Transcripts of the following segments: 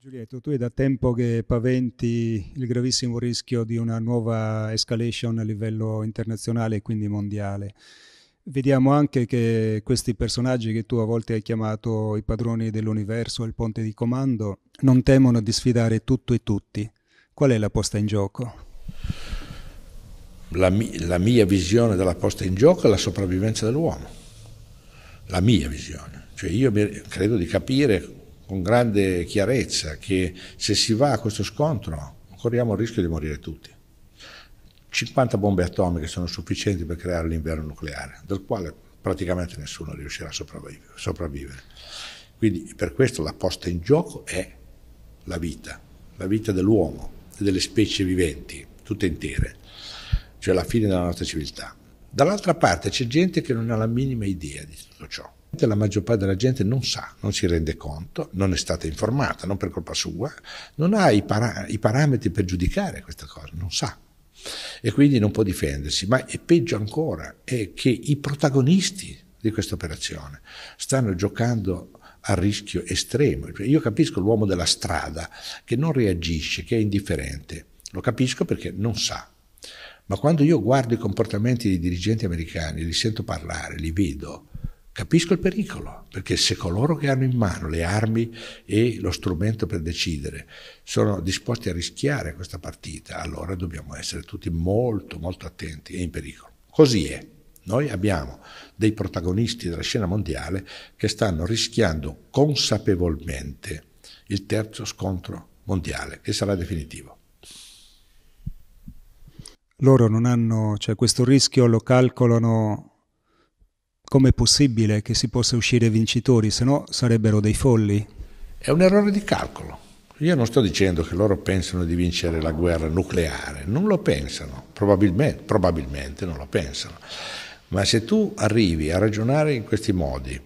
Giulietto, tu è da tempo che paventi il gravissimo rischio di una nuova escalation a livello internazionale e quindi mondiale. Vediamo anche che questi personaggi che tu a volte hai chiamato i padroni dell'universo, il ponte di comando, non temono di sfidare tutto e tutti. Qual è la posta in gioco? La mia visione della posta in gioco è la sopravvivenza dell'uomo. La mia visione. Cioè io credo di capire con grande chiarezza che se si va a questo scontro corriamo il rischio di morire tutti. 50 bombe atomiche sono sufficienti per creare l'inverno nucleare, del quale praticamente nessuno riuscirà a sopravvivere. Quindi per questo la posta in gioco è la vita dell'uomo e delle specie viventi, tutte intere, cioè la fine della nostra civiltà. Dall'altra parte c'è gente che non ha la minima idea di tutto ciò. La maggior parte della gente non sa, non si rende conto, non è stata informata, non per colpa sua, non ha i parametri per giudicare questa cosa, non sa. E quindi non può difendersi, ma è peggio ancora è che i protagonisti di questa operazione stanno giocando a rischio estremo. Io capisco l'uomo della strada che non reagisce, che è indifferente, lo capisco perché non sa, ma quando io guardo i comportamenti dei dirigenti americani, li sento parlare, li vedo, capisco il pericolo, perché se coloro che hanno in mano le armi e lo strumento per decidere sono disposti a rischiare questa partita, allora dobbiamo essere tutti molto, molto attenti e in pericolo. Così è. Noi abbiamo dei protagonisti della scena mondiale che stanno rischiando consapevolmente il terzo scontro mondiale, che sarà definitivo. Loro non hanno, cioè questo rischio lo calcolano. Com'è possibile che si possa uscire vincitori, se no sarebbero dei folli? È un errore di calcolo. Io non sto dicendo che loro pensano di vincere la guerra nucleare, non lo pensano, probabilmente non lo pensano. Ma se tu arrivi a ragionare in questi modi,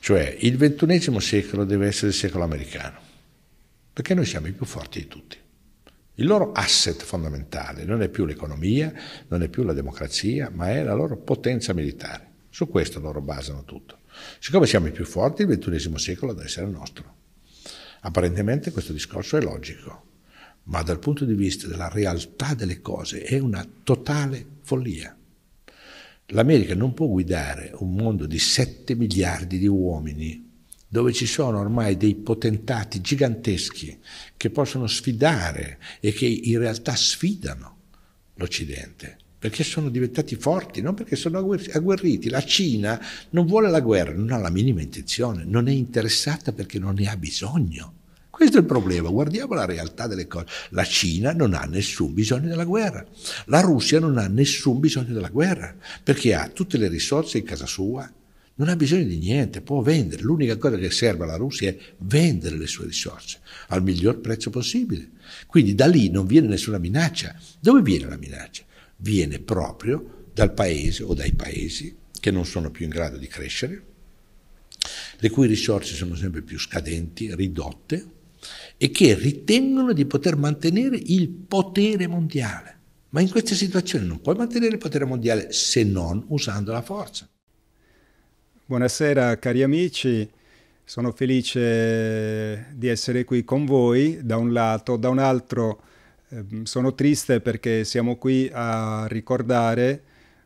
cioè il XXI secolo deve essere il secolo americano, perché noi siamo i più forti di tutti. Il loro asset fondamentale non è più l'economia, non è più la democrazia, ma è la loro potenza militare. Su questo loro basano tutto. Siccome siamo i più forti, il XXI secolo deve essere il nostro. Apparentemente questo discorso è logico, ma dal punto di vista della realtà delle cose è una totale follia. L'America non può guidare un mondo di 7 miliardi di uomini, dove ci sono ormai dei potentati giganteschi che possono sfidare e che in realtà sfidano l'Occidente. Perché sono diventati forti, non perché sono agguerriti. La Cina non vuole la guerra, non ha la minima intenzione, non è interessata perché non ne ha bisogno. Questo è il problema, guardiamo la realtà delle cose. La Cina non ha nessun bisogno della guerra, la Russia non ha nessun bisogno della guerra, perché ha tutte le risorse in casa sua, non ha bisogno di niente, può vendere. L'unica cosa che serve alla Russia è vendere le sue risorse al miglior prezzo possibile. Quindi da lì non viene nessuna minaccia. Dove viene la minaccia? Viene proprio dal paese o dai paesi che non sono più in grado di crescere, le cui risorse sono sempre più scadenti, ridotte, e che ritengono di poter mantenere il potere mondiale. Ma in queste situazioni non puoi mantenere il potere mondiale se non usando la forza. Buonasera cari amici, sono felice di essere qui con voi da un lato, da un altro sono triste perché siamo qui a ricordare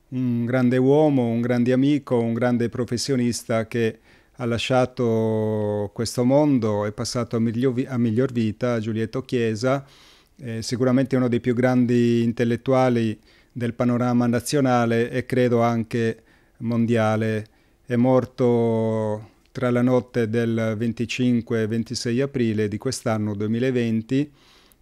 un grande uomo, un grande amico, un grande professionista che ha lasciato questo mondo, è passato a miglior vita, Giulietto Chiesa, sicuramente uno dei più grandi intellettuali del panorama nazionale e credo anche mondiale. È morto tra la notte del 25 e 26 aprile di quest'anno 2020,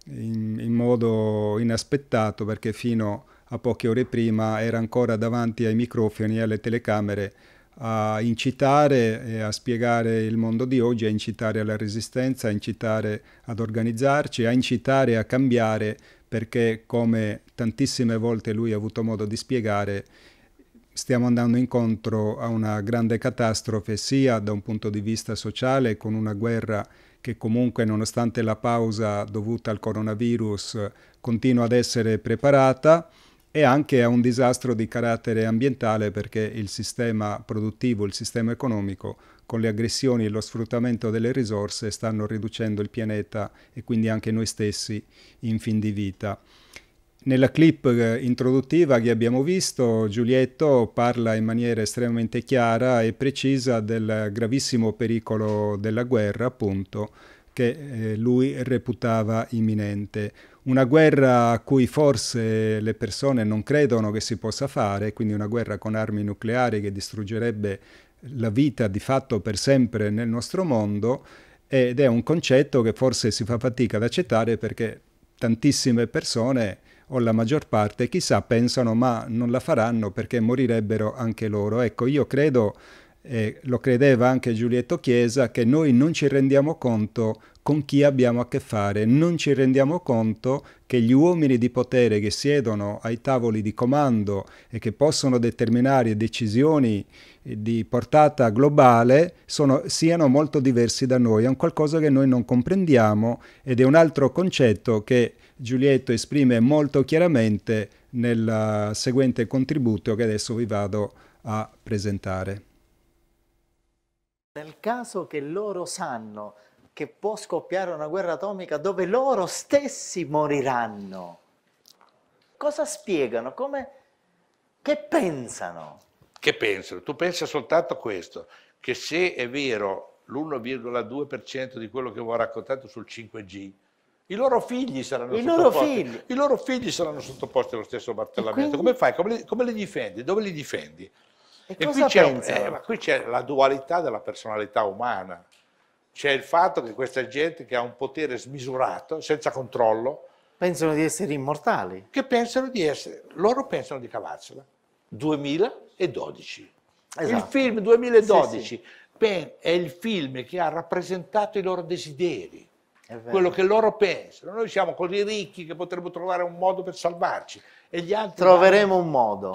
in modo inaspettato perché fino a poche ore prima era ancora davanti ai microfoni e alle telecamere a incitare e a spiegare il mondo di oggi, a incitare alla resistenza, a incitare ad organizzarci, a incitare a cambiare perché, come tantissime volte lui ha avuto modo di spiegare, stiamo andando incontro a una grande catastrofe sia da un punto di vista sociale con una guerra che comunque nonostante la pausa dovuta al coronavirus continua ad essere preparata e anche a un disastro di carattere ambientale perché il sistema produttivo, il sistema economico con le aggressioni e lo sfruttamento delle risorse stanno riducendo il pianeta e quindi anche noi stessi in fin di vita. Nella clip introduttiva che abbiamo visto, Giulietto parla in maniera estremamente chiara e precisa del gravissimo pericolo della guerra, appunto, che lui reputava imminente. Una guerra a cui forse le persone non credono che si possa fare, quindi una guerra con armi nucleari che distruggerebbe la vita di fatto per sempre nel nostro mondo, ed è un concetto che forse si fa fatica ad accettare perché tantissime persone, o la maggior parte, chissà, pensano ma non la faranno perché morirebbero anche loro. Ecco, io credo, e lo credeva anche Giulietto Chiesa, che noi non ci rendiamo conto con chi abbiamo a che fare, non ci rendiamo conto che gli uomini di potere che siedono ai tavoli di comando e che possono determinare decisioni di portata globale siano molto diversi da noi. È un qualcosa che noi non comprendiamo ed è un altro concetto che Giulietto esprime molto chiaramente nel seguente contributo che adesso vi vado a presentare. Nel caso che loro sanno che può scoppiare una guerra atomica dove loro stessi moriranno, cosa spiegano? Come? Che pensano? Che pensano? Tu pensi soltanto a questo, che se è vero l'1,2% di quello che vi ho raccontato sul 5G, I loro figli saranno sottoposti allo stesso martellamento. Quindi, come fai? Come li difendi? Dove li difendi? E qui c'è la dualità della personalità umana. C'è il fatto che questa gente che ha un potere smisurato, senza controllo, pensano di essere immortali. Loro pensano di cavarsela. 2012. Esatto. Il film 2012 è il film che ha rappresentato i loro desideri. Quello che loro pensano. Noi siamo così ricchi che potremmo trovare un modo per salvarci. E gli altri troveremo un modo.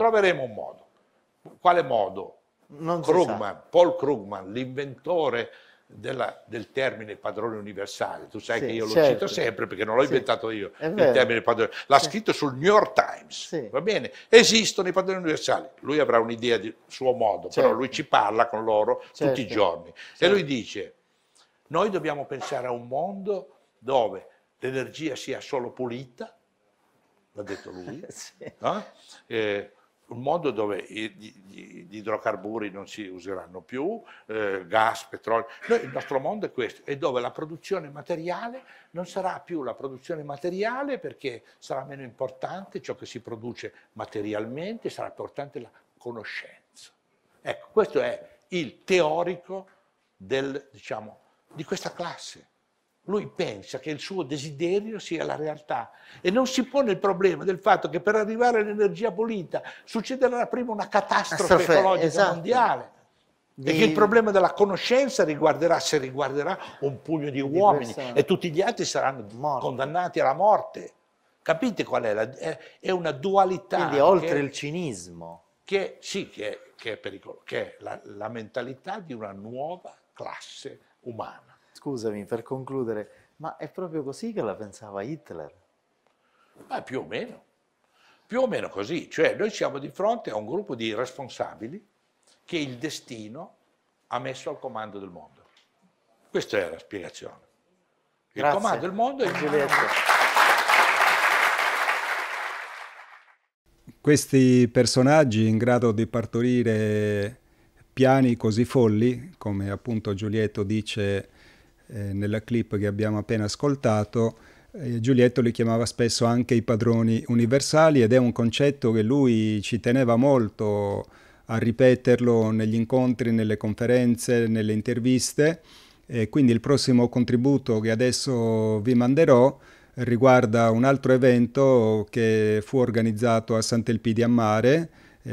Quale modo? Non Krugman, Paul Krugman, l'inventore del termine padrone universale. Tu sai che io lo cito sempre perché non l'ho inventato io, il termine padrone. L'ha scritto sul New York Times. Va bene? Esistono i padroni universali. Lui avrà un'idea di suo modo, però lui ci parla con loro tutti i giorni. E lui dice: noi dobbiamo pensare a un mondo dove l'energia sia solo pulita, l'ha detto lui, un mondo dove gli idrocarburi non si useranno più, gas, petrolio. Il nostro mondo è questo, e dove la produzione materiale non sarà più la produzione materiale perché sarà meno importante ciò che si produce materialmente, sarà importante la conoscenza. Ecco, questo è il teorico di questa classe. Lui pensa che il suo desiderio sia la realtà e non si pone il problema del fatto che per arrivare all'energia pulita succederà prima una catastrofe ecologica mondiale e che il problema della conoscenza riguarderà, se riguarderà, un pugno di uomini e tutti gli altri saranno condannati alla morte. Capite qual è? È una dualità. Quindi oltre il cinismo. Che è pericoloso, che è la mentalità di una nuova classe umana. Scusami, per concludere, ma è proprio così che la pensava Hitler? Ma più o meno così. Cioè noi siamo di fronte a un gruppo di responsabili che il destino ha messo al comando del mondo. Questa è la spiegazione. Grazie. Il comando del mondo è il Giulietto. Questi personaggi in grado di partorire piani così folli, come appunto Giulietto dice nella clip che abbiamo appena ascoltato, Giulietto li chiamava spesso anche i padroni universali ed è un concetto che lui ci teneva molto a ripeterlo negli incontri, nelle conferenze, nelle interviste. E quindi il prossimo contributo che adesso vi manderò riguarda un altro evento che fu organizzato a Sant'Elpidio a Mare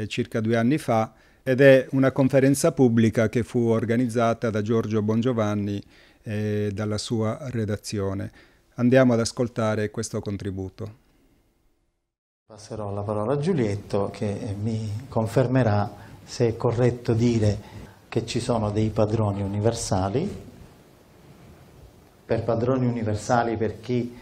circa 2 anni fa ed è una conferenza pubblica che fu organizzata da Giorgio Bongiovanni e dalla sua redazione. Andiamo ad ascoltare questo contributo. Passerò la parola a Giulietto che mi confermerà se è corretto dire che ci sono dei padroni universali. Per padroni universali, per chi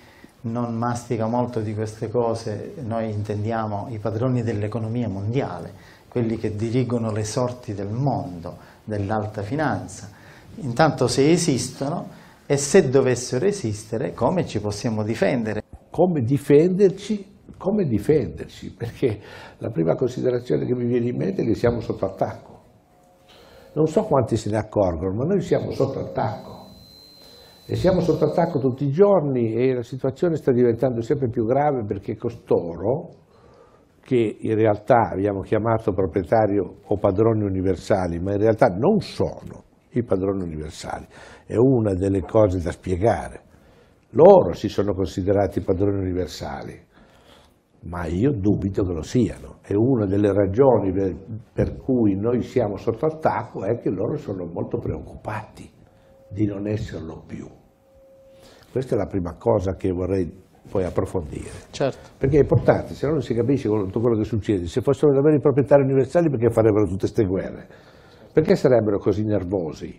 non mastica molto di queste cose, noi intendiamo i padroni dell'economia mondiale, quelli che dirigono le sorti del mondo, dell'alta finanza, intanto se esistono e se dovessero esistere come ci possiamo difendere. Come difenderci? Come difenderci? Perché la prima considerazione che mi viene in mente è che siamo sotto attacco. Non so quanti se ne accorgono, ma noi siamo sotto attacco. E siamo sotto attacco tutti i giorni e la situazione sta diventando sempre più grave perché costoro, che in realtà abbiamo chiamato proprietario o padroni universali, ma in realtà non sono i padroni universali, è una delle cose da spiegare. Loro si sono considerati padroni universali, ma io dubito che lo siano. E una delle ragioni per cui noi siamo sotto attacco è che loro sono molto preoccupati di non esserlo più. Questa è la prima cosa che vorrei poi approfondire. Certo. Perché è importante, se no non si capisce tutto quello che succede. Se fossero davvero i proprietari universali, perché farebbero tutte queste guerre? Perché sarebbero così nervosi?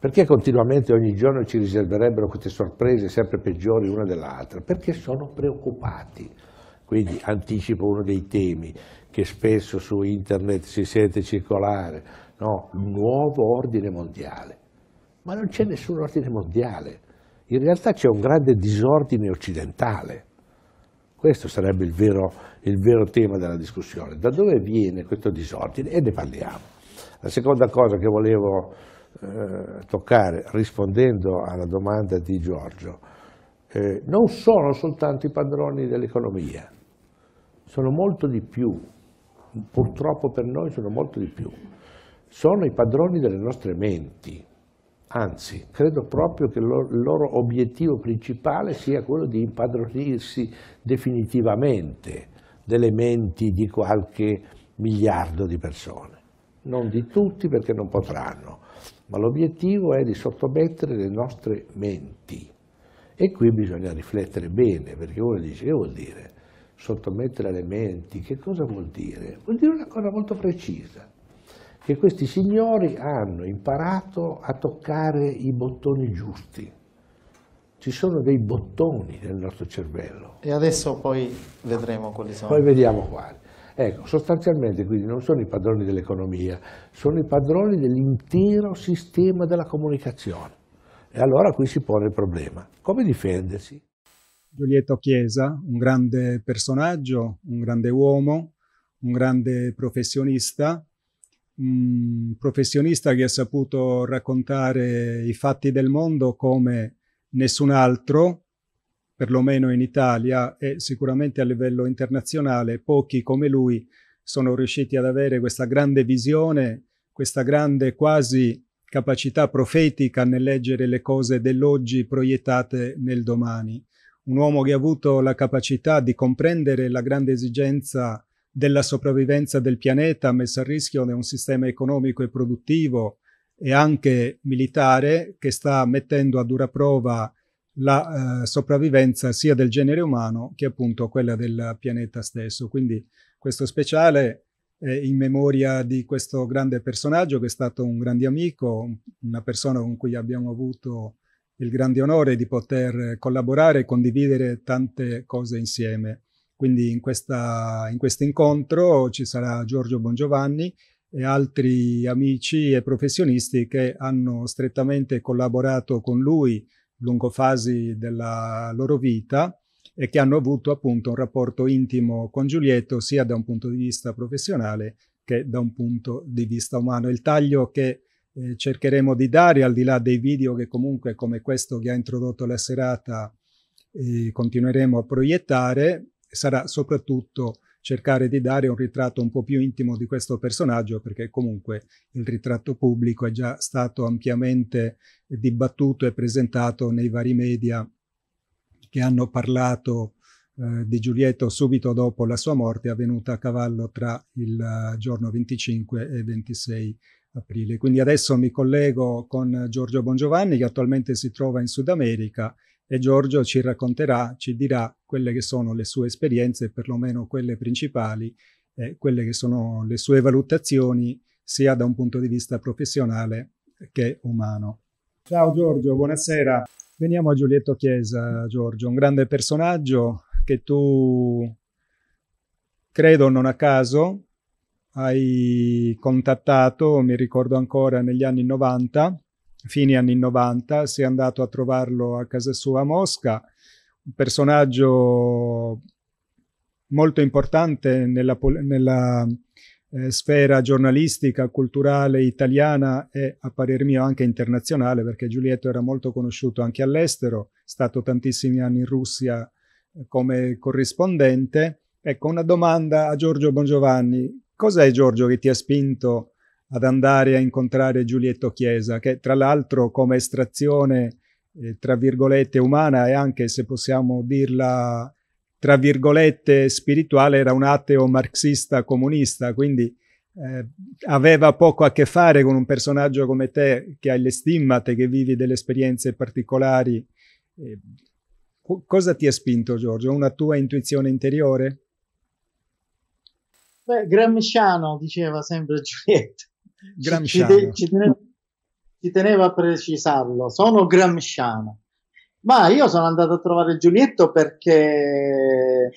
Perché continuamente ogni giorno ci riserverebbero queste sorprese sempre peggiori una dell'altra? Perché sono preoccupati. Quindi anticipo uno dei temi che spesso su internet si sente circolare, no? Nuovo ordine mondiale. Ma non c'è nessun ordine mondiale, in realtà c'è un grande disordine occidentale. Questo sarebbe il vero tema della discussione. Da dove viene questo disordine? E ne parliamo. La seconda cosa che volevo toccare, rispondendo alla domanda di Giorgio, non sono soltanto i padroni dell'economia, sono molto di più, purtroppo per noi sono molto di più, sono i padroni delle nostre menti. Anzi, credo proprio che il loro obiettivo principale sia quello di impadronirsi definitivamente delle menti di qualche miliardo di persone. Non di tutti perché non potranno, ma l'obiettivo è di sottomettere le nostre menti. E qui bisogna riflettere bene, perché uno dice che vuol dire sottomettere le menti, che cosa vuol dire? Vuol dire una cosa molto precisa. Che questi signori hanno imparato a toccare i bottoni giusti. Ci sono dei bottoni nel nostro cervello. E adesso poi vedremo quali sono. Poi vediamo quali. Ecco, sostanzialmente quindi non sono i padroni dell'economia, sono i padroni dell'intero sistema della comunicazione. E allora qui si pone il problema. Come difendersi? Giulietto Chiesa, un grande personaggio, un grande uomo, un grande professionista, un professionista che ha saputo raccontare i fatti del mondo come nessun altro, perlomeno in Italia e sicuramente a livello internazionale. Pochi come lui sono riusciti ad avere questa grande visione, questa grande quasi capacità profetica nel leggere le cose dell'oggi proiettate nel domani. Un uomo che ha avuto la capacità di comprendere la grande esigenza della sopravvivenza del pianeta messa a rischio da un sistema economico e produttivo e anche militare che sta mettendo a dura prova la sopravvivenza sia del genere umano che appunto quella del pianeta stesso. Quindi questo speciale è in memoria di questo grande personaggio che è stato un grande amico, una persona con cui abbiamo avuto il grande onore di poter collaborare e condividere tante cose insieme. Quindi in questo incontro ci sarà Giorgio Bongiovanni e altri amici e professionisti che hanno strettamente collaborato con lui lungo fasi della loro vita e che hanno avuto appunto un rapporto intimo con Giulietto sia da un punto di vista professionale che da un punto di vista umano. Il taglio che cercheremo di dare, al di là dei video che comunque come questo che ha introdotto la serata continueremo a proiettare, sarà soprattutto cercare di dare un ritratto un po' più intimo di questo personaggio, perché comunque il ritratto pubblico è già stato ampiamente dibattuto e presentato nei vari media che hanno parlato di Giulietto subito dopo la sua morte, avvenuta a cavallo tra il giorno 25 e 26 aprile. Quindi adesso mi collego con Giorgio Bongiovanni, che attualmente si trova in Sud America, e Giorgio ci racconterà, ci dirà quelle che sono le sue esperienze, perlomeno quelle principali, quelle che sono le sue valutazioni, sia da un punto di vista professionale che umano. Ciao Giorgio, buonasera. Veniamo a Giulietto Chiesa, Giorgio, un grande personaggio che tu, credo non a caso, hai contattato, mi ricordo ancora negli anni 90, fine anni 90, si è andato a trovarlo a casa sua a Mosca, un personaggio molto importante nella sfera giornalistica, culturale, italiana e a parer mio anche internazionale, perché Giulietto era molto conosciuto anche all'estero, è stato tantissimi anni in Russia come corrispondente. Ecco, una domanda a Giorgio Bongiovanni. Cos'è, Giorgio, che ti ha spinto ad andare a incontrare Giulietto Chiesa, che tra l'altro come estrazione, tra virgolette, umana e anche, se possiamo dirla, tra virgolette, spirituale, era un ateo marxista comunista, quindi aveva poco a che fare con un personaggio come te, che hai le stimmate, che vivi delle esperienze particolari. Cosa ti ha spinto, Giorgio? Una tua intuizione interiore? Beh, Gramsciano, diceva sempre Giulietto. Gramsciano. Ci teneva a precisarlo, sono Gramsciano. Ma io sono andato a trovare Giulietto perché,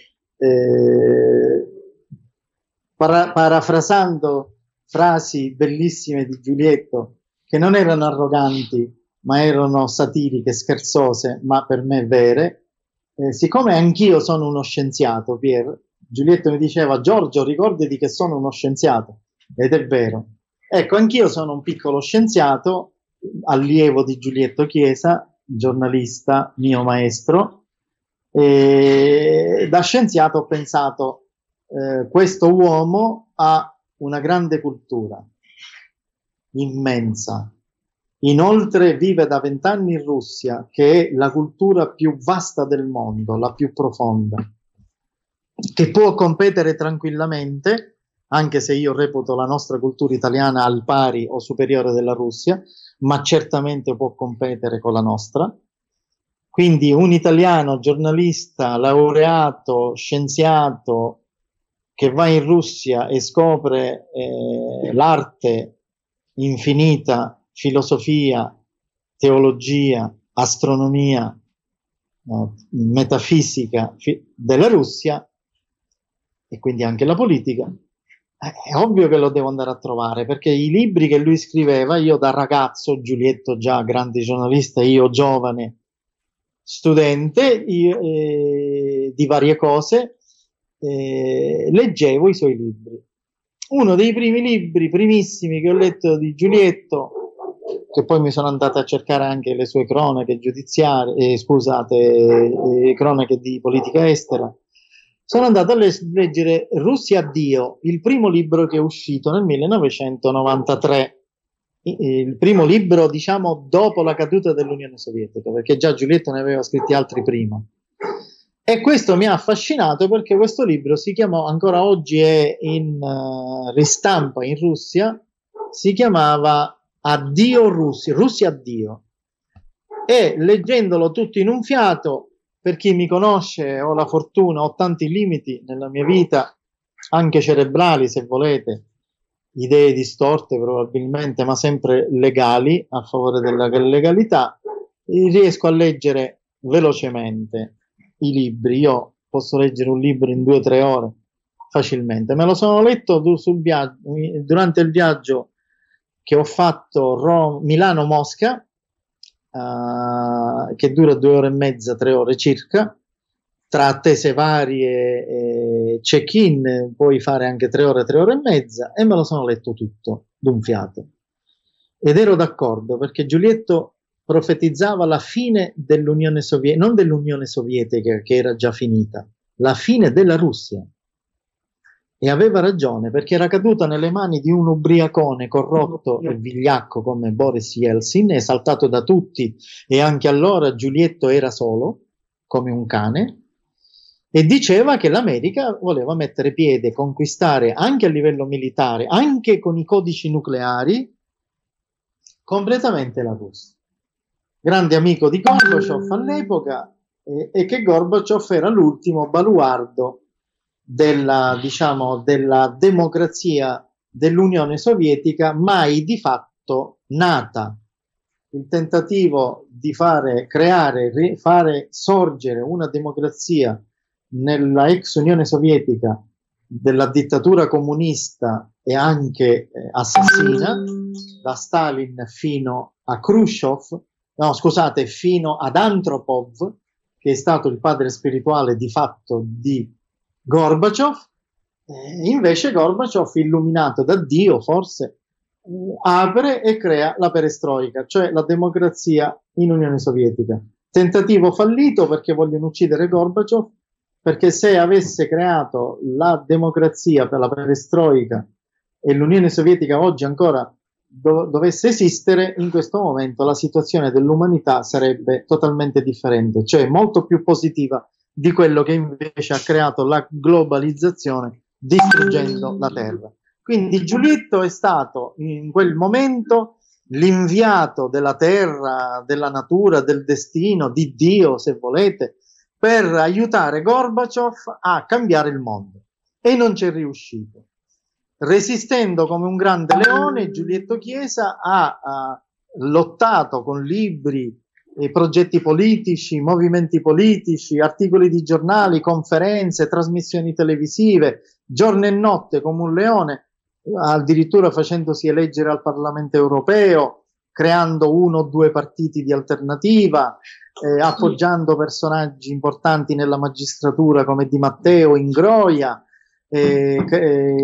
parafrasando frasi bellissime di Giulietto, che non erano arroganti, ma erano satiriche, scherzose, ma per me vere, siccome anch'io sono uno scienziato, Pier, Giulietto mi diceva: Giorgio, ricordati che sono uno scienziato, ed è vero. Ecco, anch'io sono un piccolo scienziato, allievo di Giulietto Chiesa, giornalista, mio maestro, e da scienziato ho pensato: questo uomo ha una grande cultura, immensa, inoltre vive da 20 anni in Russia, che è la cultura più vasta del mondo, la più profonda, che può competere tranquillamente, anche se io reputo la nostra cultura italiana al pari o superiore della Russia, ma certamente può competere con la nostra. Quindi un italiano giornalista, laureato, scienziato, che va in Russia e scopre l'arte infinita, filosofia, teologia, astronomia, metafisica della Russia, e quindi anche la politica, è ovvio che lo devo andare a trovare, perché i libri che lui scriveva, io da ragazzo, Giulietto già grande giornalista, io giovane studente, di varie cose, leggevo i suoi libri. Uno dei primi libri, primissimi, che ho letto di Giulietto, che poi mi sono andato a cercare anche le sue cronache giudiziarie, cronache di politica estera, sono andato a leggere Russia Addio, il primo libro che è uscito nel 1993, il primo libro, diciamo, dopo la caduta dell'Unione Sovietica, perché già Giulietto ne aveva scritti altri prima. E questo mi ha affascinato, perché questo libro si chiamò, ancora oggi è in ristampa in Russia, si chiamava Addio Russia, Russia Addio. E leggendolo tutto in un fiato, per chi mi conosce, ho la fortuna, ho tanti limiti nella mia vita, anche cerebrali se volete, idee distorte probabilmente, ma sempre legali, a favore della legalità, riesco a leggere velocemente i libri. Io posso leggere un libro in 2 o 3 ore facilmente. Me lo sono letto durante il viaggio che ho fatto Milano-Mosca, che dura 2 ore e mezza, 3 ore circa, tra attese varie, check-in, puoi fare anche 3 ore, 3 ore e mezza, e me lo sono letto tutto d'un fiato, ed ero d'accordo, perché Giulietto profetizzava la fine dell'Unione Sovietica, non dell'Unione Sovietica che era già finita, la fine della Russia, e aveva ragione, perché era caduta nelle mani di un ubriacone corrotto e vigliacco come Boris Yeltsin, esaltato da tutti, e anche allora Giulietto era solo, come un cane, e diceva che l'America voleva mettere piede, conquistare anche a livello militare, anche con i codici nucleari, completamente la Russia. Grande amico di Gorbaciov all'epoca, e che Gorbaciov era l'ultimo baluardo della, diciamo, della democrazia dell'Unione Sovietica, mai di fatto nata. Il tentativo di fare sorgere una democrazia nella ex Unione Sovietica della dittatura comunista e anche assassina, da Stalin fino a Khrushchev, no scusate, fino ad Andropov, che è stato il padre spirituale di fatto di Gorbaciov. Invece Gorbaciov, illuminato da Dio forse, apre e crea la Perestroika, cioè la democrazia in Unione Sovietica. Tentativo fallito perché vogliono uccidere Gorbaciov, perché se avesse creato la democrazia per la Perestroika e l'Unione Sovietica oggi ancora dovesse esistere, in questo momento la situazione dell'umanità sarebbe totalmente differente, cioè molto più positiva di quello che invece ha creato la globalizzazione distruggendo la Terra. Quindi Giulietto è stato in quel momento l'inviato della Terra, della natura, del destino, di Dio se volete, per aiutare Gorbaciov a cambiare il mondo, e non c'è riuscito. Resistendo come un grande leone, Giulietto Chiesa ha lottato con libri, progetti politici, movimenti politici, articoli di giornali, conferenze, trasmissioni televisive, giorno e notte come un leone, addirittura facendosi eleggere al Parlamento Europeo, creando 1 o 2 partiti di alternativa, appoggiando personaggi importanti nella magistratura come Di Matteo, Ingroia,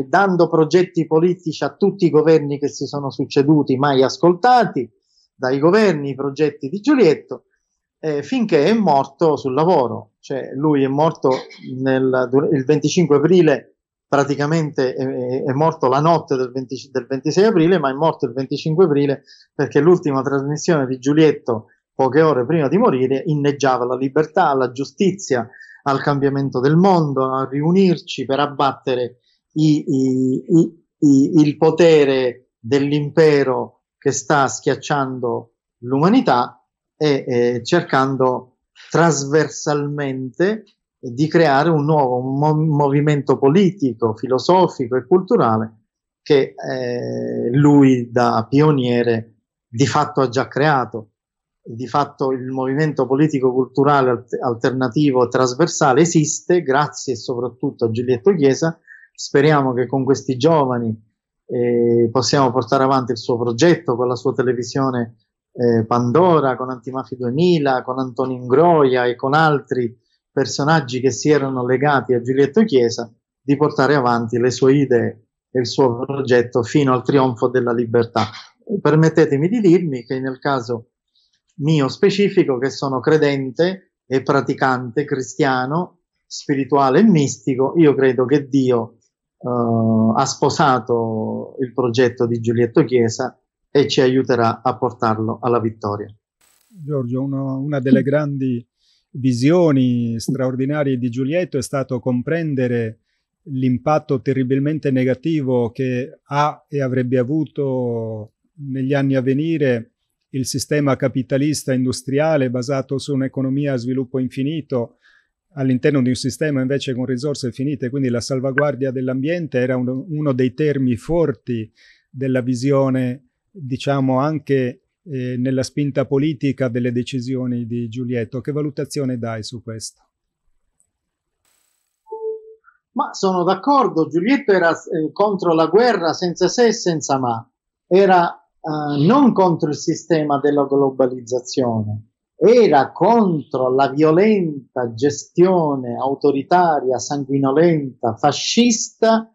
dando progetti politici a tutti i governi che si sono succeduti, mai ascoltati dai governi, i progetti di Giulietto, finché è morto sul lavoro. Cioè lui è morto il 25 aprile, praticamente è morto la notte del 26 aprile, ma è morto il 25 aprile perché l'ultima trasmissione di Giulietto, poche ore prima di morire, inneggiava alla libertà, alla giustizia, al cambiamento del mondo, a riunirci per abbattere il potere dell'impero che sta schiacciando l'umanità e cercando trasversalmente di creare un nuovo movimento politico, filosofico e culturale che lui da pioniere di fatto ha già creato. Di fatto il movimento politico-culturale alternativo trasversale esiste grazie soprattutto a Giulietto Chiesa. Speriamo che con questi giovani possiamo portare avanti il suo progetto con la sua televisione Pandora, con Antimafia 2000, con Antonio Ingroia e con altri personaggi che si erano legati a Giulietto Chiesa, di portare avanti le sue idee e il suo progetto fino al trionfo della libertà. Permettetemi di dirmi che nel caso mio specifico, che sono credente e praticante cristiano, spirituale e mistico, io credo che Dio ha sposato il progetto di Giulietto Chiesa e ci aiuterà a portarlo alla vittoria. Giorgio, una delle grandi visioni straordinarie di Giulietto è stato comprendere l'impatto terribilmente negativo che ha e avrebbe avuto negli anni a venire il sistema capitalista industriale basato su un'economia a sviluppo infinito all'interno di un sistema invece con risorse finite. Quindi la salvaguardia dell'ambiente era uno dei termini forti della visione, diciamo anche nella spinta politica delle decisioni di Giulietto. Che valutazione dai su questo? Ma sono d'accordo, Giulietto era contro la guerra senza se e senza ma, era non contro il sistema della globalizzazione, era contro la violenta gestione autoritaria, sanguinolenta, fascista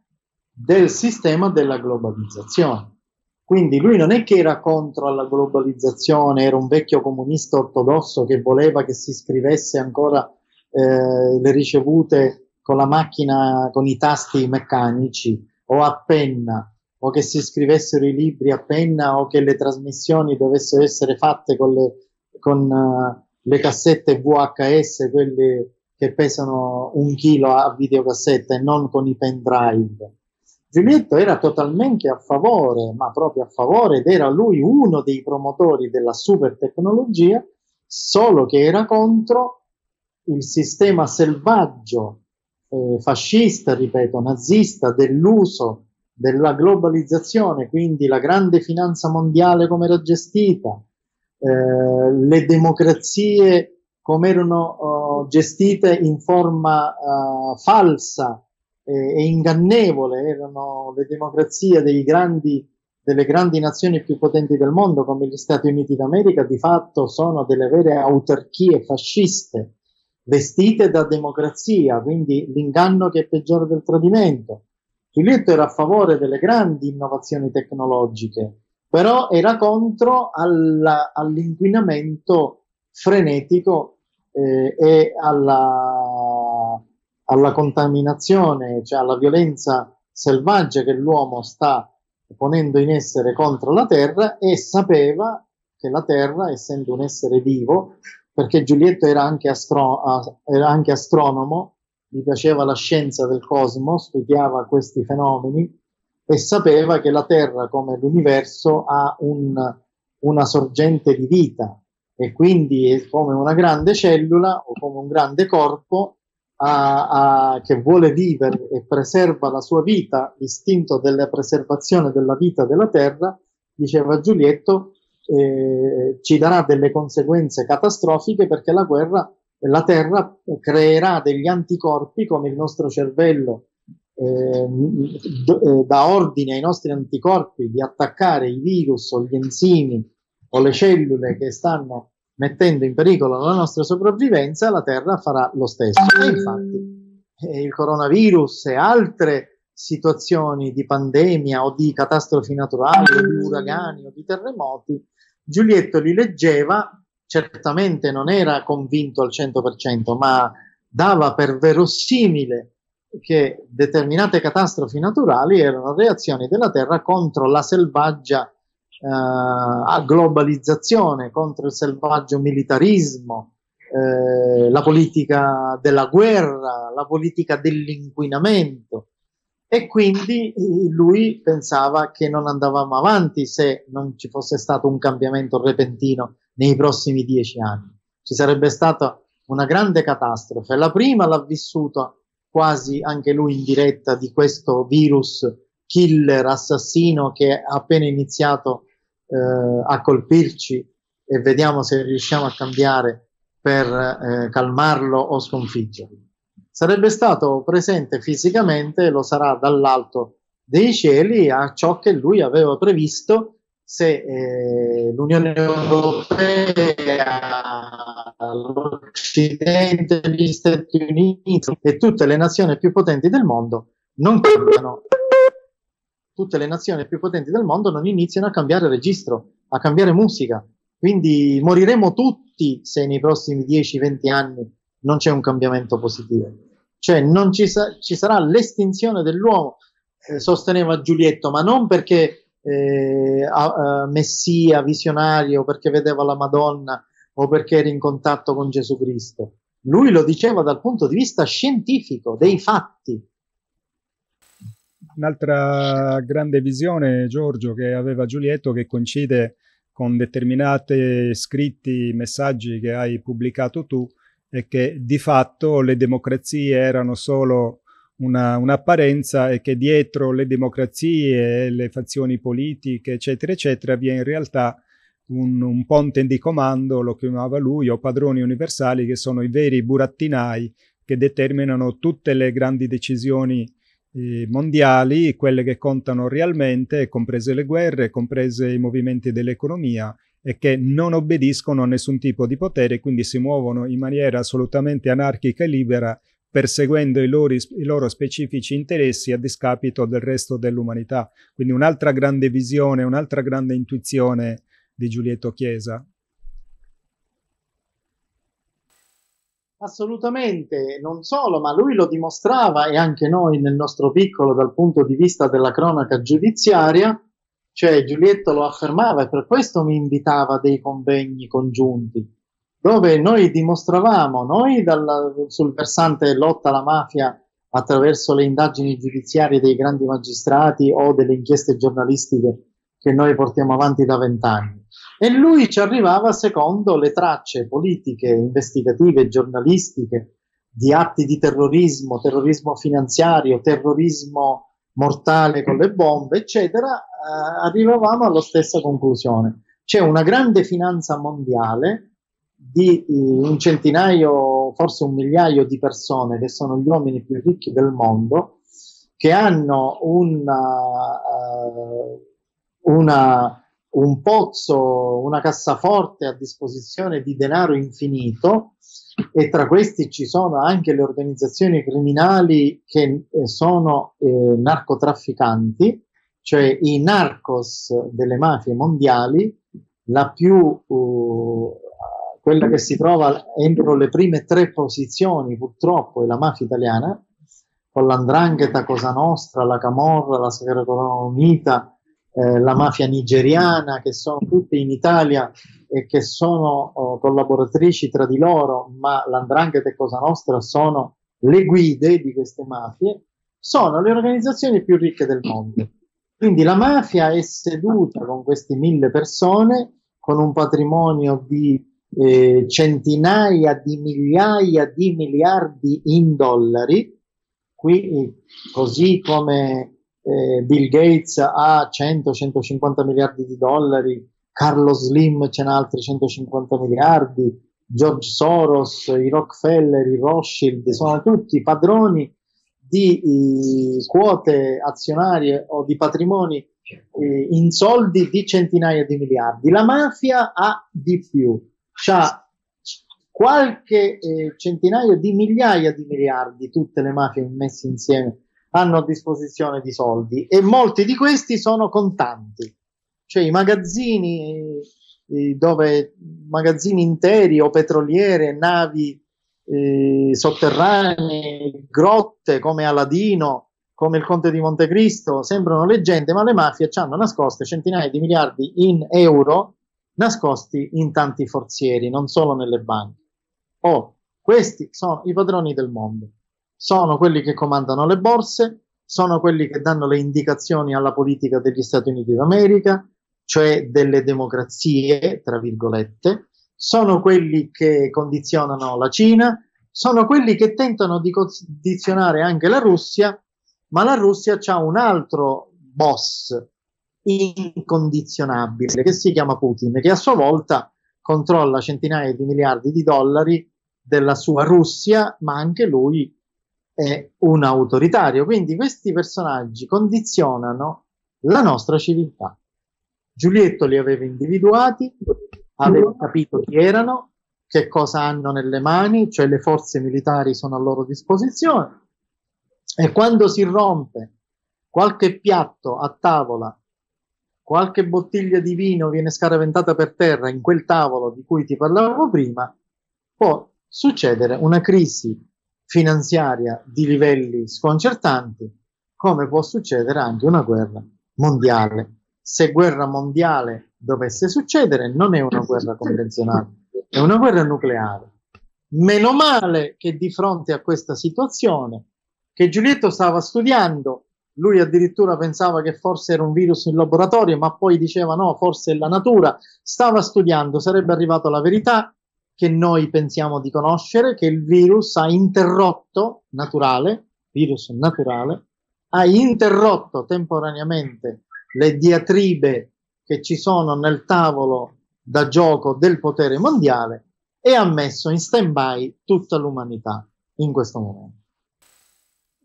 del sistema della globalizzazione. Quindi lui non è che era contro la globalizzazione, era un vecchio comunista ortodosso che voleva che si scrivesse ancora le ricevute con la macchina, con i tasti meccanici o a penna, o che si scrivessero i libri a penna, o che le trasmissioni dovessero essere fatte con le cassette VHS, quelle che pesano 1 chilo a videocassetta, e non con i pendrive. Giulietto era totalmente a favore, ma proprio a favore, ed era lui uno dei promotori della super tecnologia, solo che era contro il sistema selvaggio, fascista, ripeto, nazista, dell'uso della globalizzazione, quindi la grande finanza mondiale come era gestita, le democrazie come erano gestite in forma falsa, e ingannevole, erano le democrazie delle grandi nazioni più potenti del mondo, come gli Stati Uniti d'America, di fatto sono delle vere autarchie fasciste, vestite da democrazia, quindi l'inganno che è peggiore del tradimento. Giulietto era a favore delle grandi innovazioni tecnologiche, però era contro all'inquinamento frenetico e alla contaminazione, cioè alla violenza selvaggia che l'uomo sta ponendo in essere contro la terra, e sapeva che la terra, essendo un essere vivo, perché Giulietto era anche astronomo, gli piaceva la scienza del cosmo, studiava questi fenomeni e sapeva che la terra, come l'universo, ha una sorgente di vita, e quindi è come una grande cellula o come un grande corpo che vuole vivere e preserva la sua vita. L'istinto della preservazione della vita della terra, diceva Giulietto, ci darà delle conseguenze catastrofiche, perché la terra creerà degli anticorpi, come il nostro cervello dà ordine ai nostri anticorpi di attaccare i virus o gli enzimi o le cellule che stanno mettendo in pericolo la nostra sopravvivenza. La terra farà lo stesso. E infatti il coronavirus e altre situazioni di pandemia o di catastrofi naturali, o di uragani o di terremoti, Giulietto li leggeva, certamente non era convinto al 100%, ma dava per verosimile che determinate catastrofi naturali erano reazioni della terra contro la selvaggia a globalizzazione, contro il selvaggio militarismo, la politica della guerra, la politica dell'inquinamento, e quindi lui pensava che non andavamo avanti se non ci fosse stato un cambiamento repentino nei prossimi 10 anni. Ci sarebbe stata una grande catastrofe. La prima l'ha vissuta quasi anche lui in diretta, di questo virus killer, assassino, che ha appena iniziato a colpirci, e vediamo se riusciamo a cambiare per calmarlo o sconfiggerlo. Sarebbe stato presente fisicamente, lo sarà dall'alto dei cieli, a ciò che lui aveva previsto se l'Unione Europea, l'Occidente, gli Stati Uniti e tutte le nazioni più potenti del mondo non iniziano a cambiare registro, a cambiare musica. Quindi moriremo tutti se nei prossimi 10-20 anni non c'è un cambiamento positivo. Cioè non ci sarà l'estinzione dell'uomo, sosteneva Giulietto, ma non perché messia, visionario, perché vedeva la Madonna o perché era in contatto con Gesù Cristo. Lui lo diceva dal punto di vista scientifico, dei fatti. Un'altra grande visione, Giorgio, che aveva Giulietto, che coincide con determinati scritti, messaggi che hai pubblicato tu, è che di fatto le democrazie erano solo un'apparenza, e che dietro le democrazie, le fazioni politiche, eccetera, eccetera, vi è in realtà un ponte di comando, lo chiamava lui, o padroni universali, che sono i veri burattinai che determinano tutte le grandi decisioni mondiali, quelle che contano realmente, comprese le guerre, comprese i movimenti dell'economia, e che non obbediscono a nessun tipo di potere, quindi si muovono in maniera assolutamente anarchica e libera, perseguendo i loro specifici interessi a discapito del resto dell'umanità. Quindi un'altra grande visione, un'altra grande intuizione di Giulietto Chiesa. Assolutamente, non solo, ma lui lo dimostrava, e anche noi nel nostro piccolo, dal punto di vista della cronaca giudiziaria. Cioè Giulietto lo affermava, e per questo mi invitava a dei convegni congiunti dove noi dimostravamo, noi sul versante lotta alla mafia attraverso le indagini giudiziarie dei grandi magistrati o delle inchieste giornalistiche che noi portiamo avanti da 20 anni. E lui ci arrivava secondo le tracce politiche, investigative, giornalistiche, di atti di terrorismo, terrorismo finanziario, terrorismo mortale con le bombe, eccetera. Arrivavamo alla stessa conclusione. C'è una grande finanza mondiale di un centinaio, forse un migliaio di persone, che sono gli uomini più ricchi del mondo, che hanno un pozzo, una cassaforte a disposizione di denaro infinito, e tra questi ci sono anche le organizzazioni criminali che sono narcotrafficanti, cioè i narcos delle mafie mondiali, quella che si trova entro le prime tre posizioni purtroppo è la mafia italiana, con l''Ndrangheta, Cosa Nostra, la Camorra, la Sacra Corona Unita, la mafia nigeriana, che sono tutte in Italia e che sono collaboratrici tra di loro, ma l''Ndrangheta e Cosa Nostra sono le guide di queste mafie. Sono le organizzazioni più ricche del mondo. Quindi la mafia è seduta con queste 1000 persone, con un patrimonio di centinaia di migliaia di miliardi in dollari. Qui, così come Bill Gates ha 100-150 miliardi di dollari, Carlo Slim ce n'ha altri 150 miliardi, George Soros, i Rockefeller, i Rothschild, sono tutti padroni di quote azionarie o di patrimoni in soldi di centinaia di miliardi. La mafia ha di più, ha qualche centinaio di migliaia di miliardi, tutte le mafie messe insieme hanno a disposizione di soldi, e molti di questi sono contanti, cioè i magazzini, magazzini interi o petroliere, navi sotterranee, grotte come Aladino, come il Conte di Montecristo, sembrano leggende, ma le mafie ci hanno nascoste centinaia di miliardi in euro nascosti in tanti forzieri, non solo nelle banche. Questi sono i padroni del mondo, sono quelli che comandano le borse, sono quelli che danno le indicazioni alla politica degli Stati Uniti d'America, cioè delle democrazie, tra virgolette, sono quelli che condizionano la Cina, sono quelli che tentano di condizionare anche la Russia, ma la Russia ha un altro boss incondizionabile che si chiama Putin, che a sua volta controlla centinaia di miliardi di dollari della sua Russia, ma anche lui è un autoritario. Quindi questi personaggi condizionano la nostra civiltà. Giulietto li aveva individuati, aveva capito chi erano, che cosa hanno nelle mani, cioè le forze militari sono a loro disposizione, e quando si rompe qualche piatto a tavola, qualche bottiglia di vino viene scaraventata per terra in quel tavolo di cui ti parlavo prima, può succedere una crisi finanziaria di livelli sconcertanti, come può succedere anche una guerra mondiale. Se guerra mondiale dovesse succedere, non è una guerra convenzionale, è una guerra nucleare. Meno male che di fronte a questa situazione che Giulietto stava studiando, lui addirittura pensava che forse era un virus in laboratorio, ma poi diceva no, forse è la natura, stava studiando, sarebbe arrivata la verità che noi pensiamo di conoscere, che il virus ha interrotto, virus naturale, ha interrotto temporaneamente le diatribe che ci sono nel tavolo da gioco del potere mondiale e ha messo in stand-by tutta l'umanità in questo momento.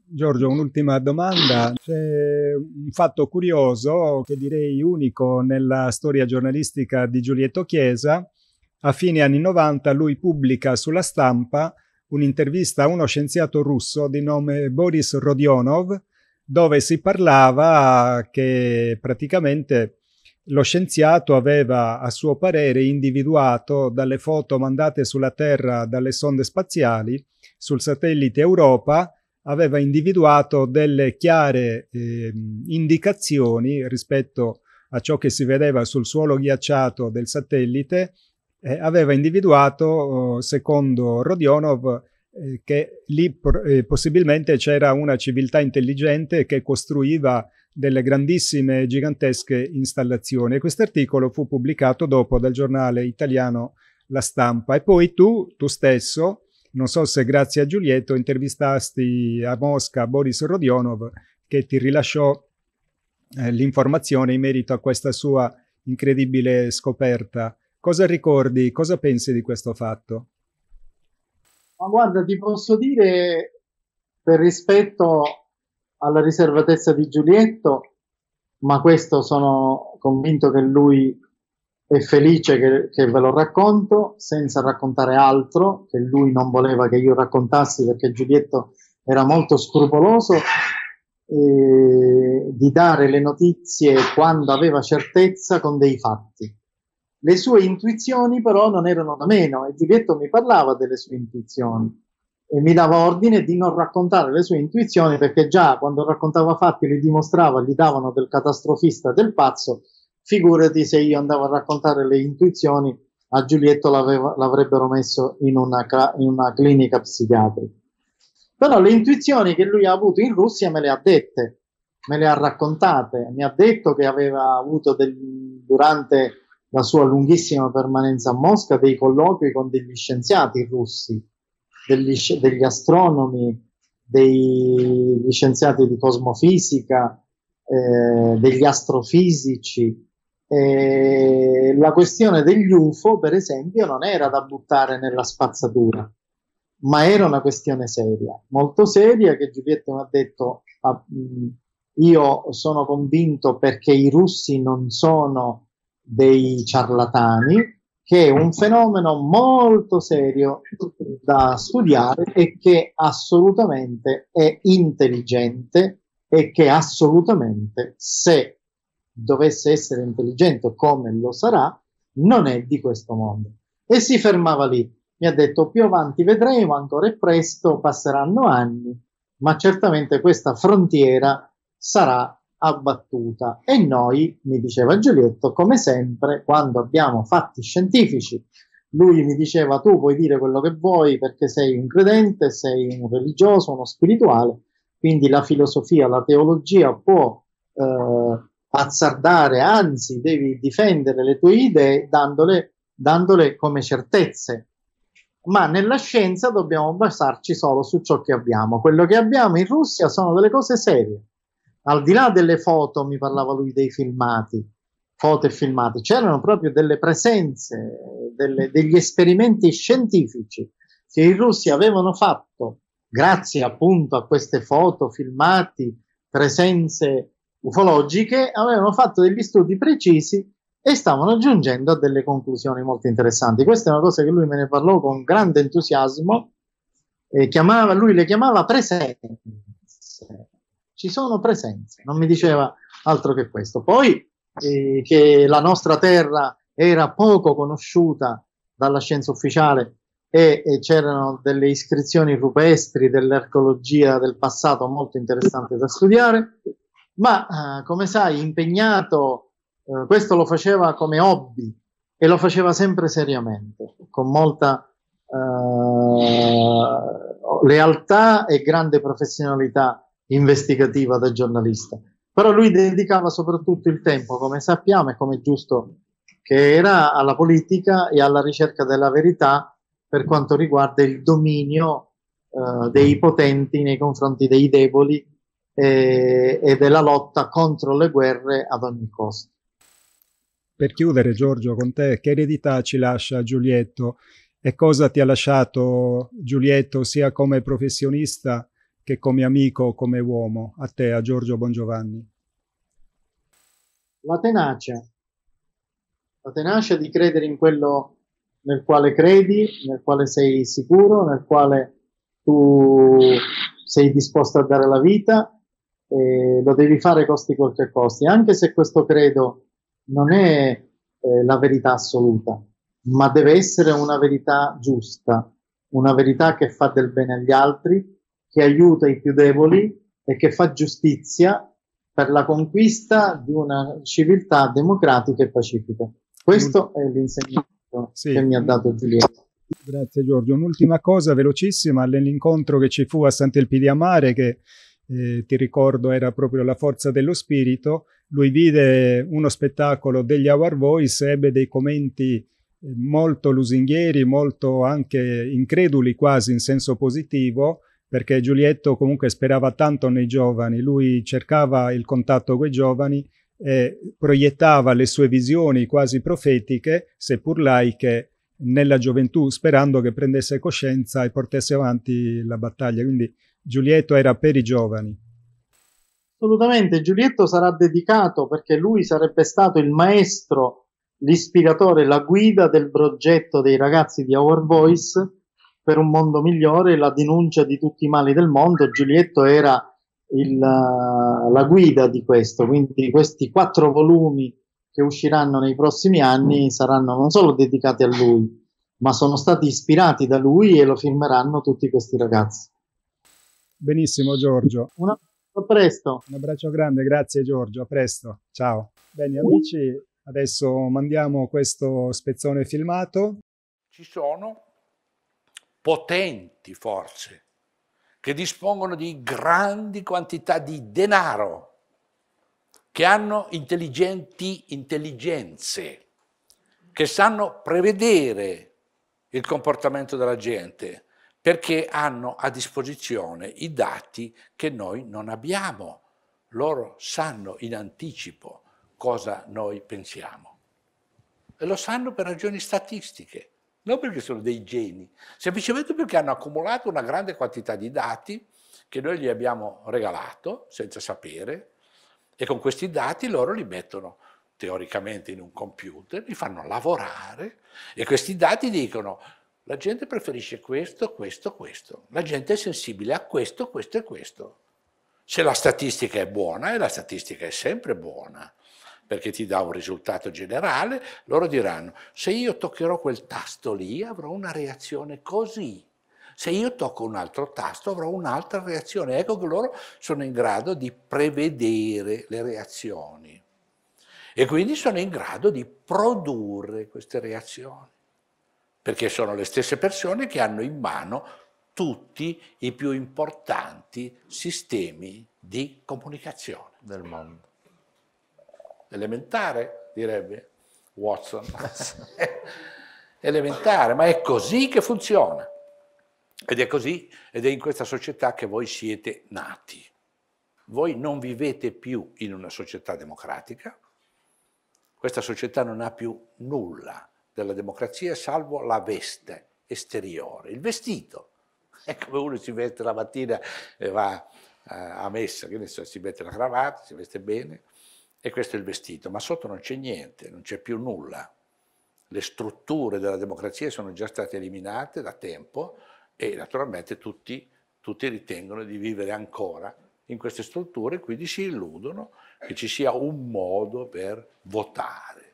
Giorgio, un'ultima domanda. C'è un fatto curioso, che direi unico nella storia giornalistica di Giulietto Chiesa. A fine anni 90 lui pubblica sulla stampa un'intervista a uno scienziato russo di nome Boris Rodionov, dove si parlava che praticamente lo scienziato aveva, a suo parere, individuato dalle foto mandate sulla Terra dalle sonde spaziali sul satellite Europa, aveva individuato delle chiare indicazioni rispetto a ciò che si vedeva sul suolo ghiacciato del satellite, aveva individuato, secondo Rodionov, che lì possibilmente c'era una civiltà intelligente che costruiva delle grandissime, gigantesche installazioni. Quest'articolo fu pubblicato dopo dal giornale italiano La Stampa. E poi tu stesso, non so se grazie a Giulietto, intervistasti a Mosca Boris Rodionov, che ti rilasciò l'informazione in merito a questa sua incredibile scoperta. Cosa ricordi? Cosa pensi di questo fatto? Ma guarda, ti posso dire, per rispetto alla riservatezza di Giulietto, ma questo sono convinto che lui è felice che ve lo racconto, senza raccontare altro, che lui non voleva che io raccontassi perché Giulietto era molto scrupoloso di dare le notizie quando aveva certezza con dei fatti. Le sue intuizioni però non erano da meno e Giulietto mi parlava delle sue intuizioni e mi dava ordine di non raccontare le sue intuizioni, perché già quando raccontava fatti li dimostrava, gli davano del catastrofista, del pazzo, figurati se io andavo a raccontare le intuizioni, a Giulietto l'avrebbero messo in una clinica psichiatrica. Però le intuizioni che lui ha avuto in Russia me le ha dette, me le ha raccontate, mi ha detto che aveva avuto durante la sua lunghissima permanenza a Mosca dei colloqui con degli scienziati russi, degli astronomi, degli scienziati di cosmofisica, degli astrofisici. La questione degli UFO, per esempio, non era da buttare nella spazzatura, ma era una questione seria, molto seria, che Giulietto mi ha detto: io sono convinto, perché i russi non sono dei ciarlatani, che è un fenomeno molto serio da studiare e che assolutamente è intelligente e che assolutamente, se dovesse essere intelligente come lo sarà, non è di questo mondo. E si fermava lì. Mi ha detto: più avanti vedremo, ancora è presto, passeranno anni, ma certamente questa frontiera sarà abbattuta. E noi, mi diceva Giulietto, come sempre quando abbiamo fatti scientifici, lui mi diceva: tu puoi dire quello che vuoi perché sei un credente, sei un religioso, uno spirituale, quindi la filosofia, la teologia può azzardare, anzi devi difendere le tue idee dandole come certezze, ma nella scienza dobbiamo basarci solo su ciò che abbiamo. Quello che abbiamo in Russia sono delle cose serie. Al di là delle foto, mi parlava lui dei filmati, foto e filmati, c'erano proprio delle presenze, degli esperimenti scientifici che i russi avevano fatto grazie appunto a queste foto, filmati, presenze ufologiche, avevano fatto degli studi precisi e stavano giungendo a delle conclusioni molto interessanti. Questa è una cosa che lui me ne parlò con grande entusiasmo, e lui le chiamava presenze. Ci sono presenze, non mi diceva altro che questo. Poi che la nostra terra era poco conosciuta dalla scienza ufficiale e c'erano delle iscrizioni rupestri dell'archeologia del passato molto interessanti da studiare, ma come sai, impegnato, questo lo faceva come hobby e lo faceva sempre seriamente, con molta lealtà e grande professionalità investigativa da giornalista. Però lui dedicava soprattutto il tempo, come sappiamo e come è giusto che era, alla politica e alla ricerca della verità per quanto riguarda il dominio dei potenti nei confronti dei deboli e della lotta contro le guerre ad ogni costo. Per chiudere, Giorgio, con te, che eredità ci lascia Giulietto e cosa ti ha lasciato Giulietto sia come professionista che come amico, come uomo? A te, a Giorgio Bongiovanni. La tenacia di credere in quello nel quale credi, nel quale sei sicuro, nel quale tu sei disposto a dare la vita, e lo devi fare costi quel che costi, anche se questo credo non è la verità assoluta, ma deve essere una verità giusta, una verità che fa del bene agli altri, che aiuta i più deboli e che fa giustizia per la conquista di una civiltà democratica e pacifica. Questo è l'insegnamento che mi ha dato Giulietto. Grazie Giorgio. Un'ultima cosa velocissima, nell'incontro che ci fu a Sant'Elpidio a Mare, che ti ricordo era proprio la forza dello spirito, lui vide uno spettacolo degli Our Voice, ebbe dei commenti molto lusinghieri, molto anche increduli, quasi in senso positivo, perché Giulietto comunque sperava tanto nei giovani, lui cercava il contatto con i giovani e proiettava le sue visioni quasi profetiche, seppur laiche, nella gioventù, sperando che prendesse coscienza e portasse avanti la battaglia. Quindi Giulietto era per i giovani. Assolutamente, Giulietto sarà dedicato perché lui sarebbe stato il maestro, l'ispiratore, la guida del progetto dei ragazzi di Our Voice per un mondo migliore, la denuncia di tutti i mali del mondo. Giulietto era la guida di questo, quindi questi 4 volumi che usciranno nei prossimi anni saranno non solo dedicati a lui, ma sono stati ispirati da lui e lo firmeranno tutti questi ragazzi. Benissimo Giorgio. A presto. Un abbraccio grande, grazie Giorgio, a presto, ciao. Bene amici, adesso mandiamo questo spezzone filmato. Ci sono potenti forze che dispongono di grandi quantità di denaro, che hanno intelligenze, che sanno prevedere il comportamento della gente, perché hanno a disposizione i dati che noi non abbiamo. Loro sanno in anticipo cosa noi pensiamo. E lo sanno per ragioni statistiche, non perché sono dei geni, semplicemente perché hanno accumulato una grande quantità di dati che noi gli abbiamo regalato senza sapere, e con questi dati loro li mettono teoricamente in un computer, li fanno lavorare, e questi dati dicono: la gente preferisce questo, questo, questo. La gente è sensibile a questo, questo e questo. Se la statistica è buona, e la statistica è sempre buona, perché ti dà un risultato generale, loro diranno: se io toccherò quel tasto lì avrò una reazione così, se io tocco un altro tasto avrò un'altra reazione. Ecco che loro sono in grado di prevedere le reazioni e quindi sono in grado di produrre queste reazioni, perché sono le stesse persone che hanno in mano tutti i più importanti sistemi di comunicazione del mondo. Elementare, direbbe Watson. Elementare, ma è così che funziona. Ed è così, ed è in questa società che voi siete nati. Voi non vivete più in una società democratica. Questa società non ha più nulla della democrazia, salvo la veste esteriore, il vestito. È come uno si veste la mattina e va a messa, che ne so, si mette la cravatta, si veste bene, e questo è il vestito, ma sotto non c'è niente, non c'è più nulla. Le strutture della democrazia sono già state eliminate da tempo e naturalmente tutti ritengono di vivere ancora in queste strutture, quindi si illudono che ci sia un modo per votare.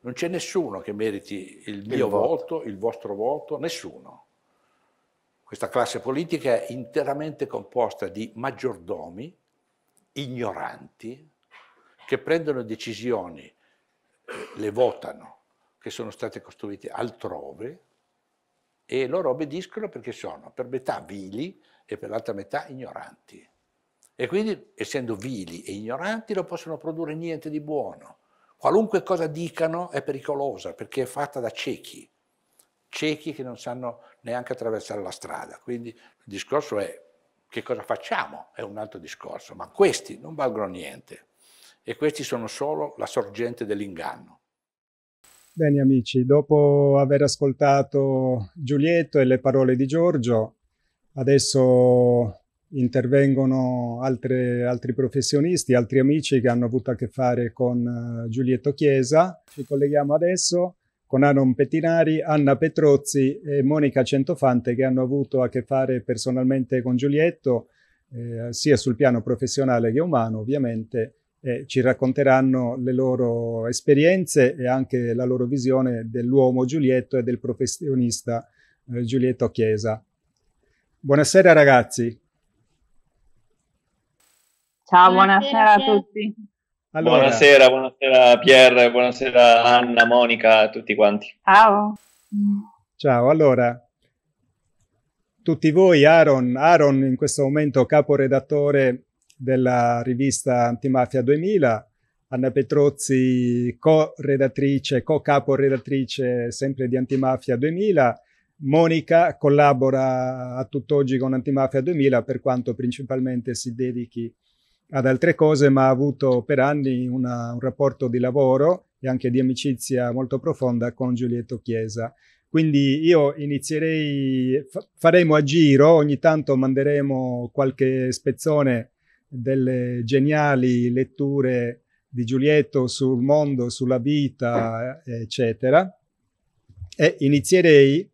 Non c'è nessuno che meriti il mio voto, il vostro voto, nessuno. Questa classe politica è interamente composta di maggiordomi ignoranti che prendono decisioni, le votano, che sono state costruite altrove, e loro obbediscono perché sono per metà vili e per l'altra metà ignoranti. E quindi, essendo vili e ignoranti, non possono produrre niente di buono. Qualunque cosa dicano è pericolosa, perché è fatta da ciechi, ciechi che non sanno neanche attraversare la strada. Quindi il discorso è che cosa facciamo, è un altro discorso, ma questi non valgono niente e questi sono solo la sorgente dell'inganno. Bene amici, dopo aver ascoltato Giulietto e le parole di Giorgio, adesso intervengono altri professionisti, altri amici che hanno avuto a che fare con Giulietto Chiesa. Ci colleghiamo adesso con Aaron Pettinari, Anna Petrozzi e Monica Centofante, che hanno avuto a che fare personalmente con Giulietto, sia sul piano professionale che umano ovviamente, e ci racconteranno le loro esperienze e anche la loro visione dell'uomo Giulietto e del professionista Giulietto Chiesa. Buonasera ragazzi. Ciao, buonasera a tutti. Allora, buonasera Pier, buonasera Anna, Monica, a tutti quanti. Ciao. Ciao, allora, tutti voi, Aaron in questo momento caporedattore della rivista Antimafia 2000, Anna Petrozzi co-redattrice, co-caporedattrice sempre di Antimafia 2000, Monica collabora a tutt'oggi con Antimafia 2000 per quanto principalmente si dedichi ad altre cose, ma ha avuto per anni un rapporto di lavoro e anche di amicizia molto profonda con Giulietto Chiesa. Quindi io inizierei, faremo a giro, ogni tanto manderemo qualche spezzone delle geniali letture di Giulietto sul mondo, sulla vita, eccetera. E inizierei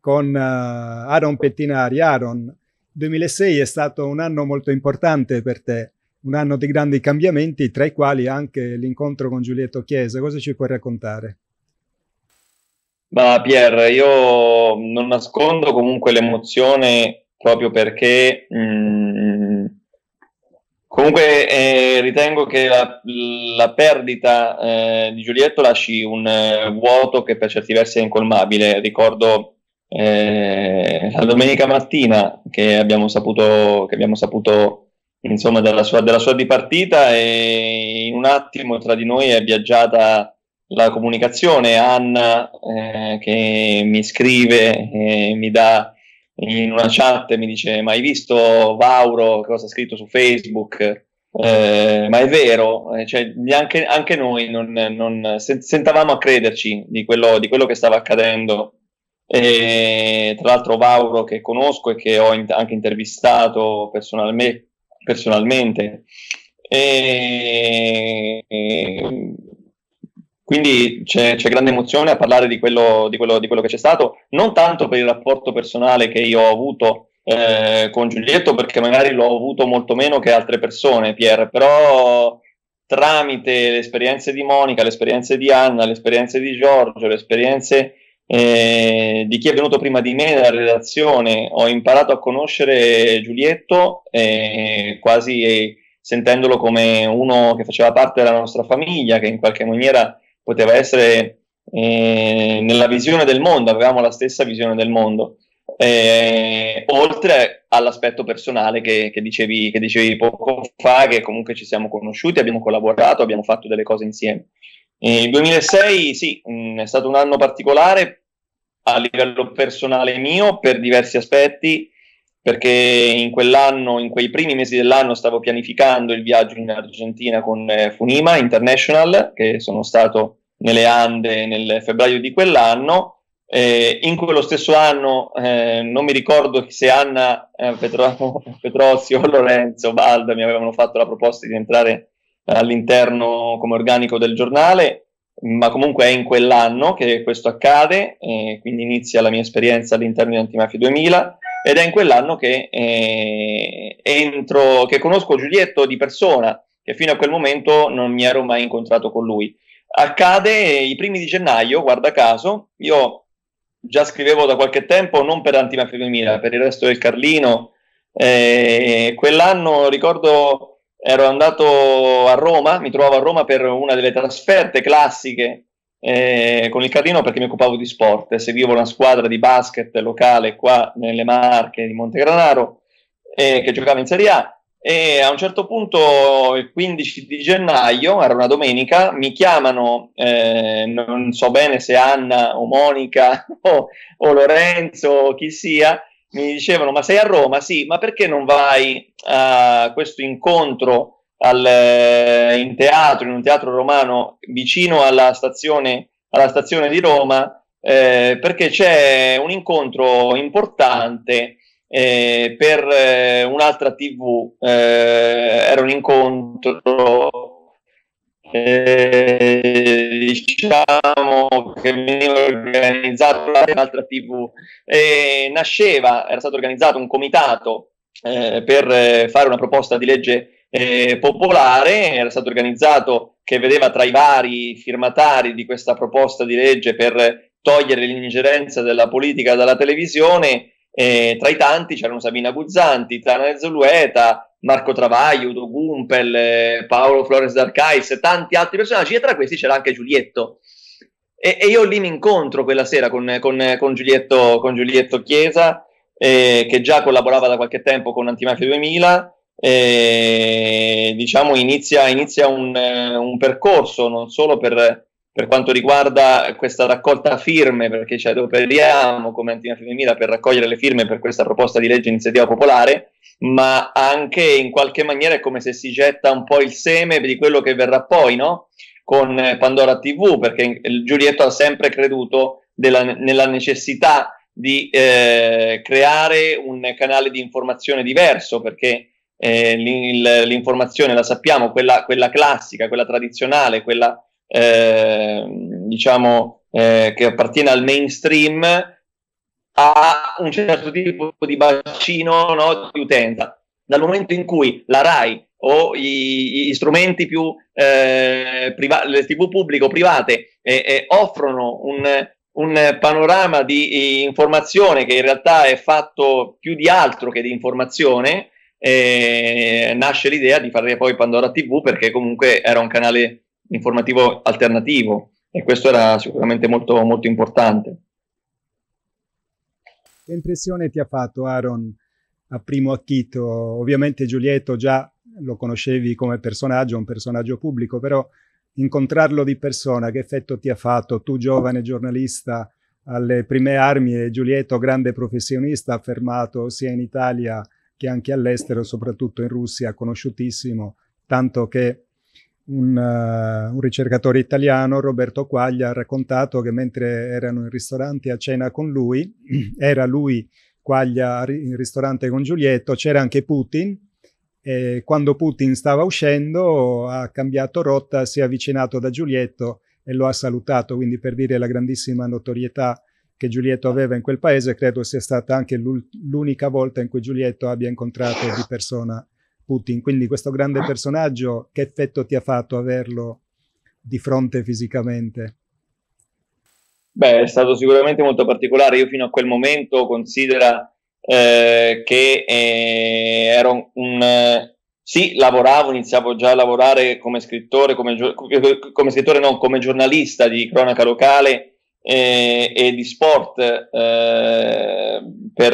con Aaron Pettinari. Aaron, 2006 è stato un anno molto importante per te, un anno di grandi cambiamenti, tra i quali anche l'incontro con Giulietto Chiesa. Cosa ci puoi raccontare? Ma Pier, io non nascondo comunque l'emozione, proprio perché comunque ritengo che la perdita di Giulietto lasci un vuoto che per certi versi è incolmabile. Ricordo la domenica mattina che abbiamo saputo insomma della sua dipartita, e in un attimo tra di noi è viaggiata la comunicazione. Anna che mi scrive e mi dà in una chat, mi dice: ma hai visto Vauro, cosa ha scritto su Facebook? Ma è vero, cioè, anche noi non sentavamo a crederci di quello che stava accadendo. E, tra l'altro, Vauro, che conosco e che ho anche intervistato personalmente. E quindi c'è grande emozione a parlare di quello che c'è stato, non tanto per il rapporto personale che io ho avuto con Giulietto, perché magari l'ho avuto molto meno che altre persone, Pier, però tramite le esperienze di Monica, le esperienze di Anna, le esperienze di Giorgio, le esperienze di chi è venuto prima di me nella redazione, ho imparato a conoscere Giulietto quasi sentendolo come uno che faceva parte della nostra famiglia, che in qualche maniera poteva essere nella visione del mondo, avevamo la stessa visione del mondo, oltre all'aspetto personale che dicevi poco fa, che comunque ci siamo conosciuti, abbiamo collaborato, abbiamo fatto delle cose insieme. Il 2006 sì, è stato un anno particolare a livello personale mio per diversi aspetti, perché in quell'anno, in quei primi mesi dell'anno, stavo pianificando il viaggio in Argentina con Funima International, che sono stato nelle Ande nel febbraio di quell'anno. In quello stesso anno non mi ricordo se Anna Petrozzi o Lorenzo Baldo mi avevano fatto la proposta di entrare all'interno come organico del giornale, ma comunque è in quell'anno che questo accade, quindi inizia la mia esperienza all'interno di Antimafia 2000, ed è in quell'anno che conosco Giulietto di persona, che fino a quel momento non mi ero mai incontrato con lui. Accade i primi di gennaio, guarda caso. Io già scrivevo da qualche tempo, non per Antimafia 2000, per Il Resto del Carlino. Quell'anno ricordo ero andato a Roma, mi trovavo a Roma per una delle trasferte classiche con il Carlino, perché mi occupavo di sport, seguivo una squadra di basket locale qua nelle Marche di Montegranaro che giocava in Serie A. E a un certo punto, il 15 di gennaio, era una domenica, mi chiamano, non so bene se Anna o Monica o Lorenzo o chi sia, mi dicevano: ma sei a Roma? Sì, ma perché non vai a questo incontro in un teatro romano vicino alla stazione di Roma, perché c'è un incontro importante per un'altra TV, era un incontro diciamo che veniva organizzato da un'altra TV, era stato organizzato un comitato per fare una proposta di legge popolare, era stato organizzato, che vedeva tra i vari firmatari di questa proposta di legge per togliere l'ingerenza della politica dalla televisione. Tra i tanti c'erano Sabina Guzzanti, Tana Zulueta, Marco Travaglio, Udo Gumpel, Paolo Flores d'Arcais e tanti altri personaggi, e tra questi c'era anche Giulietto. E io lì mi incontro quella sera con Giulietto Chiesa, che già collaborava da qualche tempo con Antimafia 2000. Diciamo inizia un percorso, non solo per quanto riguarda questa raccolta firme, perché ci adoperiamo come Antimafia 2000 per raccogliere le firme per questa proposta di legge iniziativa popolare, ma anche in qualche maniera è come se si getta un po' il seme di quello che verrà poi, no? Con Pandora TV, perché Giulietto ha sempre creduto nella necessità di creare un canale di informazione diverso, perché l'informazione la sappiamo, quella classica, quella tradizionale, quella che appartiene al mainstream, ha un certo tipo di bacino, no, di utenza. Dal momento in cui la RAI o gli strumenti più le TV pubbliche o private offrono un panorama di informazione che in realtà è fatto più di altro che di informazione, nasce l'idea di fare poi Pandora TV, perché comunque era un canale informativo alternativo e questo era sicuramente molto, molto importante. Che impressione ti ha fatto, Aaron, a primo acchito? Ovviamente Giulietto già lo conoscevi come personaggio, un personaggio pubblico, però incontrarlo di persona, che effetto ti ha fatto? Tu, giovane giornalista alle prime armi, e Giulietto, grande professionista, affermato sia in Italia che anche all'estero, soprattutto in Russia, conosciutissimo, tanto che un ricercatore italiano, Roberto Quaglia, ha raccontato che mentre erano in ristorante a cena con lui, era lui, Quaglia, in ristorante con Giulietto, c'era anche Putin, e quando Putin stava uscendo ha cambiato rotta, si è avvicinato da Giulietto e lo ha salutato, quindi per dire la grandissima notorietà che Giulietto aveva in quel paese. Credo sia stata anche l'unica volta in cui Giulietto abbia incontrato di persona Putin. Quindi questo grande personaggio, che effetto ti ha fatto averlo di fronte fisicamente? Beh, è stato sicuramente molto particolare. Io fino a quel momento, considera che ero sì, lavoravo, iniziavo già a lavorare come scrittore, come giornalista di cronaca locale e di sport per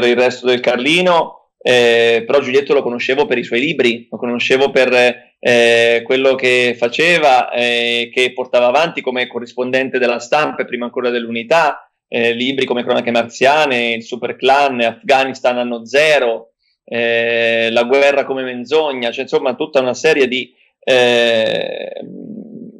il resto del Carlino, però Giulietto lo conoscevo per i suoi libri, lo conoscevo per quello che faceva, che portava avanti come corrispondente della Stampa, prima ancora dell'Unità. Libri come Cronache marziane, Il Superclan, Afghanistan anno zero, La guerra come menzogna, cioè insomma tutta una serie di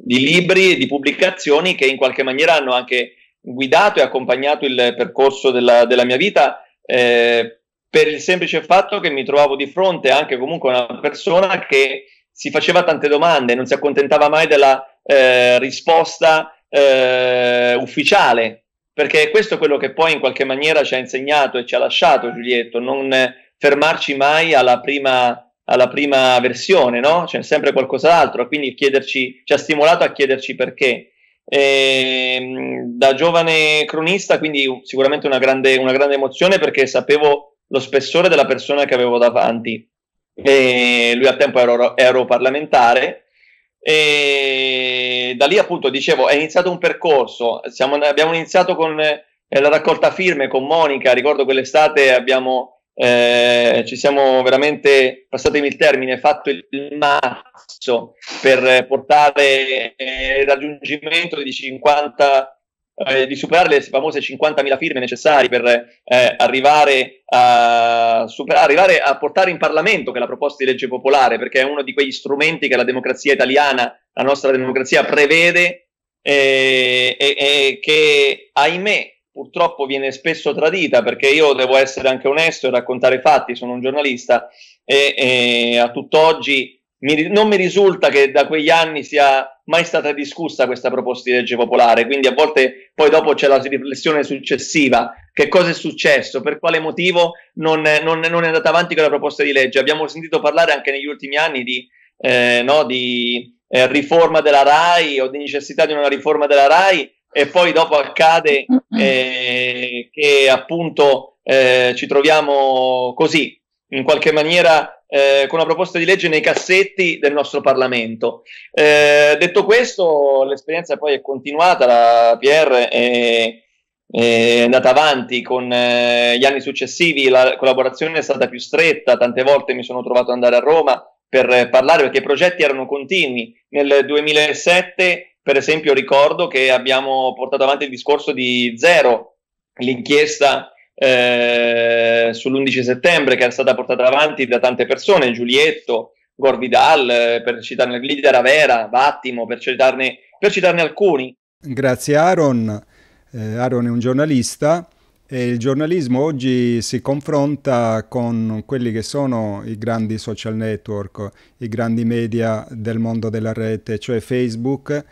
libri e di pubblicazioni che in qualche maniera hanno anche guidato e accompagnato il percorso della mia vita, per il semplice fatto che mi trovavo di fronte anche comunque a una persona che si faceva tante domande, non si accontentava mai della risposta ufficiale. Perché questo è quello che poi in qualche maniera ci ha insegnato e ci ha lasciato Giulietto, non fermarci mai alla prima versione, no? C'è sempre qualcos'altro, quindi ci ha stimolato a chiederci perché. Da giovane cronista, quindi sicuramente una grande emozione, perché sapevo lo spessore della persona che avevo davanti. Lui al tempo era europarlamentare. E da lì, appunto, dicevo, è iniziato un percorso. Abbiamo iniziato con la raccolta firme con Monica. Ricordo quell'estate ci siamo veramente, passatemi il termine, fatto il mazzo per portare il raggiungimento di di superare le famose 50.000 firme necessarie per arrivare a portare in Parlamento che la proposta di legge popolare, perché è uno di quegli strumenti che la democrazia italiana, la nostra democrazia, prevede e che, ahimè, purtroppo viene spesso tradita, perché io devo essere anche onesto e raccontare fatti, sono un giornalista e a tutt'oggi non mi risulta che da quegli anni sia mai stata discussa questa proposta di legge popolare, quindi a volte poi dopo c'è la riflessione successiva: che cosa è successo, per quale motivo non è andata avanti quella proposta di legge. Abbiamo sentito parlare anche negli ultimi anni di riforma della RAI o di necessità di una riforma della RAI, e poi dopo accade che appunto ci troviamo così, in qualche maniera, con una proposta di legge nei cassetti del nostro Parlamento. Detto questo, l'esperienza poi è continuata, la PR è andata avanti con gli anni successivi, la collaborazione è stata più stretta, tante volte mi sono trovato ad andare a Roma per parlare, perché i progetti erano continui. Nel 2007, per esempio, ricordo che abbiamo portato avanti il discorso di Zero, l'inchiesta sull'11 settembre che era stata portata avanti da tante persone, Giulietto, Gorvidal, per citarne Lidia Ravera, Vattimo, per citarne alcuni. Grazie Aaron. Aaron è un giornalista E il giornalismo oggi si confronta con quelli che sono i grandi social network, i grandi media del mondo della rete, cioè Facebook,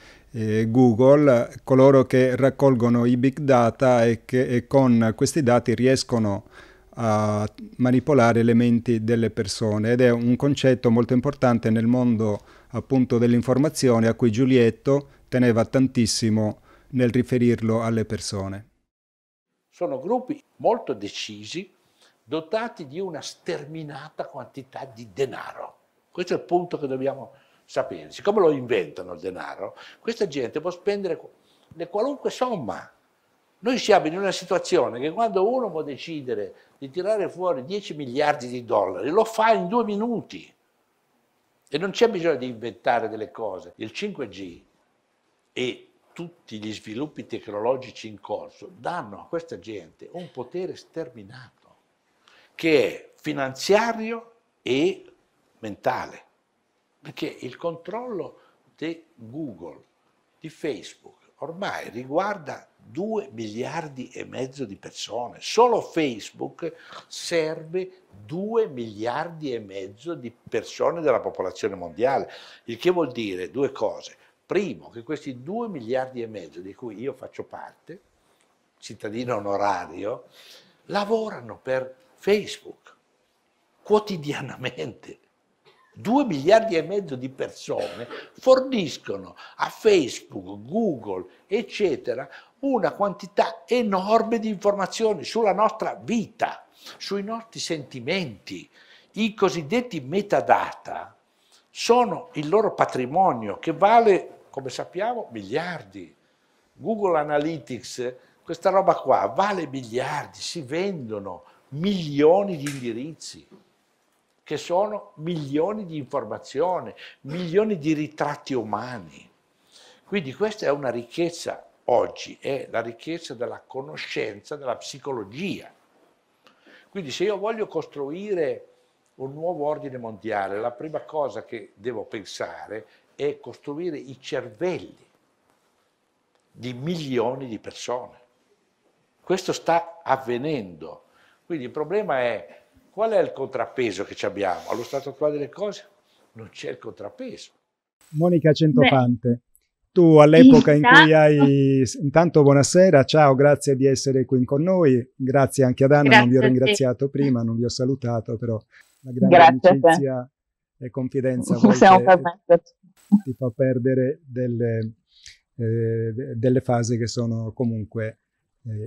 Google, coloro che raccolgono i big data e con questi dati riescono a manipolare le menti delle persone, ed è un concetto molto importante nel mondo appunto dell'informazione, a cui Giulietto teneva tantissimo nel riferirlo alle persone. Sono gruppi molto decisi, dotati di una sterminata quantità di denaro. Questo è il punto che dobbiamo sapere. Siccome lo inventano il denaro, questa gente può spendere qualunque somma. Noi siamo in una situazione che quando uno può decidere di tirare fuori 10 miliardi di dollari, lo fa in 2 minuti. E non c'è bisogno di inventare delle cose. Il 5G e tutti gli sviluppi tecnologici in corso danno a questa gente un potere sterminato, che è finanziario e mentale, perché il controllo di Google, di Facebook, ormai riguarda 2,5 miliardi di persone. Solo Facebook serve 2,5 miliardi di persone della popolazione mondiale, il che vuol dire due cose. Primo, che questi 2,5 miliardi di cui io faccio parte, cittadino onorario, lavorano per Facebook quotidianamente. 2,5 miliardi di persone forniscono a Facebook, Google, eccetera, una quantità enorme di informazioni sulla nostra vita, sui nostri sentimenti. I cosiddetti metadata sono il loro patrimonio, che vale, come sappiamo, miliardi. Google Analytics, questa roba qua, vale miliardi, si vendono milioni di indirizzi, che sono milioni di informazioni, milioni di ritratti umani. Quindi questa è una ricchezza oggi, è la ricchezza della conoscenza, della psicologia. Quindi se io voglio costruire un nuovo ordine mondiale, la prima cosa che devo pensare è costruire i cervelli di milioni di persone. Questo sta avvenendo. Quindi il problema è: qual è il contrappeso che abbiamo? Allo stato attuale delle cose non c'è il contrappeso. Monica Centofante, tu all'epoca in cui hai... Intanto buonasera, ciao, grazie di essere qui con noi. Grazie anche ad Anna, non vi ho ringraziato prima, non vi ho salutato, però la grande amicizia e confidenza ti fa perdere delle fasi che sono comunque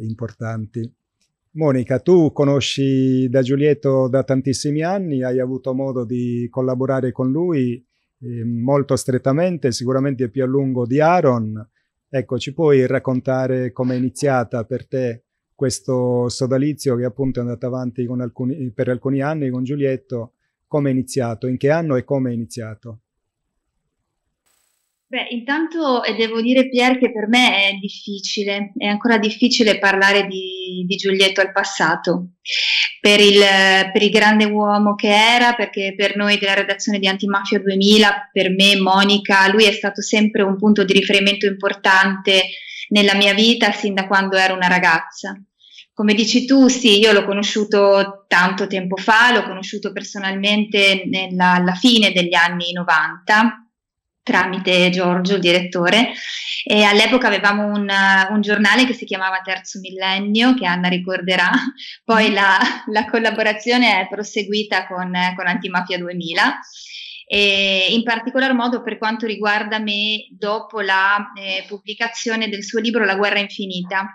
importanti. Monica, tu conosci da Giulietto da tantissimi anni, hai avuto modo di collaborare con lui molto strettamente, sicuramente più a lungo di Aaron. Ecco, ci puoi raccontare com'è iniziata per te questo sodalizio che appunto è andato avanti con per alcuni anni con Giulietto? Come è iniziato? In che anno e come è iniziato? Beh, intanto devo dire, Pier, che per me è difficile, è ancora difficile parlare di Giulietto al passato, per il grande uomo che era, perché per noi della redazione di Antimafia 2000, per me, Monica, lui è stato sempre un punto di riferimento importante nella mia vita sin da quando ero una ragazza. Come dici tu, sì, io l'ho conosciuto tanto tempo fa, l'ho conosciuto personalmente alla fine degli anni 90, tramite Giorgio, il direttore, e all'epoca avevamo un giornale che si chiamava Terzo Millennio, che Anna ricorderà. Poi la collaborazione è proseguita con Antimafia 2000, e in particolar modo per quanto riguarda me, dopo la pubblicazione del suo libro La Guerra Infinita,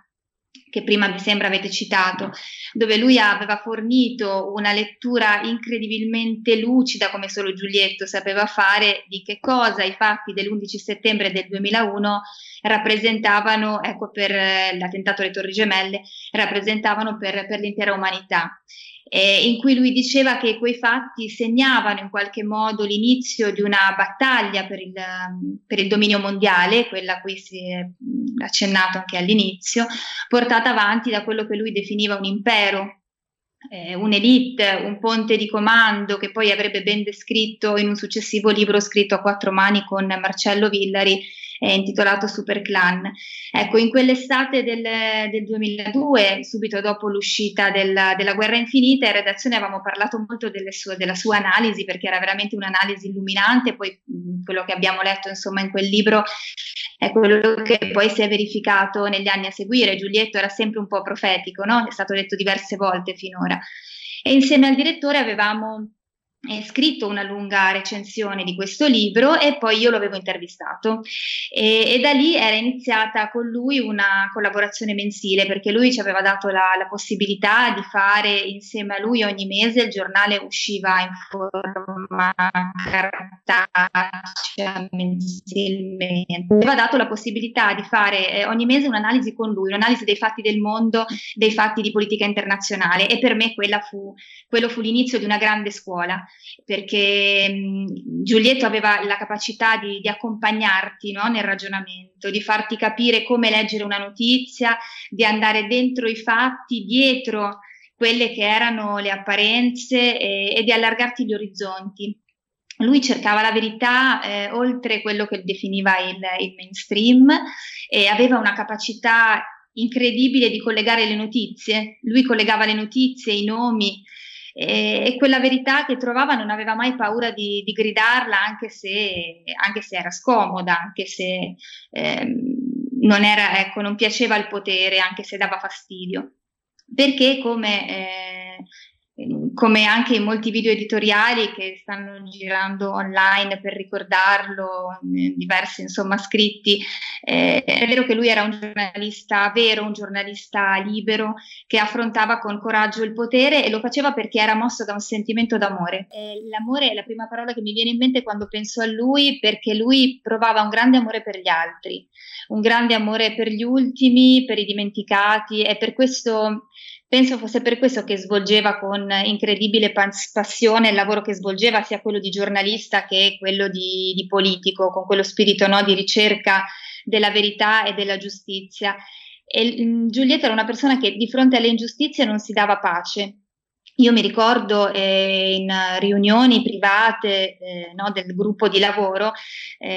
che prima mi sembra avete citato, dove lui aveva fornito una lettura incredibilmente lucida, come solo Giulietto sapeva fare, di che cosa i fatti dell'11 settembre del 2001 rappresentavano, ecco, per l'attentato alle Torri Gemelle, rappresentavano per l'intera umanità. In cui lui diceva che quei fatti segnavano in qualche modo l'inizio di una battaglia per il dominio mondiale, quella a cui si è accennato anche all'inizio, portata avanti da quello che lui definiva un impero, un'elite, un ponte di comando, che poi avrebbe ben descritto in un successivo libro scritto a 4 mani con Marcello Villari, intitolato Superclan. Ecco, in quell'estate del 2002, subito dopo l'uscita della Guerra Infinita, in redazione avevamo parlato molto della sua analisi, perché era veramente un'analisi illuminante. Poi quello che abbiamo letto, insomma, in quel libro è quello che poi si è verificato negli anni a seguire. Giulietto era sempre un po' profetico, no? È stato detto diverse volte finora. E insieme al direttore avevamo scritto una lunga recensione di questo libro e poi io lo avevo intervistato, e da lì era iniziata con lui una collaborazione mensile, perché lui ci aveva dato la possibilità di fare insieme a lui ogni mese. Il giornale usciva in forma cartacea mensilmente, aveva dato la possibilità di fare ogni mese un'analisi con lui, un'analisi dei fatti del mondo, dei fatti di politica internazionale, e per me quello fu l'inizio di una grande scuola, perché Giulietto aveva la capacità di accompagnarti, no, nel ragionamento, di farti capire come leggere una notizia, di andare dentro i fatti, dietro quelle che erano le apparenze, e di allargarti gli orizzonti. Lui cercava la verità oltre quello che definiva il mainstream, e aveva una capacità incredibile di collegare le notizie. Lui collegava le notizie, i nomi, e quella verità che trovava non aveva mai paura di gridarla, anche se era scomoda, anche se non era, ecco, non piaceva il potere, anche se dava fastidio, perché come anche in molti video editoriali che stanno girando online per ricordarlo, diversi, insomma, scritti, è vero che lui era un giornalista vero, un giornalista libero, che affrontava con coraggio il potere, e lo faceva perché era mosso da un sentimento d'amore. L'amore è la prima parola che mi viene in mente quando penso a lui, perché lui provava un grande amore per gli altri, un grande amore per gli ultimi, per i dimenticati, e per questo... Penso fosse per questo che svolgeva con incredibile passione il lavoro che svolgeva, sia quello di giornalista che quello di politico, con quello spirito, no, di ricerca della verità e della giustizia. E Giulietto era una persona che di fronte alle ingiustizie non si dava pace. Io mi ricordo in riunioni private, no, del gruppo di lavoro,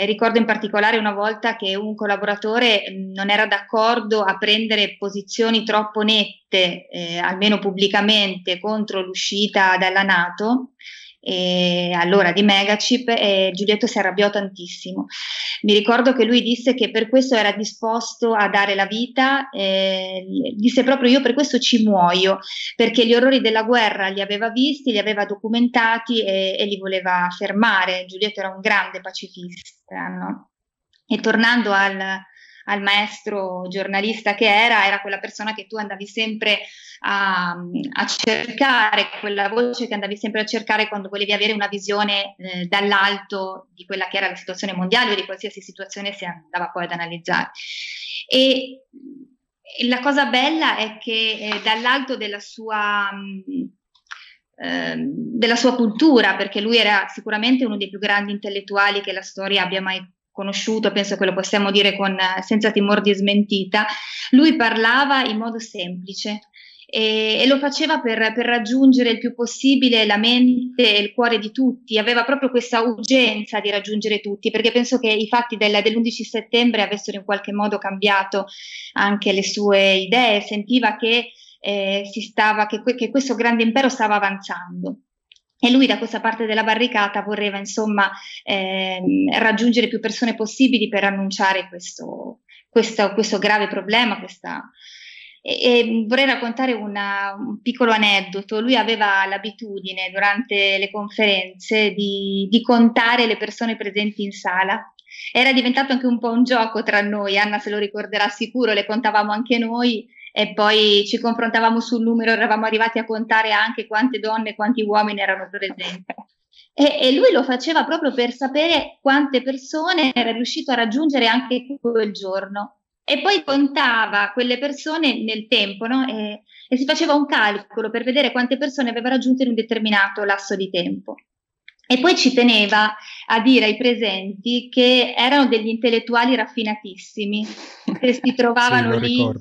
ricordo in particolare una volta che un collaboratore non era d'accordo a prendere posizioni troppo nette, almeno pubblicamente, contro l'uscita dalla NATO, allora di Megachip, e Giulietto si arrabbiò tantissimo. Mi ricordo che lui disse che per questo era disposto a dare la vita, disse proprio: io per questo ci muoio, perché gli orrori della guerra li aveva visti, li aveva documentati, e li voleva fermare. Giulietto era un grande pacifista, no? E tornando al maestro giornalista che era quella persona che tu andavi sempre a cercare, quella voce che andavi sempre a cercare quando volevi avere una visione dall'alto di quella che era la situazione mondiale, o di qualsiasi situazione si andava poi ad analizzare. E la cosa bella è che dall'alto della sua cultura, perché lui era sicuramente uno dei più grandi intellettuali che la storia abbia mai conosciuto, penso che lo possiamo dire senza timor di smentita, lui parlava in modo semplice, e lo faceva per raggiungere il più possibile la mente e il cuore di tutti. Aveva proprio questa urgenza di raggiungere tutti, perché penso che i fatti dell'11 settembre avessero in qualche modo cambiato anche le sue idee. Sentiva che questo grande impero stava avanzando. E lui da questa parte della barricata voleva, insomma, raggiungere più persone possibili per annunciare questo grave problema. E vorrei raccontare un piccolo aneddoto. Lui aveva l'abitudine durante le conferenze di contare le persone presenti in sala. Era diventato anche un po' un gioco tra noi, Anna se lo ricorderà sicuro, le contavamo anche noi. E poi ci confrontavamo sul numero, eravamo arrivati a contare anche quante donne e quanti uomini erano presenti. E lui lo faceva proprio per sapere quante persone era riuscito a raggiungere anche quel giorno. E poi contava quelle persone nel tempo, no? E si faceva un calcolo per vedere quante persone aveva raggiunto in un determinato lasso di tempo. E poi ci teneva a dire ai presenti che erano degli intellettuali raffinatissimi, che si trovavano lì in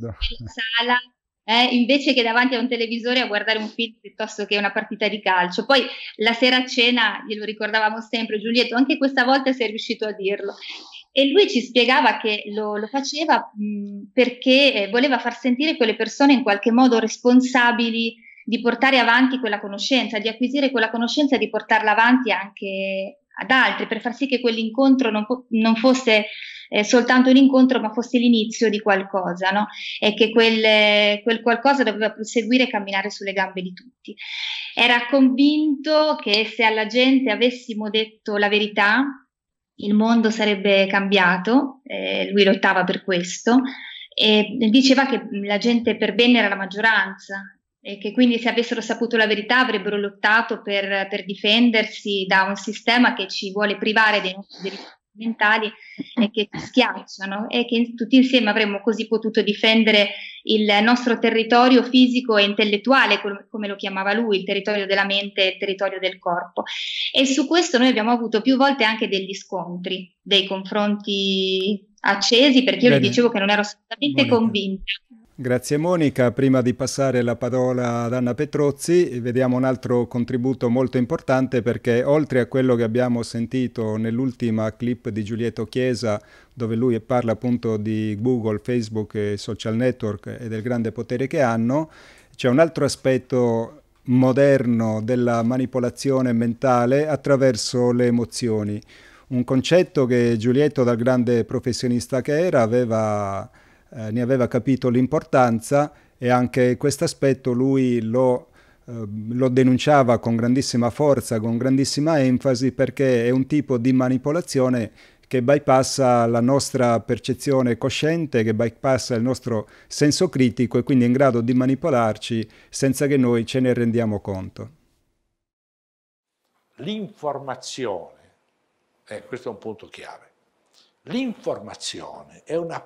sala, invece che davanti a un televisore a guardare un film piuttosto che una partita di calcio. Poi la sera a cena glielo ricordavamo sempre: Giulietto, anche questa volta sei riuscito a dirlo. E lui ci spiegava che lo faceva perché voleva far sentire quelle persone in qualche modo responsabili di portare avanti quella conoscenza, di acquisire quella conoscenza e di portarla avanti anche ad altri, per far sì che quell'incontro non fosse soltanto un incontro, ma fosse l'inizio di qualcosa, no? E che quel qualcosa doveva proseguire e camminare sulle gambe di tutti. Era convinto che se alla gente avessimo detto la verità, il mondo sarebbe cambiato, lui lottava per questo, e diceva che la gente per bene era la maggioranza, e che quindi se avessero saputo la verità avrebbero lottato per difendersi da un sistema che ci vuole privare dei nostri diritti mentali e che ci schiacciano, e che tutti insieme avremmo così potuto difendere il nostro territorio fisico e intellettuale, come lo chiamava lui, il territorio della mente e il territorio del corpo. E su questo noi abbiamo avuto più volte anche degli scontri, dei confronti accesi, perché io gli dicevo che non ero assolutamente convinta. Grazie Monica, prima di passare la parola ad Anna Petrozzi vediamo un altro contributo molto importante, perché oltre a quello che abbiamo sentito nell'ultima clip di Giulietto Chiesa, dove lui parla appunto di Google, Facebook e social network e del grande potere che hanno, c'è un altro aspetto moderno della manipolazione mentale attraverso le emozioni, un concetto che Giulietto, dal grande professionista che era, ne aveva capito l'importanza, e anche questo aspetto lui lo denunciava con grandissima forza, con grandissima enfasi, perché è un tipo di manipolazione che bypassa la nostra percezione cosciente, che bypassa il nostro senso critico e quindi è in grado di manipolarci senza che noi ce ne rendiamo conto. L'informazione, questo è un punto chiave, l'informazione è una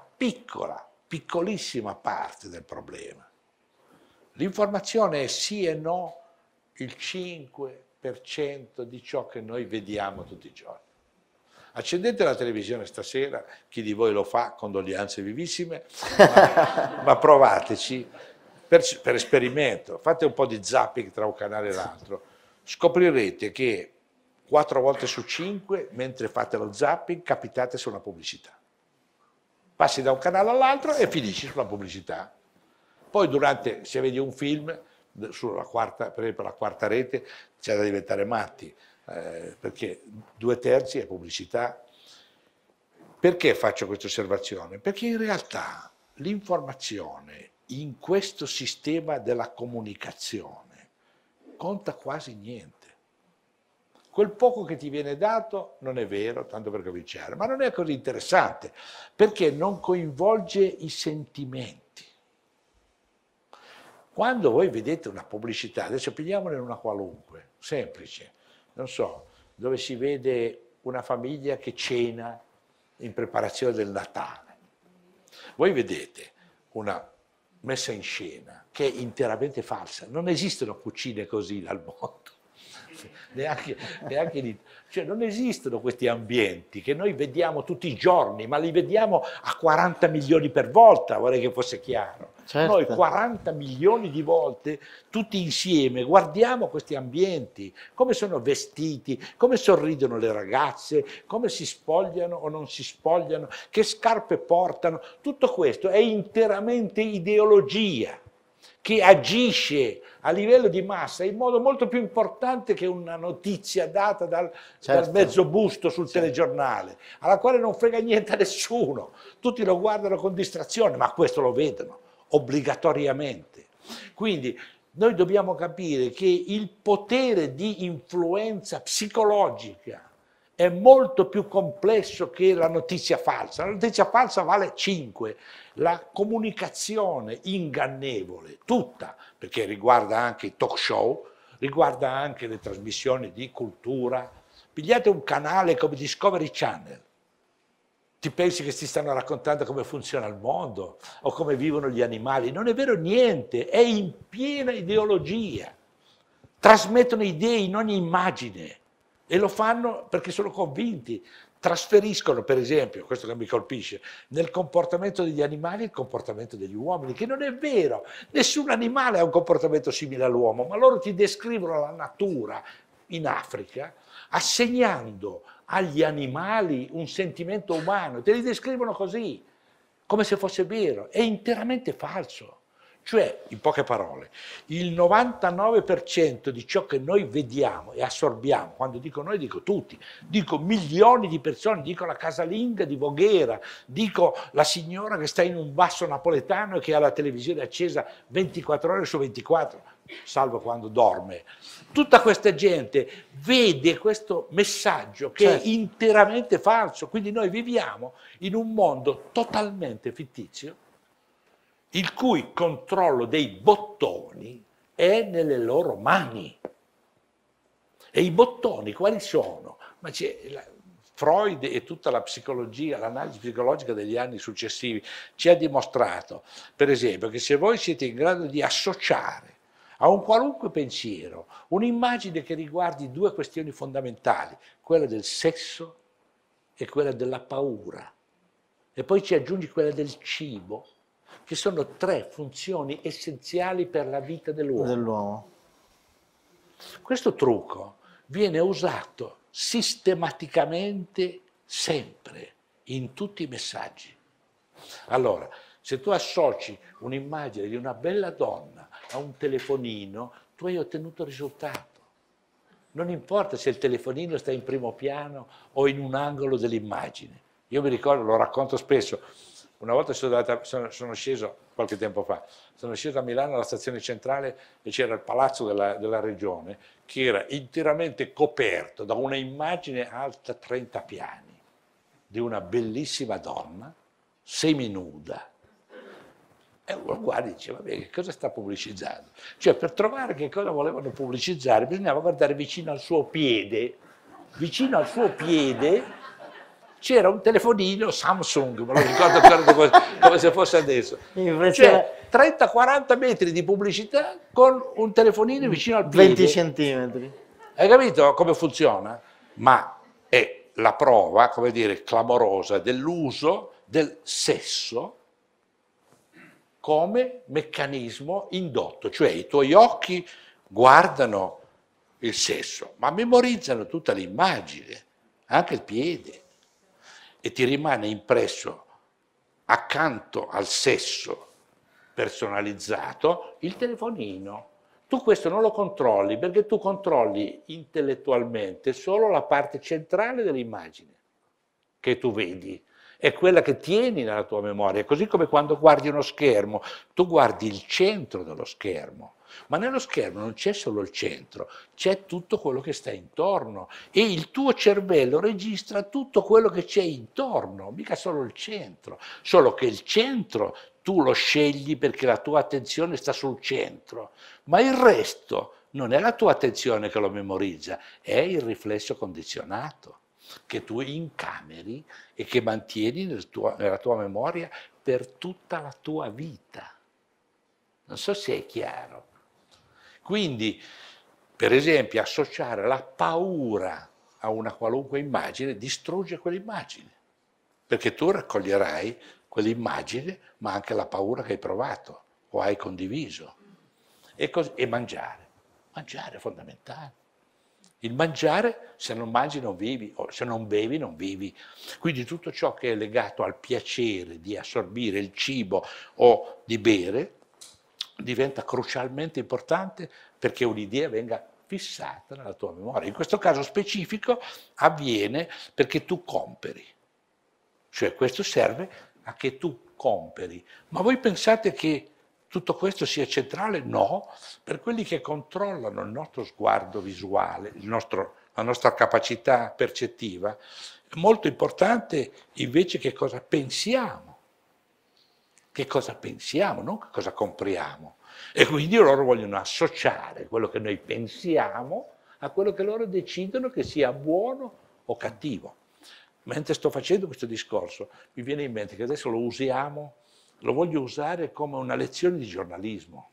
piccolissima parte del problema. L'informazione è sì e no il 5% di ciò che noi vediamo tutti i giorni. Accendete la televisione stasera, chi di voi lo fa, condoglianze vivissime, ma provateci per esperimento, fate un po' di zapping tra un canale e l'altro, scoprirete che 4 volte su 5, mentre fate lo zapping, capitate su una pubblicità. Passi da un canale all'altro e finisci sulla pubblicità. Poi durante, se vedi un film, per esempio la quarta rete, c'è da diventare matti, perché 2/3 è pubblicità. Perché faccio questa osservazione? Perché in realtà l'informazione in questo sistema della comunicazione conta quasi niente. Quel poco che ti viene dato non è vero, tanto per cominciare, ma non è così interessante, perché non coinvolge i sentimenti. Quando voi vedete una pubblicità, adesso pigliamone una qualunque, semplice, non so, dove si vede una famiglia che cena in preparazione del Natale, voi vedete una messa in scena che è interamente falsa, non esistono cucine così al mondo. Neanche cioè non esistono questi ambienti che noi vediamo tutti i giorni, ma li vediamo a 40 milioni per volta, vorrei che fosse chiaro. Certo. Noi 40 milioni di volte tutti insieme guardiamo questi ambienti, come sono vestiti, come sorridono le ragazze, come si spogliano o non si spogliano, che scarpe portano. Tutto questo è interamente ideologia che agisce a livello di massa in modo molto più importante che una notizia data dal mezzo busto sul telegiornale, alla quale non frega niente a nessuno, tutti lo guardano con distrazione, ma questo lo vedono obbligatoriamente. Quindi noi dobbiamo capire che il potere di influenza psicologica è molto più complesso che la notizia falsa. La notizia falsa vale 5, la comunicazione ingannevole, tutta, perché riguarda anche i talk show, riguarda anche le trasmissioni di cultura. Pigliate un canale come Discovery Channel, ti pensi che ti stanno raccontando come funziona il mondo o come vivono gli animali? Non è vero niente, è in piena ideologia. Trasmettono idee in ogni immagine. E lo fanno perché sono convinti, trasferiscono per esempio, questo che mi colpisce, nel comportamento degli animali il comportamento degli uomini, che non è vero, nessun animale ha un comportamento simile all'uomo, ma loro ti descrivono la natura in Africa assegnando agli animali un sentimento umano, te li descrivono così, come se fosse vero, è interamente falso. Cioè, in poche parole, il 99% di ciò che noi vediamo e assorbiamo, quando dico noi dico tutti, dico milioni di persone, dico la casalinga di Voghera, dico la signora che sta in un basso napoletano e che ha la televisione accesa 24 ore su 24, salvo quando dorme. Tutta questa gente vede questo messaggio che è interamente falso, quindi noi viviamo in un mondo totalmente fittizio, il cui controllo dei bottoni è nelle loro mani. E i bottoni quali sono? Ma Freud e tutta la psicologia, l'analisi psicologica degli anni successivi ci ha dimostrato, per esempio, che se voi siete in grado di associare a un qualunque pensiero un'immagine che riguardi due questioni fondamentali, quella del sesso e quella della paura, e poi ci aggiungi quella del cibo, che sono tre funzioni essenziali per la vita dell'uomo. Questo trucco viene usato sistematicamente sempre, in tutti i messaggi. Allora, se tu associ un'immagine di una bella donna a un telefonino, tu hai ottenuto il risultato. Non importa se il telefonino sta in primo piano o in un angolo dell'immagine. Io mi ricordo, lo racconto spesso, una volta sono sceso, qualche tempo fa, sono sceso a Milano alla stazione centrale e c'era il palazzo della regione che era interamente coperto da una immagine alta 30 piani di una bellissima donna seminuda. E uno qua diceva, vabbè, che cosa sta pubblicizzando? Cioè, per trovare che cosa volevano pubblicizzare bisognava guardare vicino al suo piede. Vicino al suo piede c'era un telefonino Samsung, me lo ricordo come se fosse adesso. Cioè 30-40 metri di pubblicità con un telefonino vicino al piede. 20 centimetri. Hai capito come funziona? Ma è la prova, come dire, clamorosa dell'uso del sesso come meccanismo indotto. Cioè i tuoi occhi guardano il sesso, ma memorizzano tutta l'immagine, anche il piede. E ti rimane impresso accanto al sesso personalizzato il telefonino. Tu questo non lo controlli perché tu controlli intellettualmente solo la parte centrale dell'immagine che tu vedi, è quella che tieni nella tua memoria, così come quando guardi uno schermo, tu guardi il centro dello schermo, ma nello schermo non c'è solo il centro, c'è tutto quello che sta intorno e il tuo cervello registra tutto quello che c'è intorno, mica solo il centro, solo che il centro tu lo scegli perché la tua attenzione sta sul centro, ma il resto non è la tua attenzione che lo memorizza, è il riflesso condizionato che tu incameri e che mantieni nella tua memoria per tutta la tua vita. Non so se è chiaro. Quindi, per esempio, associare la paura a una qualunque immagine distrugge quell'immagine, perché tu raccoglierai quell'immagine, ma anche la paura che hai provato o hai condiviso. E mangiare. Mangiare è fondamentale. Il mangiare, se non mangi non vivi, o se non bevi non vivi. Quindi tutto ciò che è legato al piacere di assorbire il cibo o di bere diventa crucialmente importante perché un'idea venga fissata nella tua memoria. In questo caso specifico avviene perché tu comperi. Cioè questo serve a che tu comperi. Ma voi pensate che tutto questo sia centrale? No, per quelli che controllano il nostro sguardo visuale, la nostra capacità percettiva, è molto importante invece che cosa pensiamo. Che cosa pensiamo, non che cosa compriamo. E quindi loro vogliono associare quello che noi pensiamo a quello che loro decidono che sia buono o cattivo. Mentre sto facendo questo discorso, mi viene in mente che adesso lo usiamo, lo voglio usare come una lezione di giornalismo,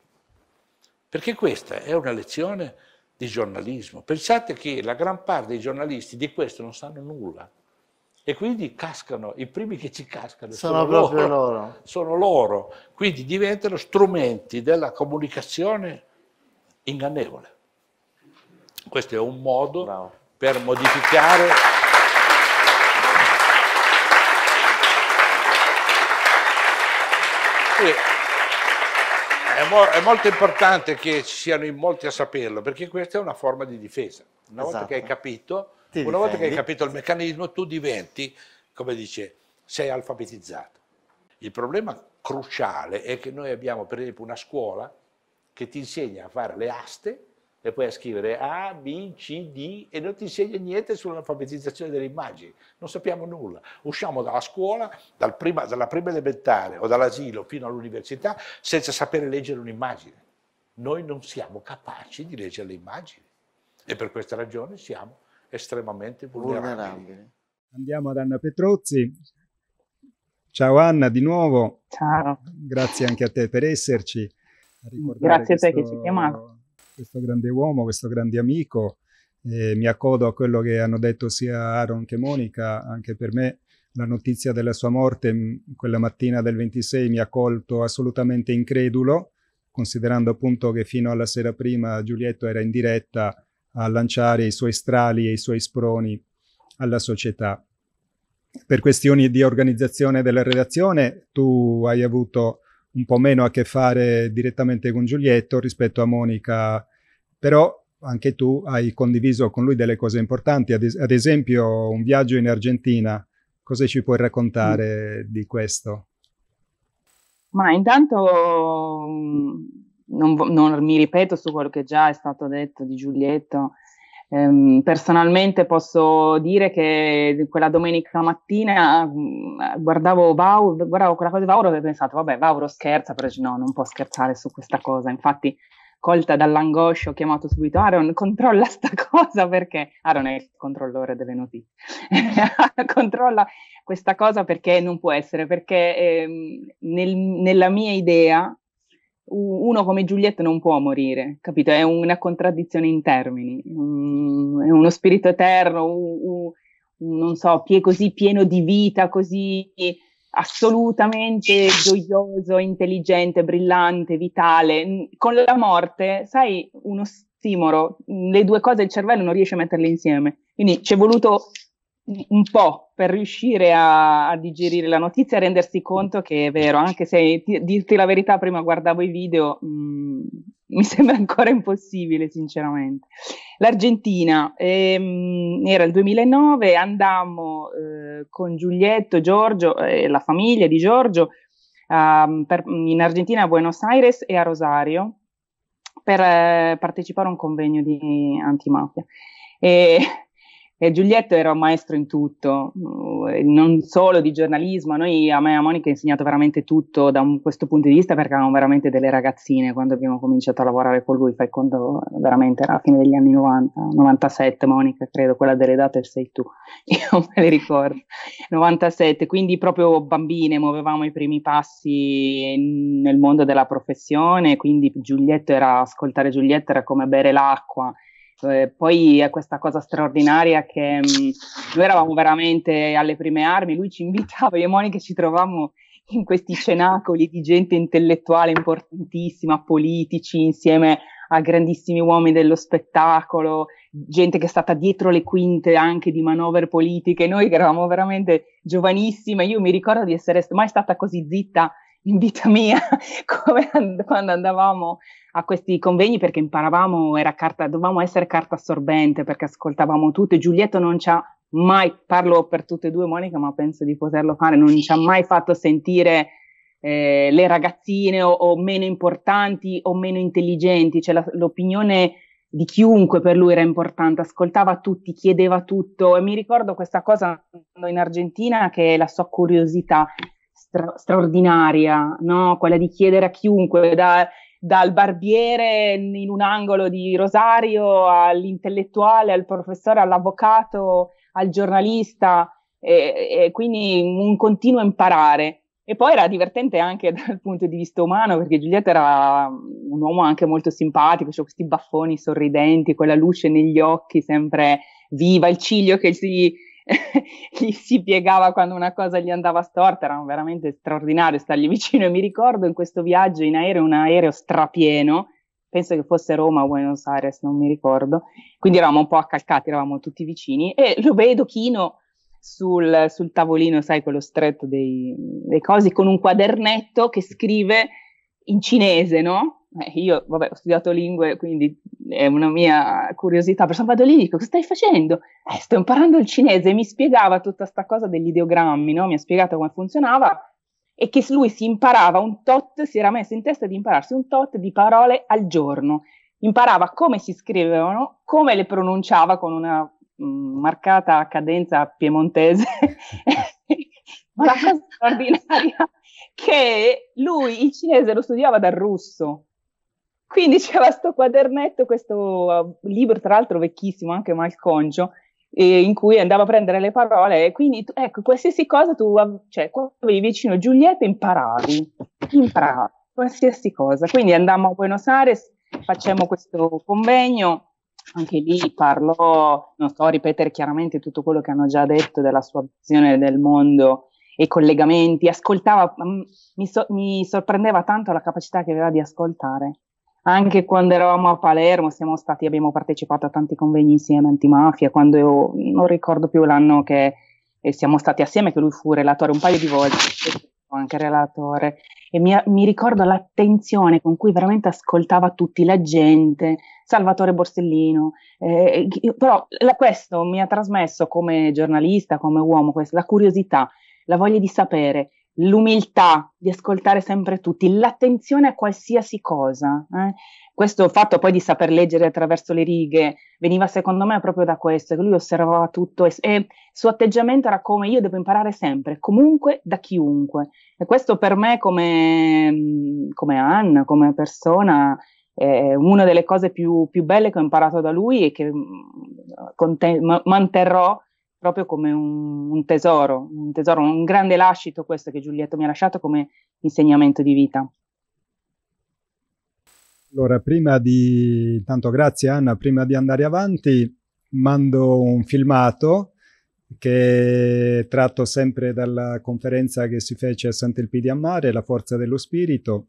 perché questa è una lezione di giornalismo. Pensate che la gran parte dei giornalisti di questo non sanno nulla e quindi cascano, i primi che ci cascano sono loro, quindi diventano strumenti della comunicazione ingannevole. Questo è un modo per modificare È molto importante che ci siano in molti a saperlo, perché questa è una forma di difesa. Una volta che hai capito, il meccanismo, tu diventi, come dice, sei alfabetizzato. Il problema cruciale è che noi abbiamo, per esempio, una scuola che ti insegna a fare le aste e poi a scrivere A, B, C, D e non ti insegna niente sull'alfabetizzazione delle immagini. Non sappiamo nulla. Usciamo dalla scuola, dalla prima elementare o dall'asilo fino all'università senza sapere leggere un'immagine. Noi non siamo capaci di leggere le immagini e per questa ragione siamo estremamente vulnerabili. Andiamo ad Anna Petrozzi. Ciao Anna di nuovo. Ciao. Grazie anche a te per esserci. Grazie a te che ci hai chiamato. Questo grande uomo, questo grande amico, mi accodo a quello che hanno detto sia Aaron che Monica. Anche per me la notizia della sua morte quella mattina del 26 mi ha colto assolutamente incredulo, considerando appunto che fino alla sera prima Giulietto era in diretta a lanciare i suoi strali e i suoi sproni alla società. Per questioni di organizzazione della redazione tu hai avuto un po' meno a che fare direttamente con Giulietto rispetto a Monica, però anche tu hai condiviso con lui delle cose importanti, ad esempio un viaggio in Argentina. Cosa ci puoi raccontare di questo? Ma intanto non mi ripeto su quello che già è stato detto di Giulietto. Personalmente posso dire che quella domenica mattina guardavo quella cosa di Vauro e ho pensato, vabbè, Vauro scherza, però no, non può scherzare su questa cosa. Infatti, colta dall'angoscia, ho chiamato subito Aaron, controlla sta cosa, perché Aaron è il controllore delle notizie, controlla questa cosa perché non può essere, perché nella mia idea uno come Giulietto non può morire, capito? È una contraddizione in termini, è uno spirito eterno, non so, così pieno di vita, così assolutamente gioioso, intelligente, brillante, vitale. Con la morte, sai, uno ossimoro, le due cose il cervello non riesce a metterle insieme, quindi ci è voluto un po' per riuscire a digerire la notizia e rendersi conto che è vero, anche se dirti la verità, prima guardavo i video, mi sembra ancora impossibile sinceramente. L'Argentina, era il 2009, andammo con Giulietto, Giorgio e la famiglia di Giorgio in Argentina, a Buenos Aires e a Rosario per partecipare a un convegno di antimafia. E Giulietto era un maestro in tutto, non solo di giornalismo. A me e a Monica ha insegnato veramente tutto da questo punto di vista, perché eravamo veramente delle ragazzine quando abbiamo cominciato a lavorare con lui. Fai conto, veramente alla fine degli anni 90, 97 Monica credo, quella delle date sei tu, io me le ricordo, 97, quindi proprio bambine, muovevamo i primi passi nel mondo della professione, quindi ascoltare Giulietto era come bere l'acqua. Poi è questa cosa straordinaria che noi eravamo veramente alle prime armi, lui ci invitava, io e Monica ci trovavamo in questi cenacoli di gente intellettuale importantissima, politici, insieme a grandissimi uomini dello spettacolo, gente che è stata dietro le quinte anche di manovre politiche. Noi che eravamo veramente giovanissime, io mi ricordo di essere mai stata così zitta in vita mia come quando andavamo a questi convegni, perché imparavamo, dovevamo essere carta assorbente perché ascoltavamo tutto, e Giulietto non ci ha mai, parlo per tutte e due Monica ma penso di poterlo fare, non ci ha mai fatto sentire le ragazzine o meno importanti o meno intelligenti, cioè l'opinione di chiunque per lui era importante, ascoltava tutti, chiedeva tutto. E mi ricordo questa cosa in Argentina, che è la sua curiosità straordinaria, no? Quella di chiedere a chiunque, dal barbiere in un angolo di Rosario all'intellettuale, al professore, all'avvocato, al giornalista, e quindi un continuo imparare. E poi era divertente anche dal punto di vista umano, perché Giulietto era un uomo anche molto simpatico, cioè questi baffoni sorridenti, quella luce negli occhi sempre viva, il ciglio che si piegava quando una cosa gli andava storta. Era veramente straordinario stargli vicino. E mi ricordo in questo viaggio in aereo, un aereo strapieno, penso che fosse Roma o Buenos Aires, non mi ricordo, quindi eravamo un po' accalcati, eravamo tutti vicini, e lo vedo chino sul tavolino, sai, quello stretto dei cosi, con un quadernetto che scrive in cinese, no? Io, vabbè, ho studiato lingue, quindi è una mia curiosità, perciò vado lì e dico, cosa stai facendo? Sto imparando il cinese, e mi spiegava tutta sta cosa degli ideogrammi, no? Mi ha spiegato come funzionava, e che lui si imparava un tot, si era messo in testa di impararsi un tot di parole al giorno, imparava come si scrivevano, come le pronunciava con una marcata cadenza piemontese, ma la cosa straordinaria che lui il cinese lo studiava dal russo, quindi c'era sto quadernetto, questo libro tra l'altro vecchissimo, anche malconcio, in cui andava a prendere le parole, e quindi ecco, qualsiasi cosa tu, cioè quando avevi vicino Giulietta imparavi qualsiasi cosa. Quindi andammo a Buenos Aires, facemmo questo convegno, anche lì parlò, non sto a ripetere chiaramente tutto quello che hanno già detto della sua visione del mondo e collegamenti, ascoltava, mi sorprendeva tanto la capacità che aveva di ascoltare. Anche quando eravamo a Palermo abbiamo partecipato a tanti convegni insieme, antimafia, quando io non ricordo più l'anno che siamo stati assieme, che lui fu relatore un paio di volte, anche relatore, e mi ricordo l'attenzione con cui veramente ascoltava tutti, la gente, Salvatore Borsellino, però questo mi ha trasmesso come giornalista, come uomo, la curiosità, la voglia di sapere, l'umiltà di ascoltare sempre tutti, l'attenzione a qualsiasi cosa. Questo fatto poi di saper leggere attraverso le righe veniva secondo me proprio da questo, che lui osservava tutto, e suo atteggiamento era come: io devo imparare sempre, comunque, da chiunque. E questo per me, come Anna, come persona, è una delle cose più belle che ho imparato da lui, e che manterrò proprio come un tesoro, un grande lascito, questo che Giulietto mi ha lasciato come insegnamento di vita. Allora, intanto grazie Anna, prima di andare avanti mando un filmato che è tratto sempre dalla conferenza che si fece a Sant'Elpidio a Mare, La forza dello spirito,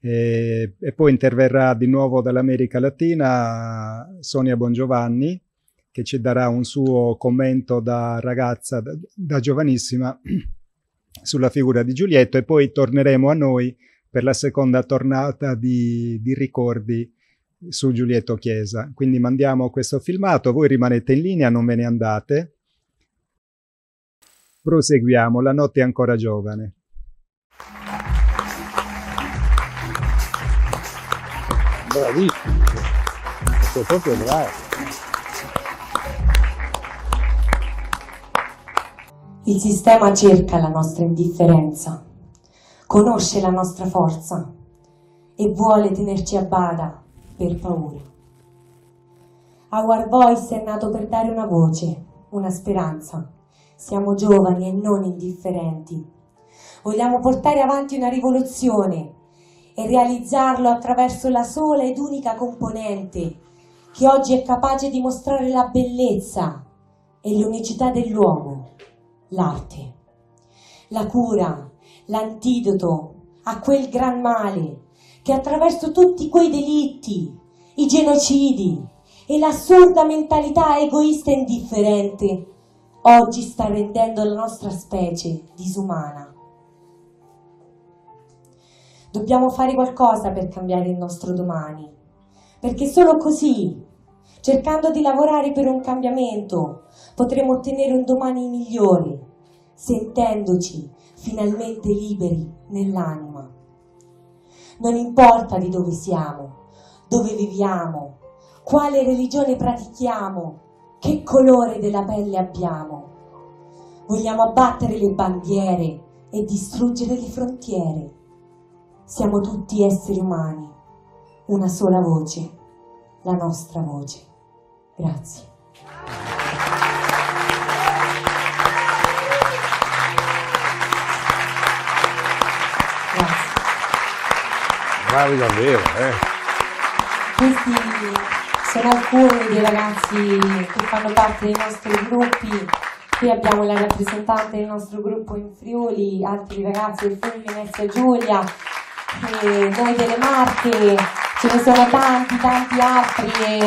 e poi interverrà di nuovo dall'America Latina Sonia Bongiovanni, che ci darà un suo commento da ragazza, da giovanissima, sulla figura di Giulietto, e poi torneremo a noi per la seconda tornata di ricordi su Giulietto Chiesa. Quindi mandiamo questo filmato, voi rimanete in linea, non ve ne andate. Proseguiamo, La notte è ancora giovane. Bravissimo, sono proprio bravo. Il sistema cerca la nostra indifferenza, conosce la nostra forza e vuole tenerci a bada per paura. Our Voice è nato per dare una voce, una speranza. Siamo giovani e non indifferenti. Vogliamo portare avanti una rivoluzione e realizzarlo attraverso la sola ed unica componente che oggi è capace di mostrare la bellezza e l'unicità dell'uomo: l'arte, la cura, l'antidoto a quel gran male che attraverso tutti quei delitti, i genocidi e l'assurda mentalità egoista e indifferente oggi sta rendendo la nostra specie disumana. Dobbiamo fare qualcosa per cambiare il nostro domani, perché solo così, cercando di lavorare per un cambiamento, potremo ottenere un domani migliore, sentendoci finalmente liberi nell'anima. Non importa di dove siamo, dove viviamo, quale religione pratichiamo, che colore della pelle abbiamo. Vogliamo abbattere le bandiere e distruggere le frontiere. Siamo tutti esseri umani, una sola voce, la nostra voce. Grazie. Bravi davvero, Questi sono alcuni dei ragazzi che fanno parte dei nostri gruppi. Qui abbiamo la rappresentante del nostro gruppo in Friuli, altri ragazzi del Friuli Venezia Giulia, noi delle Marche, ce ne sono tanti altri, e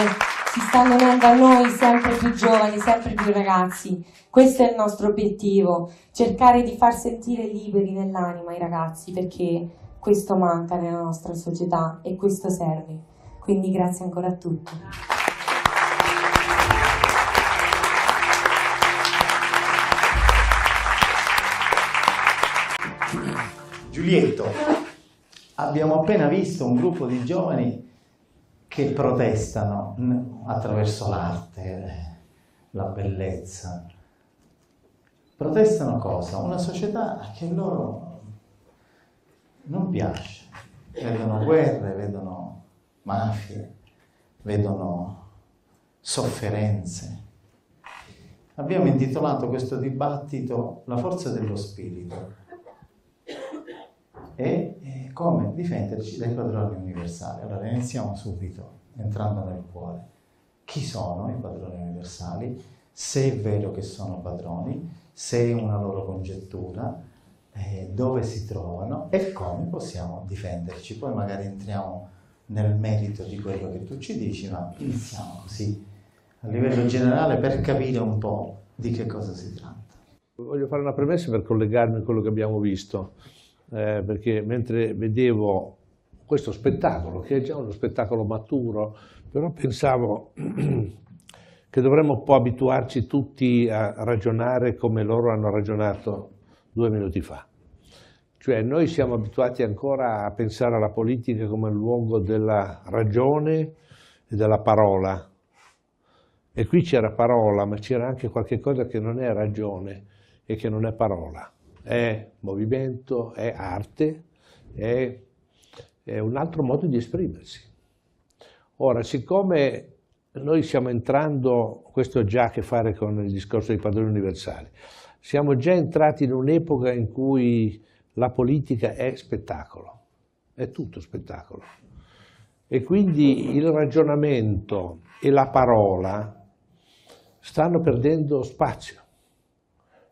si stanno unendo a noi sempre più giovani, sempre più ragazzi. Questo è il nostro obiettivo, cercare di far sentire liberi nell'anima i ragazzi, perché questo manca nella nostra società e questo serve. Quindi grazie ancora a tutti. Giulietto, abbiamo appena visto un gruppo di giovani che protestano attraverso l'arte, la bellezza. Protestano cosa? Una società che loro non piace. Vedono guerre, vedono mafie, vedono sofferenze. Abbiamo intitolato questo dibattito La forza dello spirito e come difenderci dai padroni universali. Allora iniziamo subito, entrando nel cuore. Chi sono i padroni universali? Se è vero che sono padroni, se è una loro congettura, dove si trovano e come possiamo difenderci. Poi magari entriamo nel merito di quello che tu ci dici, ma iniziamo così a livello generale per capire un po' di che cosa si tratta. Voglio fare una premessa per collegarmi a quello che abbiamo visto. Perché mentre vedevo questo spettacolo, che è già uno spettacolo maturo, però pensavo che dovremmo un po' abituarci tutti a ragionare come loro hanno ragionato 2 minuti fa. Cioè noi siamo abituati ancora a pensare alla politica come il luogo della ragione e della parola. E qui c'era parola, ma c'era anche qualche cosa che non è ragione e che non è parola. È movimento, è arte, è un altro modo di esprimersi. Ora, siccome noi stiamo entrando, questo ha già a che fare con il discorso dei padroni universali, siamo già entrati in un'epoca in cui la politica è spettacolo, è tutto spettacolo. E quindi il ragionamento e la parola stanno perdendo spazio.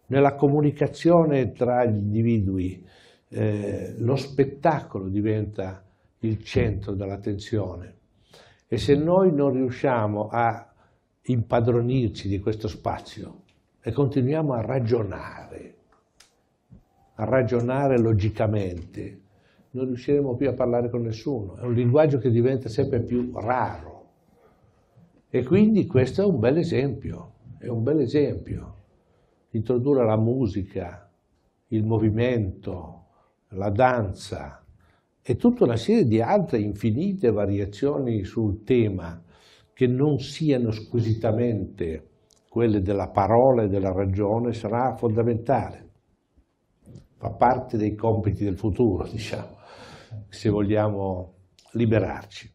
Nella comunicazione tra gli individui lo spettacolo diventa il centro dell'attenzione e se noi non riusciamo a impadronirci di questo spazio e continuiamo a ragionare logicamente, non riusciremo più a parlare con nessuno, è un linguaggio che diventa sempre più raro e quindi questo è un bel esempio, è un bel esempio. Introdurre la musica, il movimento, la danza e tutta una serie di altre infinite variazioni sul tema che non siano squisitamente quelle della parola e della ragione sarà fondamentale. Fa parte dei compiti del futuro, diciamo, se vogliamo liberarci.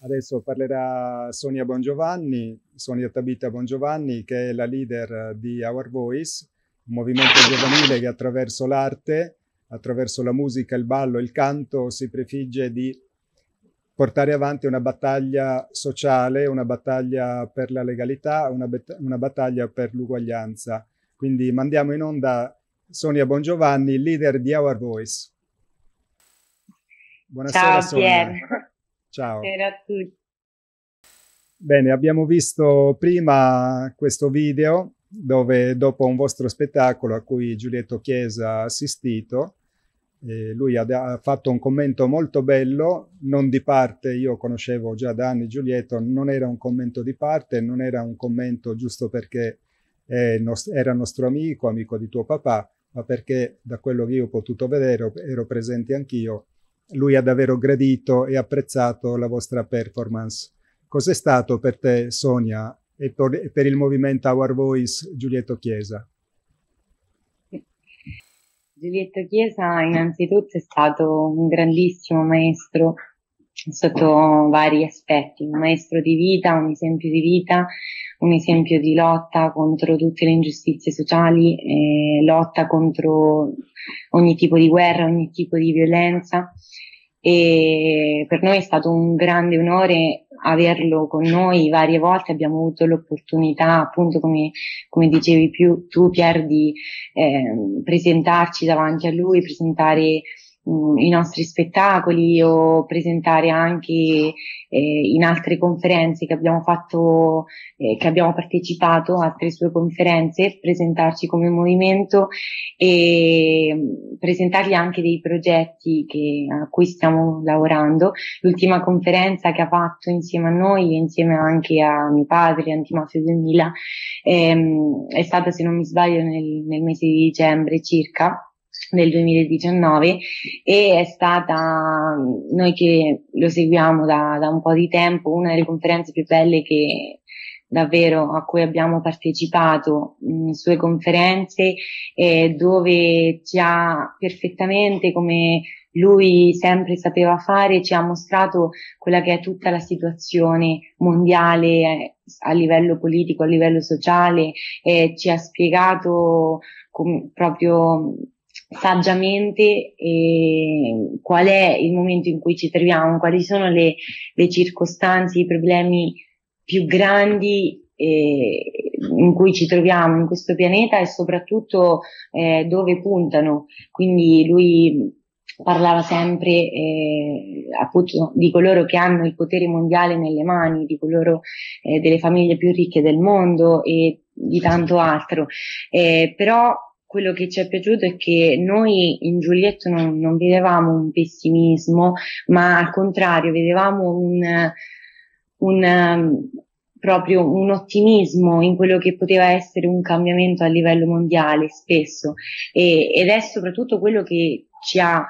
Adesso parlerà Sonia Bongiovanni, Sonia Tabita Bongiovanni, che è la leader di Our Voice, un movimento giovanile che attraverso l'arte, attraverso la musica, il ballo, il canto, si prefigge di portare avanti una battaglia sociale, una battaglia per la legalità, una battaglia per l'uguaglianza. Quindi mandiamo in onda Sonia Bongiovanni, leader di Our Voice. Buonasera, ciao, Sonia. Pierre. Ciao. Buonasera a tutti. Bene, abbiamo visto prima questo video dove dopo un vostro spettacolo a cui Giulietto Chiesa ha assistito, lui ha fatto un commento molto bello, non di parte, io conoscevo già da anni Giulietto, non era un commento di parte, non era un commento giusto perché era nostro amico, amico di tuo papà, ma perché da quello che io ho potuto vedere, ero presente anch'io, lui ha davvero gradito e apprezzato la vostra performance. Cos'è stato per te, Sonia, e per il movimento Our Voice Giulietto Chiesa? Giulietto Chiesa innanzitutto è stato un grandissimo maestro sotto vari aspetti, un maestro di vita, un esempio di vita, un esempio di lotta contro tutte le ingiustizie sociali, lotta contro ogni tipo di guerra, ogni tipo di violenza e per noi è stato un grande onore averlo con noi varie volte, abbiamo avuto l'opportunità appunto come dicevi tu Pier di presentarci davanti a lui, presentare i nostri spettacoli o presentare anche in altre conferenze che abbiamo fatto, che abbiamo partecipato a altre sue conferenze, presentarci come movimento e presentargli anche dei progetti a cui stiamo lavorando. L'ultima conferenza che ha fatto insieme a noi e insieme anche a mio padre, Antimafia 2000, è stata, se non mi sbaglio, nel mese di dicembre circa, del 2019, e è stata, noi che lo seguiamo da un po' di tempo, una delle conferenze più belle che davvero a cui abbiamo partecipato, sue conferenze, dove ci ha perfettamente, come lui sempre sapeva fare, ci ha mostrato quella che è tutta la situazione mondiale a livello politico, a livello sociale, ci ha spiegato proprio saggiamente qual è il momento in cui ci troviamo, quali sono le circostanze, i problemi più grandi in cui ci troviamo in questo pianeta e soprattutto dove puntano. Quindi lui parlava sempre appunto di coloro che hanno il potere mondiale nelle mani, di coloro delle famiglie più ricche del mondo e di tanto altro, però quello che ci è piaciuto è che noi in Giulietto non vedevamo un pessimismo, ma al contrario vedevamo proprio un ottimismo in quello che poteva essere un cambiamento a livello mondiale spesso, ed è soprattutto quello che ci ha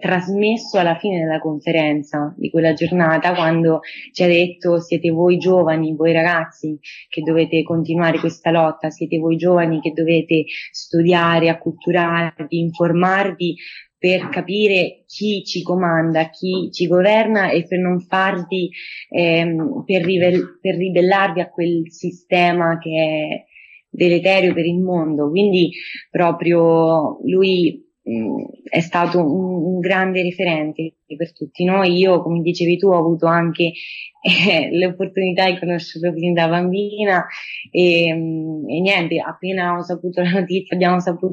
trasmesso alla fine della conferenza di quella giornata, quando ci ha detto: siete voi giovani, voi ragazzi che dovete continuare questa lotta, siete voi giovani che dovete studiare, acculturarvi, informarvi per capire chi ci comanda, chi ci governa, e per non farvi, per ribellarvi a quel sistema che è deleterio per il mondo. Quindi proprio lui è stato un grande referente per tutti noi. Io, come dicevi tu, ho avuto anche l'opportunità di conoscerlo fin da bambina e niente, appena abbiamo saputo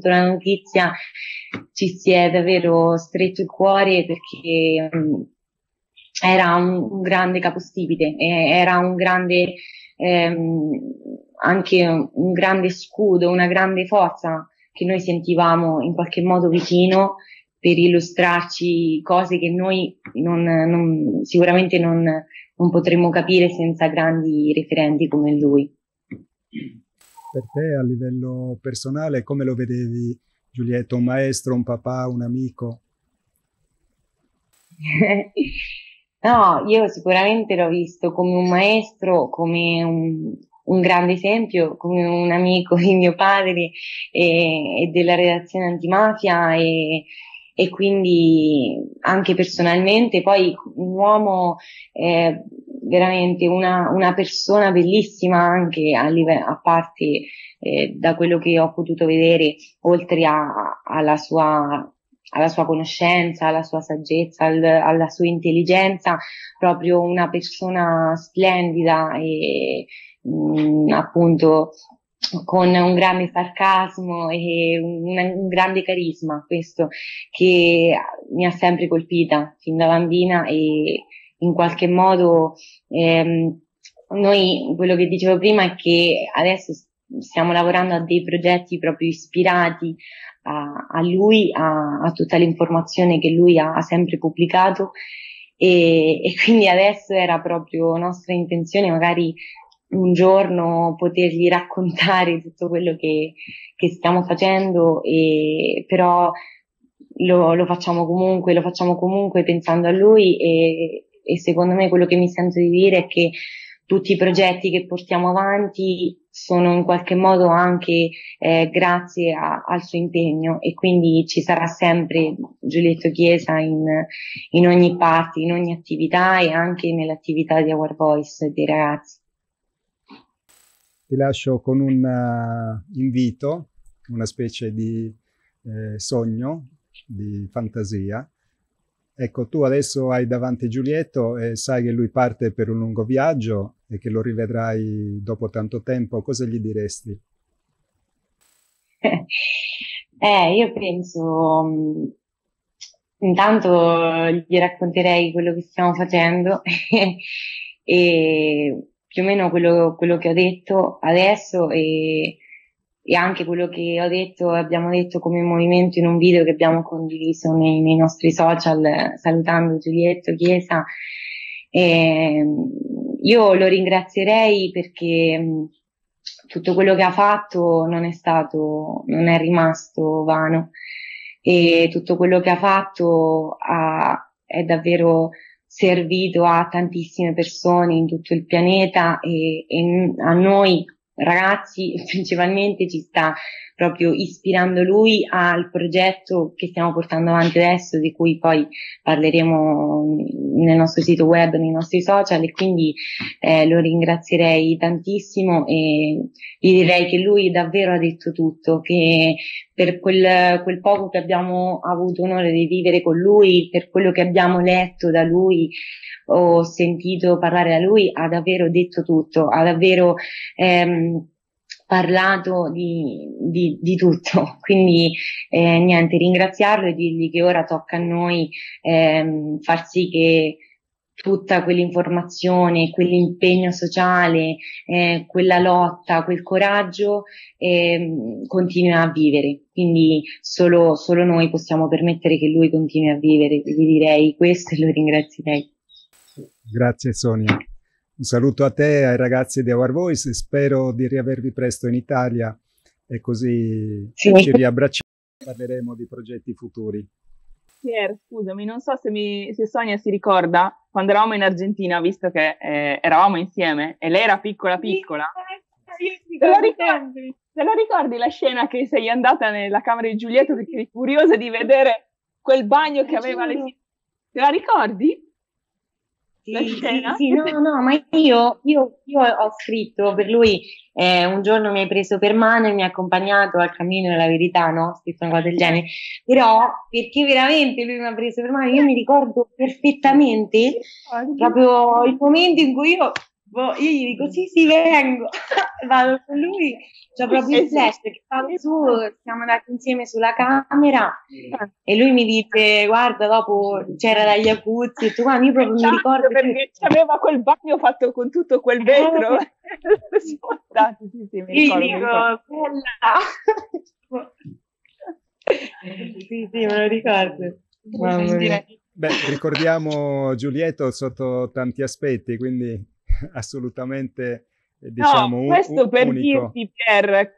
la notizia, ci si è davvero stretto il cuore, perché era un grande capostipite, era un grande anche un grande scudo, una grande forza che noi sentivamo in qualche modo vicino, per illustrarci cose che noi sicuramente non potremmo capire senza grandi referenti come lui. Per te, a livello personale, come lo vedevi Giulietto? Un maestro, un papà, un amico? No, io sicuramente l'ho visto come un maestro, come un grande esempio, come un amico di mio padre e della redazione Antimafia, e quindi anche personalmente. Poi un uomo veramente una persona bellissima, anche a parte da quello che ho potuto vedere, oltre alla sua conoscenza, alla sua saggezza, alla sua intelligenza, proprio una persona splendida e appunto con un grande sarcasmo e un grande carisma, questo che mi ha sempre colpita fin da bambina. E in qualche modo noi, quello che dicevo prima, è che adesso stiamo lavorando a dei progetti proprio ispirati a lui, a tutta l'informazione che lui ha sempre pubblicato, e quindi adesso era proprio nostra intenzione magari un giorno potergli raccontare tutto quello che stiamo facendo, però lo facciamo comunque pensando a lui, e secondo me quello che mi sento di dire è che tutti i progetti che portiamo avanti sono in qualche modo anche grazie al suo impegno, e quindi ci sarà sempre Giulietto Chiesa in ogni parte, in ogni attività, e anche nell'attività di Our Voice dei ragazzi. Ti lascio con un invito, una specie di sogno, di fantasia. Ecco, tu adesso hai davanti Giulietto e sai che lui parte per un lungo viaggio e che lo rivedrai dopo tanto tempo. Cosa gli diresti? Io penso Intanto gli racconterei quello che stiamo facendo e più o meno quello che ho detto adesso e anche quello che ho detto e abbiamo detto come movimento in un video che abbiamo condiviso nei nostri social salutando Giulietto Chiesa. Io lo ringrazierei perché tutto quello che ha fatto non è rimasto vano e tutto quello che ha fatto è davvero servito a tantissime persone in tutto il pianeta e a noi ragazzi principalmente ci sta proprio ispirando lui al progetto che stiamo portando avanti adesso, di cui poi parleremo nel nostro sito web, nei nostri social, e quindi lo ringrazierei tantissimo e gli direi che lui davvero ha detto tutto, che per quel poco che abbiamo avuto onore di vivere con lui, per quello che abbiamo letto da lui, ho sentito parlare da lui, ha davvero detto tutto, ha davvero parlato di tutto, quindi niente, ringraziarlo e dirgli che ora tocca a noi far sì che tutta quell'informazione, quell'impegno sociale, quella lotta, quel coraggio continua a vivere, quindi solo noi possiamo permettere che lui continui a vivere, gli direi questo e lo ringrazierei. Grazie Sonia. Un saluto a te e ai ragazzi di Our Voice, spero di riavervi presto in Italia e così sì, ci riabbracciamo e parleremo di progetti futuri. Pier, scusami, non so se Sonia si ricorda quando eravamo in Argentina, visto che eravamo insieme e lei era piccola. Sì, te la ricordi la scena che sei andata nella camera di Giulietto perché eri curiosa di vedere quel bagno che aveva le signore? Te la ricordi? Sì, no, ma io ho scritto per lui, un giorno mi hai preso per mano e mi ha accompagnato al cammino della verità, no? Ho scritto una cosa del genere, però perché veramente lui mi ha preso per mano, io mi ricordo perfettamente proprio il momento in cui io gli dico sì vengo, vado con lui, c'ho proprio il flash che vado su, siamo andati insieme sulla camera e lui mi dice guarda dopo c'era la jacuzzi e tutto quanto, io proprio mi ricordo perché c'aveva quel bagno fatto con tutto quel vetro sì me lo ricordo. Beh, ricordiamo Giulietto sotto tanti aspetti, quindi assolutamente, diciamo, no, questo per unico. Dirti, Pier,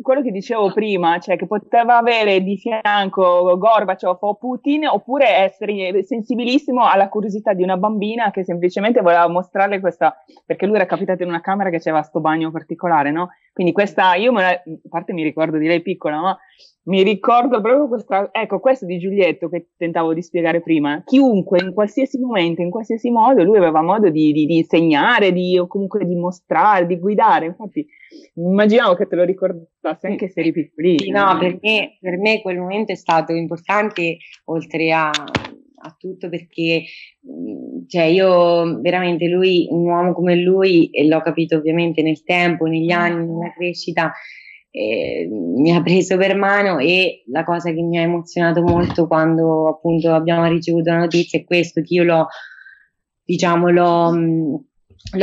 quello che dicevo prima, cioè che poteva avere di fianco Gorbachev o Putin, oppure essere sensibilissimo alla curiosità di una bambina che semplicemente voleva mostrarle questa, perché lui era capitato in una camera che c'era sto bagno particolare, no? Quindi questa, a parte mi ricordo di lei piccola, ma mi ricordo proprio questa, ecco, questo di Giulietto che tentavo di spiegare prima. Chiunque, in qualsiasi momento, in qualsiasi modo, lui aveva modo di insegnare, o comunque di mostrare, di guidare. Infatti, immaginavo che te lo ricordassi anche se eri piccolino. No, per me quel momento è stato importante, oltre a tutto, perché cioè io veramente lui, un uomo come lui, e l'ho capito ovviamente nel tempo, negli anni, nella crescita, mi ha preso per mano, e la cosa che mi ha emozionato molto quando appunto abbiamo ricevuto la notizia è questo, che io l'ho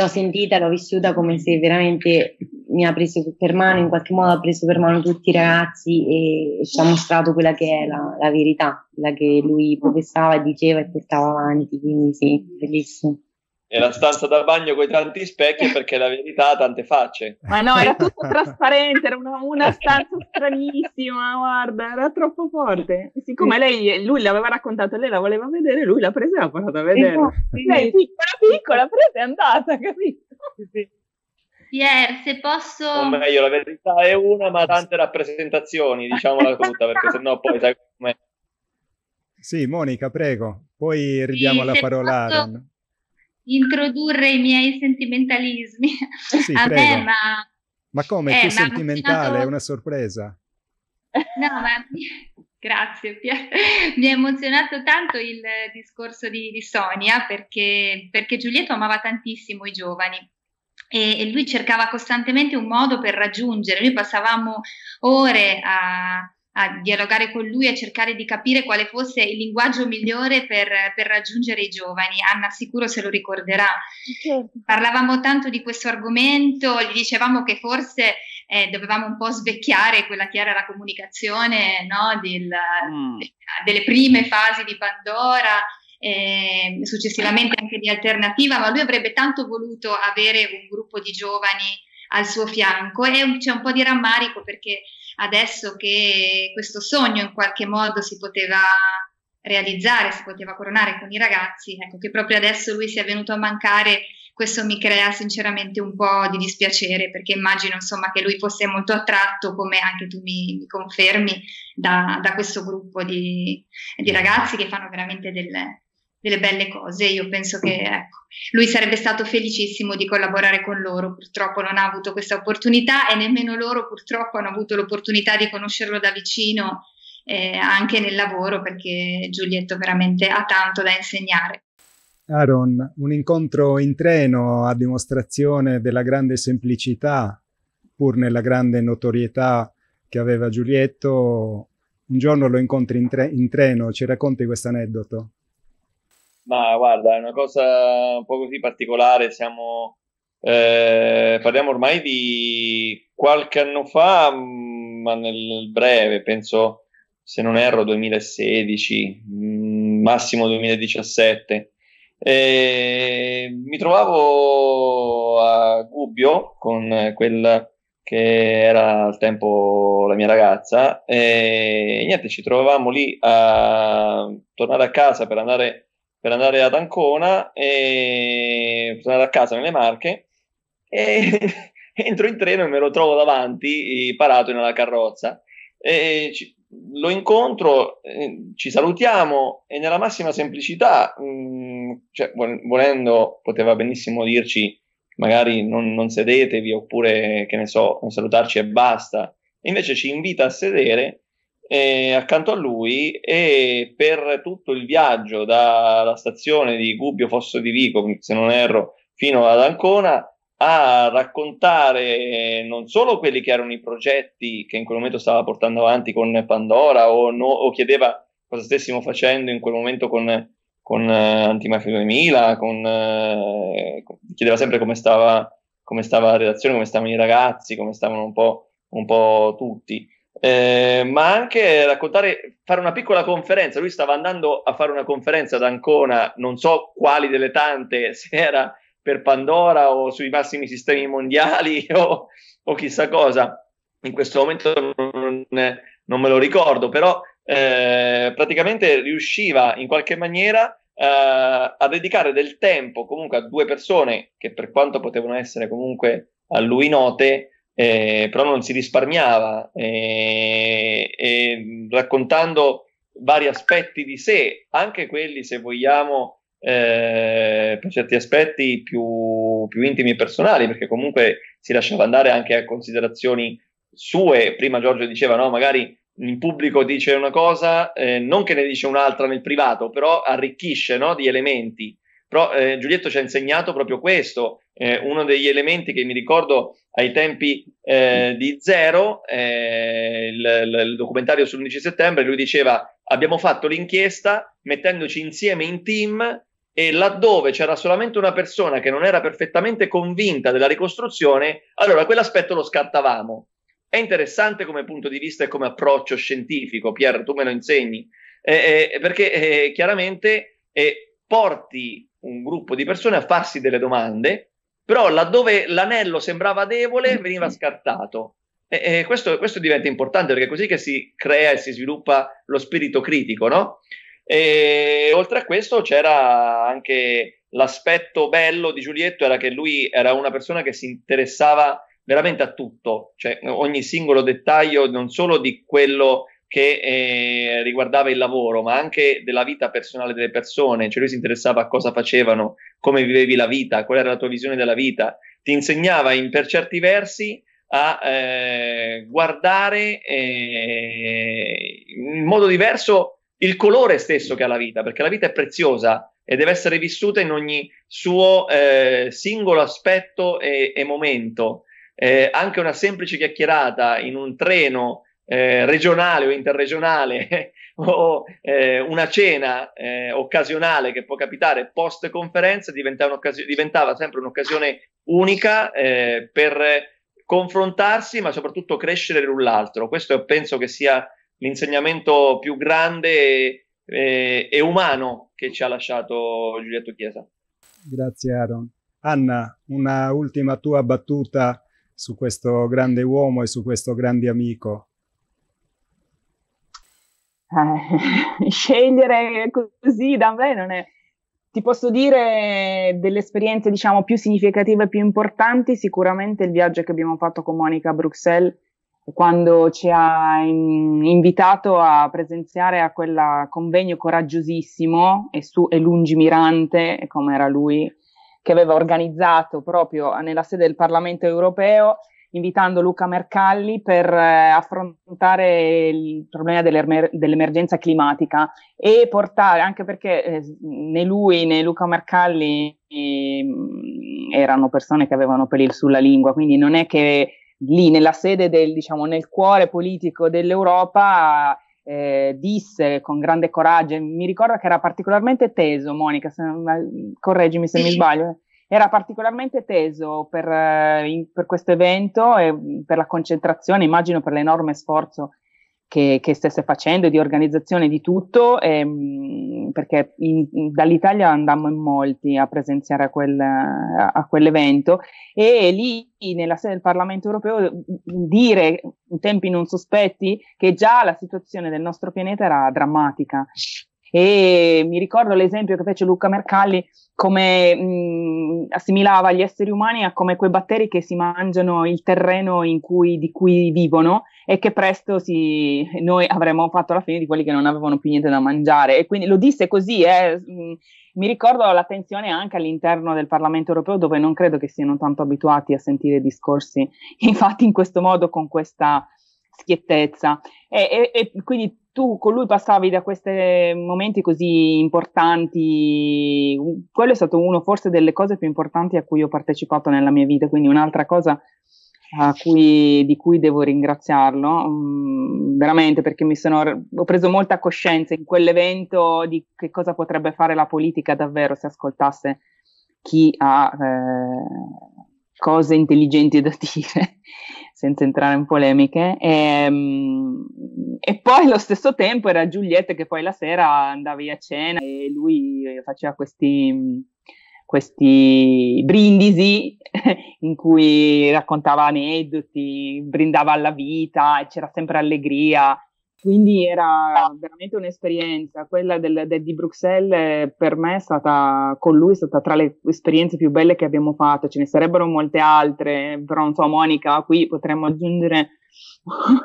sentita, l'ho vissuta come se veramente mi ha preso per mano, in qualche modo ha preso per mano tutti i ragazzi e ci ha mostrato quella che è la verità, quella che lui professava, diceva e portava avanti, quindi sì, bellissimo. E la stanza da bagno con i tanti specchi perché la verità ha tante facce. Ma no, era tutto trasparente, era una stanza stranissima, guarda, era troppo forte. Siccome lui l'aveva raccontato, lei la voleva vedere, lui l'ha presa e l'ha portata a vedere. Sì. Lei piccola, presa e è andata, capito? Sì. Pier, se posso... O meglio, la verità è una, ma tante rappresentazioni, diciamola tutta, perché sennò poi sai com'è. Sì, Monica, prego, poi ridiamo la parola a Aaron. Introdurre i miei sentimentalismi. Sì, a prego. Me, ma come? Che sentimentale, è una sorpresa. No, ma grazie Pier. Mi ha emozionato tanto il discorso di Sonia perché Giulietto amava tantissimo i giovani e lui cercava costantemente un modo per raggiungere. Noi passavamo ore a a dialogare con lui, a cercare di capire quale fosse il linguaggio migliore per raggiungere i giovani. Anna sicuro se lo ricorderà. Parlavamo tanto di questo argomento, gli dicevamo che forse dovevamo un po' svecchiare quella che era la comunicazione, no? Delle prime fasi di Pandora, successivamente anche di Alternativa, ma lui avrebbe tanto voluto avere un gruppo di giovani al suo fianco, e c'è un po' di rammarico perché adesso che questo sogno in qualche modo si poteva realizzare, si poteva coronare con i ragazzi, ecco che proprio adesso lui sia venuto a mancare, questo mi crea sinceramente un po' di dispiacere, perché immagino insomma che lui fosse molto attratto, come anche tu mi confermi, da questo gruppo di ragazzi che fanno veramente delle belle cose. Io penso che ecco, lui sarebbe stato felicissimo di collaborare con loro, purtroppo non ha avuto questa opportunità e nemmeno loro purtroppo hanno avuto l'opportunità di conoscerlo da vicino, anche nel lavoro, perché Giulietto veramente ha tanto da insegnare. Aaron, un incontro in treno a dimostrazione della grande semplicità, pur nella grande notorietà che aveva Giulietto. Un giorno lo incontri in treno, ci racconti questo aneddoto? Ma guarda, è una cosa un po' così particolare, parliamo ormai di qualche anno fa, ma nel breve, penso, se non erro, 2016, massimo 2017. Mi trovavo a Gubbio con quella che era al tempo la mia ragazza e niente, ci trovavamo lì a tornare a casa per andare ad Ancona, e tornare a casa nelle Marche, e entro in treno e me lo trovo davanti, parato in una carrozza, e lo incontro, ci salutiamo, e nella massima semplicità, cioè, volendo poteva benissimo dirci magari non sedetevi, oppure che ne so, non salutarci e basta, e invece ci invita a sedere accanto a lui, e per tutto il viaggio dalla stazione di Gubbio Fosso di Vico, se non erro, fino ad Ancona, a raccontare non solo quelli che erano i progetti che in quel momento stava portando avanti con Pandora, o chiedeva cosa stessimo facendo in quel momento con Antimafia 2000, chiedeva sempre come stava la redazione, come stavano i ragazzi, come stavano un po' tutti. Ma anche fare una piccola conferenza. Lui stava andando a fare una conferenza ad Ancona, non so quali delle tante, se era per Pandora o sui massimi sistemi mondiali o chissà cosa, in questo momento non me lo ricordo, però praticamente riusciva in qualche maniera a dedicare del tempo comunque a due persone che, per quanto potevano essere comunque a lui note, però non si risparmiava, raccontando vari aspetti di sé, anche quelli, se vogliamo, per certi aspetti più intimi e personali, perché comunque si lasciava andare anche a considerazioni sue. Prima Giorgio diceva, no, magari in pubblico dice una cosa, non che ne dice un'altra nel privato, però arricchisce, no, di elementi. Però Giulietto ci ha insegnato proprio questo, uno degli elementi che mi ricordo ai tempi di Zero, il documentario sull'11 settembre, lui diceva: abbiamo fatto l'inchiesta mettendoci insieme in team, e laddove c'era solamente una persona che non era perfettamente convinta della ricostruzione, allora quell'aspetto lo scartavamo. È interessante come punto di vista e come approccio scientifico, Pier, tu me lo insegni, perché chiaramente porti un gruppo di persone a farsi delle domande, però laddove l'anello sembrava debole veniva scartato. E questo diventa importante, perché è così che si crea e si sviluppa lo spirito critico, no? E oltre a questo c'era anche l'aspetto bello di Giulietto, era che lui era una persona che si interessava veramente a tutto, cioè ogni singolo dettaglio, non solo di quello che riguardava il lavoro, ma anche della vita personale delle persone. Cioè lui si interessava a cosa facevano, come vivevi la vita, qual era la tua visione della vita. Ti insegnava per certi versi a guardare in modo diverso il colore stesso che ha la vita, perché la vita è preziosa e deve essere vissuta in ogni suo singolo aspetto e momento. Anche una semplice chiacchierata in un treno regionale o interregionale o una cena occasionale che può capitare post conferenza diventava sempre un'occasione unica per confrontarsi, ma soprattutto crescere l'un l'altro. Questo penso che sia l'insegnamento più grande e umano che ci ha lasciato Giulietto Chiesa. Grazie Aaron. Anna, una ultima tua battuta su questo grande uomo e su questo grande amico. Scegliere così da me non è... Ti posso dire delle esperienze, diciamo, più significative e più importanti, sicuramente il viaggio che abbiamo fatto con Monica a Bruxelles, quando ci ha invitato a presenziare a quel convegno coraggiosissimo e lungimirante, come era lui, che aveva organizzato proprio nella sede del Parlamento Europeo, invitando Luca Mercalli per affrontare il problema dell'emergenza climatica e portare, anche perché né lui né Luca Mercalli erano persone che avevano peli sulla lingua, quindi non è che lì nella sede del, diciamo, nel cuore politico dell'Europa disse con grande coraggio, mi ricordo che era particolarmente teso, Monica, correggimi se mi sbaglio, era particolarmente teso per questo evento e per la concentrazione, immagino per l'enorme sforzo che stesse facendo di organizzazione di tutto, perché dall'Italia andammo in molti a presenziare a quell'evento, e lì nella sede del Parlamento Europeo dire in tempi non sospetti che già la situazione del nostro pianeta era drammatica. E mi ricordo l'esempio che fece Luca Mercalli, come assimilava gli esseri umani a come quei batteri che si mangiano il terreno di cui vivono, e che presto noi avremmo fatto la fine di quelli che non avevano più niente da mangiare. E quindi lo disse così, mi ricordo la tensione anche all'interno del Parlamento Europeo, dove non credo che siano tanto abituati a sentire discorsi infatti in questo modo, con questa schiettezza, e quindi tu con lui passavi da questi momenti così importanti. Quello è stato uno forse delle cose più importanti a cui ho partecipato nella mia vita, quindi un'altra cosa di cui devo ringraziarlo, veramente, perché ho preso molta coscienza in quell'evento di che cosa potrebbe fare la politica davvero se ascoltasse chi ha cose intelligenti da dire, senza entrare in polemiche, e poi allo stesso tempo era Giulietto che poi la sera andavi a cena e lui faceva questi brindisi in cui raccontava aneddoti, brindava alla vita e c'era sempre allegria, quindi era veramente un'esperienza, quella di Bruxelles per me con lui è stata tra le esperienze più belle che abbiamo fatto. Ce ne sarebbero molte altre, però non so, Monica, qui potremmo aggiungere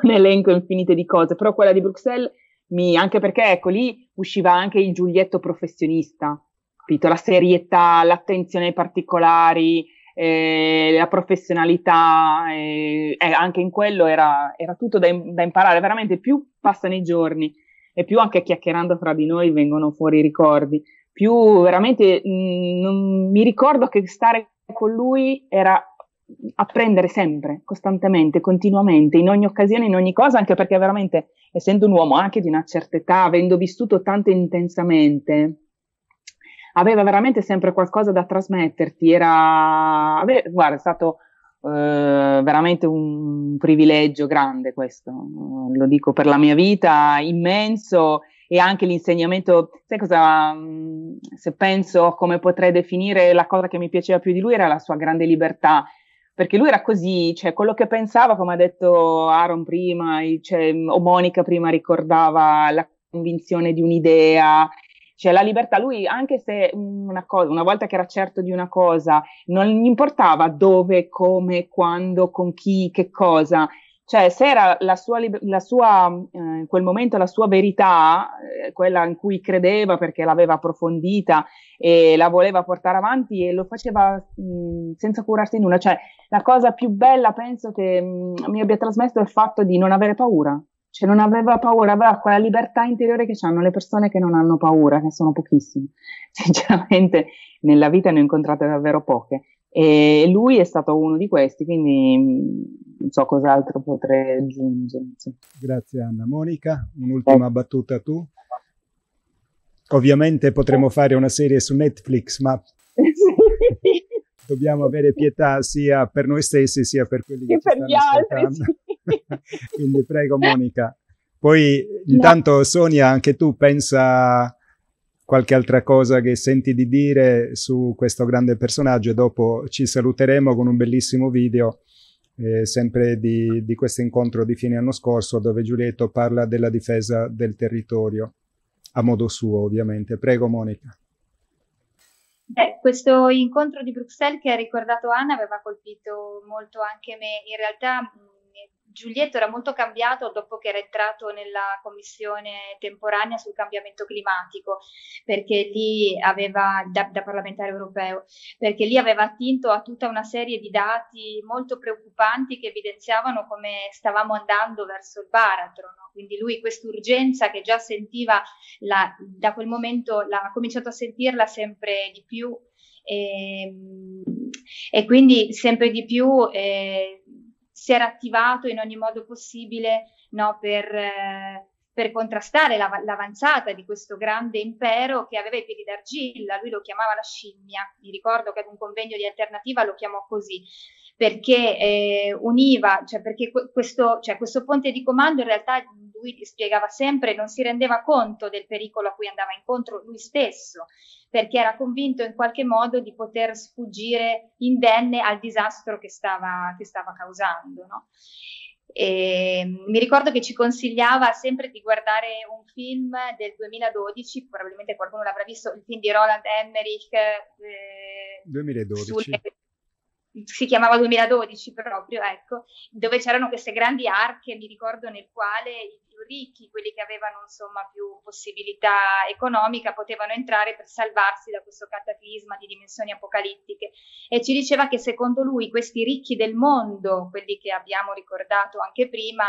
un elenco infinito di cose, però quella di Bruxelles, anche perché ecco lì usciva anche il Giulietto professionista, capito? La serietà, l'attenzione ai particolari, la professionalità, anche in quello era tutto da imparare. Veramente, più passano i giorni e più anche chiacchierando fra di noi vengono fuori i ricordi, più veramente non mi ricordo che stare con lui era apprendere sempre, costantemente, continuamente, in ogni occasione, in ogni cosa, anche perché veramente, essendo un uomo anche di una certa età, avendo vissuto tanto intensamente, aveva veramente sempre qualcosa da trasmetterti. Guarda, è stato veramente un privilegio grande questo, lo dico per la mia vita, immenso, e anche l'insegnamento, sai cosa, se penso a come potrei definire la cosa che mi piaceva più di lui, era la sua grande libertà, perché lui era così, cioè quello che pensava, come ha detto Aaron prima, cioè, o Monica prima ricordava, la convinzione di un'idea, cioè la libertà. Lui, anche se una volta che era certo di una cosa, non gli importava dove, come, quando, con chi, che cosa, cioè se era in quel momento la sua verità, quella in cui credeva perché l'aveva approfondita e la voleva portare avanti, e lo faceva senza curarsi di nulla. Cioè la cosa più bella, penso, che mi abbia trasmesso è il fatto di non avere paura. Cioè non aveva paura, aveva quella libertà interiore che hanno le persone che non hanno paura, che sono pochissime. Sinceramente nella vita ne ho incontrate davvero poche, E lui è stato uno di questi, quindi non so cos'altro potrei aggiungere. Grazie Anna. Monica, un'ultima battuta tu? Ovviamente potremmo fare una serie su Netflix, ma dobbiamo avere pietà sia per noi stessi sia per quelli che per gli altri. Sì. Quindi prego Monica. Poi intanto Sonia, anche tu pensa qualche altra cosa che senti di dire su questo grande personaggio e dopo ci saluteremo con un bellissimo video sempre di questo incontro di fine anno scorso dove Giulietto parla della difesa del territorio a modo suo ovviamente. Prego Monica. Questo incontro di Bruxelles che ha ricordato Anna aveva colpito molto anche me. In realtà Giulietto era molto cambiato dopo che era entrato nella commissione temporanea sul cambiamento climatico, perché lì aveva, da parlamentare europeo, perché lì aveva attinto a tutta una serie di dati molto preoccupanti che evidenziavano come stavamo andando verso il baratro, no? Quindi lui quest'urgenza che già sentiva, da quel momento ha cominciato a sentirla sempre di più e quindi sempre di più si era attivato in ogni modo possibile, no, per contrastare l'avanzata di questo grande impero che aveva i piedi d'argilla. Lui lo chiamava la scimmia, mi ricordo che ad un convegno di Alternativa lo chiamò così, perché univa, cioè perché questo ponte di comando in realtà lui spiegava sempre, non si rendeva conto del pericolo a cui andava incontro lui stesso, perché era convinto in qualche modo di poter sfuggire indenne al disastro che stava causando, no? Mi ricordo che ci consigliava sempre di guardare un film del 2012, probabilmente qualcuno l'avrà visto, il film di Roland Emmerich, 2012. Si chiamava 2012 proprio, ecco, dove c'erano queste grandi arche, mi ricordo, nel quale i più ricchi, quelli che avevano insomma più possibilità economica, potevano entrare per salvarsi da questo cataclisma di dimensioni apocalittiche. E ci diceva che secondo lui questi ricchi del mondo, quelli che abbiamo ricordato anche prima,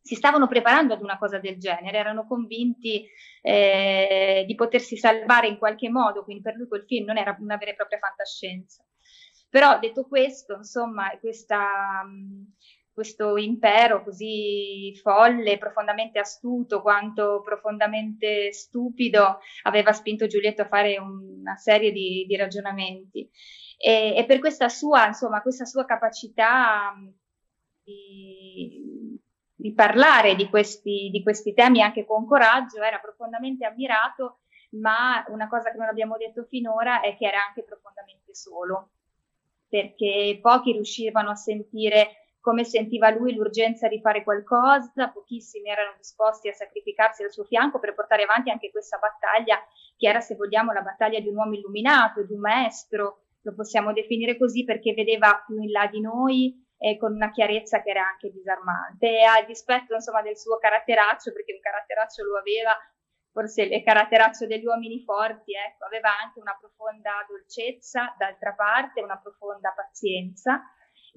si stavano preparando ad una cosa del genere, erano convinti di potersi salvare in qualche modo, quindi per lui quel film non era una vera e propria fantascienza. Però detto questo, insomma, questo impero così folle, profondamente astuto quanto profondamente stupido, aveva spinto Giulietto a fare una serie di ragionamenti. E per questa sua, insomma, questa sua capacità di parlare di questi temi anche con coraggio era profondamente ammirato, ma una cosa che non abbiamo detto finora è che era anche profondamente solo, perché pochi riuscivano a sentire come sentiva lui l'urgenza di fare qualcosa, pochissimi erano disposti a sacrificarsi al suo fianco per portare avanti anche questa battaglia, che era, se vogliamo, la battaglia di un uomo illuminato, di un maestro, lo possiamo definire così, perché vedeva più in là di noi e con una chiarezza che era anche disarmante. E a dispetto, insomma, del suo caratteraccio, perché un caratteraccio lo aveva, forse il caratteraccio degli uomini forti, ecco, aveva anche una profonda dolcezza, d'altra parte una profonda pazienza,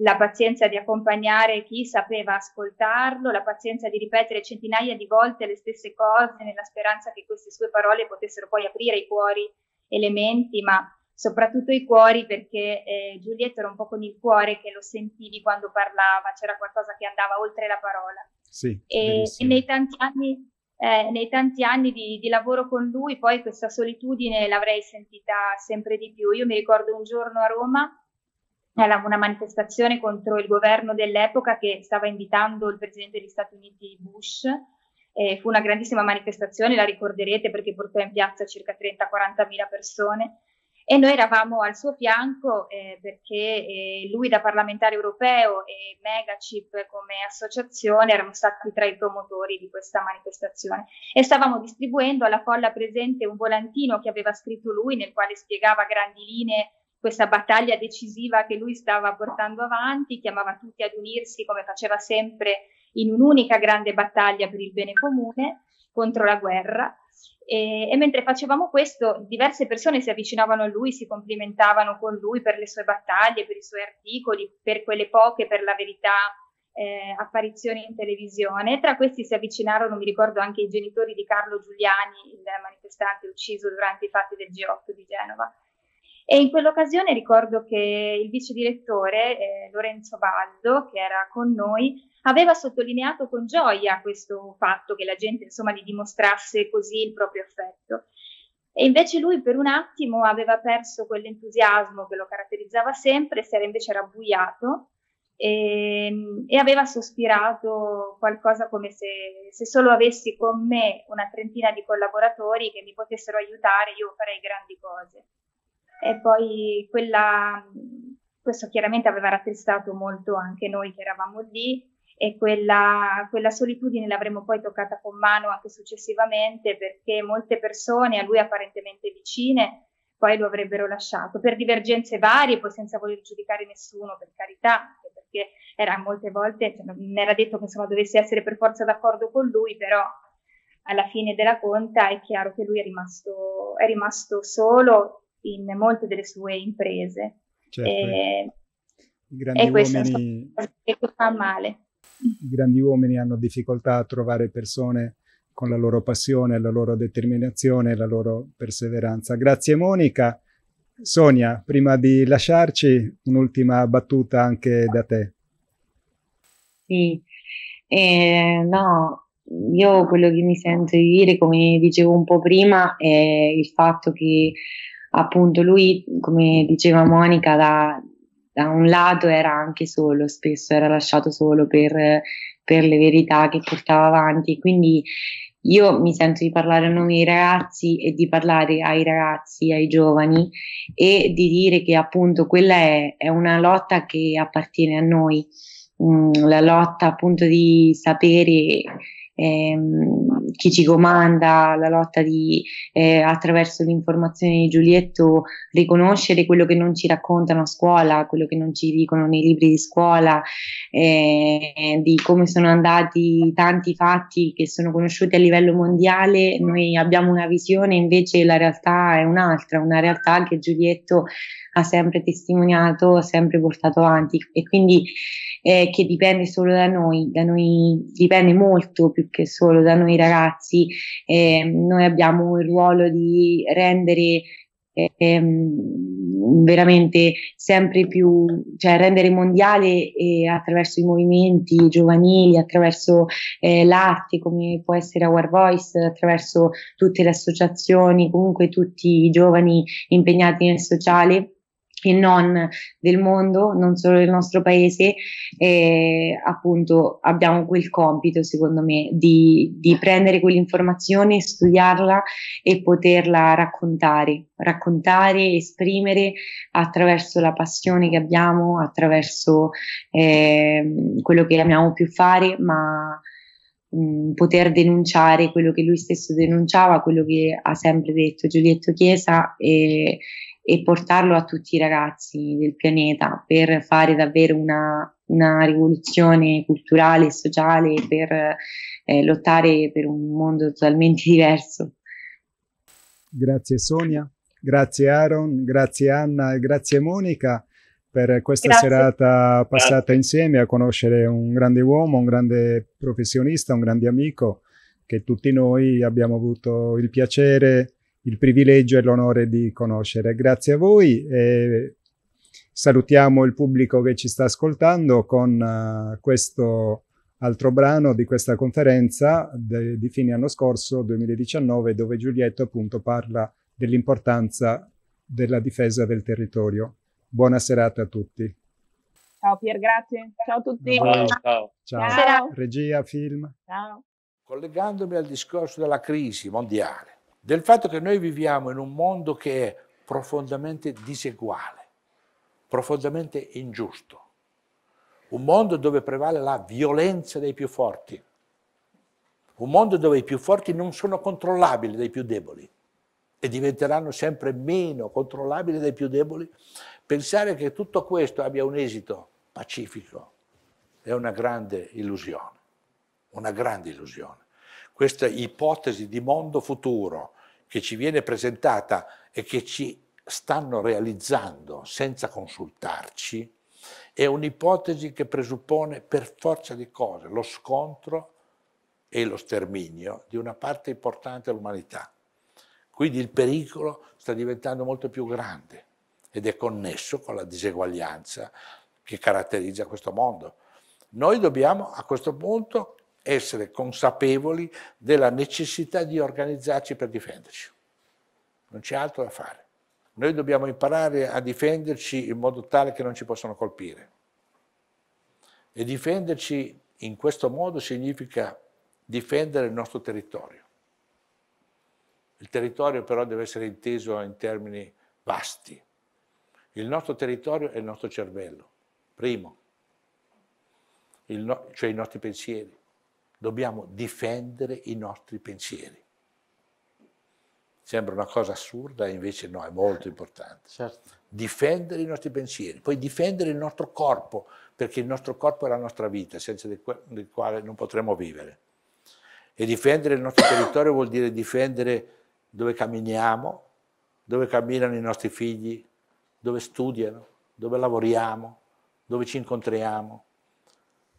la pazienza di accompagnare chi sapeva ascoltarlo, la pazienza di ripetere centinaia di volte le stesse cose nella speranza che queste sue parole potessero poi aprire i cuori e le menti, ma soprattutto i cuori, perché Giulietto era un po' con il cuore che lo sentivi quando parlava, c'era qualcosa che andava oltre la parola. Sì, e nei tanti anni di lavoro con lui, poi questa solitudine l'avrei sentita sempre di più. Io mi ricordo un giorno a Roma, era una manifestazione contro il governo dell'epoca che stava invitando il presidente degli Stati Uniti Bush. Fu una grandissima manifestazione, la ricorderete, perché portò in piazza circa 30-40.000 persone. E noi eravamo al suo fianco perché lui da parlamentare europeo e Megachip come associazione erano stati tra i promotori di questa manifestazione. E stavamo distribuendo alla folla presente un volantino che aveva scritto lui, nel quale spiegava a grandi linee questa battaglia decisiva che lui stava portando avanti, chiamava tutti ad unirsi come faceva sempre in un'unica grande battaglia per il bene comune contro la guerra. E mentre facevamo questo, diverse persone si avvicinavano a lui, si complimentavano con lui per le sue battaglie, per i suoi articoli, per quelle poche, per la verità, apparizioni in televisione. E tra questi si avvicinarono, mi ricordo, anche i genitori di Carlo Giuliani, il manifestante ucciso durante i fatti del G8 di Genova. E in quell'occasione ricordo che il vice direttore, Lorenzo Baldo, che era con noi, aveva sottolineato con gioia questo fatto, che la gente insomma gli dimostrasse così il proprio affetto. E invece lui per un attimo aveva perso quell'entusiasmo che lo caratterizzava sempre, si era invece rabbuiato e aveva sospirato qualcosa come se solo avessi con me una trentina di collaboratori che mi potessero aiutare, io farei grandi cose. E poi questo chiaramente aveva rattristato molto anche noi che eravamo lì, e quella solitudine l'avremmo poi toccata con mano anche successivamente, perché molte persone a lui apparentemente vicine poi lo avrebbero lasciato per divergenze varie, poi senza voler giudicare nessuno, per carità, perché era molte volte, cioè, non era detto che insomma dovessi essere per forza d'accordo con lui, però alla fine della conta è chiaro che lui è rimasto solo in molte delle sue imprese. Certo, e questo fa male. I grandi uomini hanno difficoltà a trovare persone con la loro passione, la loro determinazione, la loro perseveranza. Grazie Monica. Sonia, prima di lasciarci, un'ultima battuta anche da te. Sì, no, io quello che mi sento di dire, come dicevo un po' prima, è il fatto che appunto lui, come diceva Monica, da un lato era anche solo, spesso era lasciato solo per le verità che portava avanti, quindi io mi sento di parlare a nome dei ragazzi e di parlare ai ragazzi, ai giovani, e di dire che appunto quella è una lotta che appartiene a noi, la lotta appunto di sapere chi ci comanda, la lotta di attraverso l'informazione di Giulietto riconoscere quello che non ci raccontano a scuola, quello che non ci dicono nei libri di scuola, di come sono andati tanti fatti che sono conosciuti a livello mondiale. Noi abbiamo una visione, invece la realtà è un'altra, una realtà che Giulietto ha sempre testimoniato, ha sempre portato avanti, e quindi che dipende solo da noi dipende molto più che solo da noi ragazzi. Noi abbiamo il ruolo di rendere veramente sempre più, cioè rendere mondiale attraverso i movimenti giovanili, attraverso l'arte come può essere Our Voice, attraverso tutte le associazioni, comunque tutti i giovani impegnati nel sociale e non del mondo, non solo del nostro paese, appunto abbiamo quel compito, secondo me, di prendere quell'informazione, studiarla e poterla raccontare, esprimere attraverso la passione che abbiamo, attraverso quello che amiamo più fare, ma poter denunciare quello che lui stesso denunciava, quello che ha sempre detto Giulietto Chiesa, e portarlo a tutti i ragazzi del pianeta per fare davvero una rivoluzione culturale e sociale, per lottare per un mondo totalmente diverso. Grazie Sonia, grazie Aaron, grazie Anna e grazie Monica per questa serata passata insieme a conoscere un grande uomo, un grande professionista, un grande amico che tutti noi abbiamo avuto il piacere, il privilegio e l'onore di conoscere. Grazie a voi e salutiamo il pubblico che ci sta ascoltando con questo altro brano di questa conferenza di fine anno scorso, 2019, dove Giulietto appunto parla dell'importanza della difesa del territorio. Buona serata a tutti. Ciao Pier, grazie. Ciao a tutti. Ciao. Regia, film. Ciao. Collegandomi al discorso della crisi mondiale, del fatto che noi viviamo in un mondo che è profondamente diseguale, profondamente ingiusto, un mondo dove prevale la violenza dei più forti, un mondo dove i più forti non sono controllabili dai più deboli e diventeranno sempre meno controllabili dai più deboli. Pensare che tutto questo abbia un esito pacifico è una grande illusione. Questa ipotesi di mondo futuro che ci viene presentata e che ci stanno realizzando senza consultarci, è un'ipotesi che presuppone per forza di cose lo scontro e lo sterminio di una parte importante dell'umanità. Quindi il pericolo sta diventando molto più grande ed è connesso con la diseguaglianza che caratterizza questo mondo. Noi dobbiamo a questo punto essere consapevoli della necessità di organizzarci per difenderci. Non c'è altro da fare. Noi dobbiamo imparare a difenderci in modo tale che non ci possano colpire. E difenderci in questo modo significa difendere il nostro territorio. Il territorio però deve essere inteso in termini vasti. Il nostro territorio è il nostro cervello, primo, cioè i nostri pensieri. Dobbiamo difendere i nostri pensieri. Sembra una cosa assurda, invece no, è molto importante. Certo. Difendere i nostri pensieri, poi difendere il nostro corpo, perché il nostro corpo è la nostra vita, senza del quale non potremo vivere. E difendere il nostro territorio vuol dire difendere dove camminiamo, dove camminano i nostri figli, dove studiano, dove lavoriamo, dove ci incontriamo.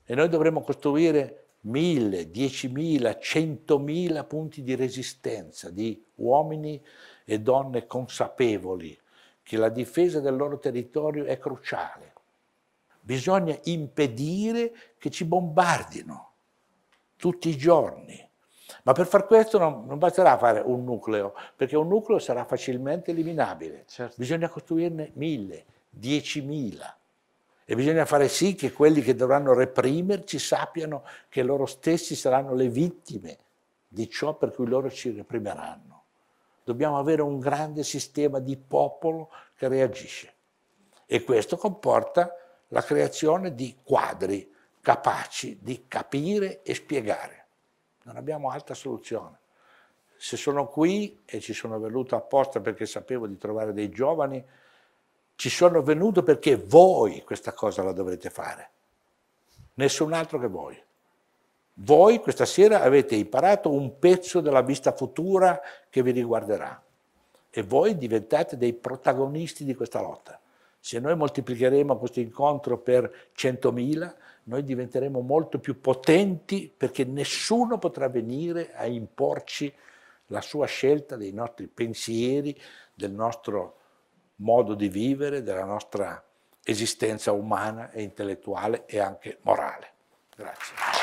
E noi dovremo costruire 1000, 10.000, 100.000 punti di resistenza di uomini e donne consapevoli che la difesa del loro territorio è cruciale. Bisogna impedire che ci bombardino tutti i giorni. Ma per far questo non basterà fare un nucleo, perché un nucleo sarà facilmente eliminabile. Certo. Bisogna costruirne 1000, 10.000. E bisogna fare sì che quelli che dovranno reprimerci sappiano che loro stessi saranno le vittime di ciò per cui loro ci reprimeranno. Dobbiamo avere un grande sistema di popolo che reagisce. E questo comporta la creazione di quadri capaci di capire e spiegare. Non abbiamo altra soluzione. Se sono qui, e ci sono venuto apposta perché sapevo di trovare dei giovani, ci sono venuto perché voi questa cosa la dovrete fare, nessun altro che voi. Voi questa sera avete imparato un pezzo della vista futura che vi riguarderà e voi diventate dei protagonisti di questa lotta. Se noi moltiplicheremo questo incontro per 100.000, noi diventeremo molto più potenti perché nessuno potrà venire a imporci la sua scelta dei nostri pensieri, del nostro modo di vivere, della nostra esistenza umana e intellettuale e anche morale. Grazie.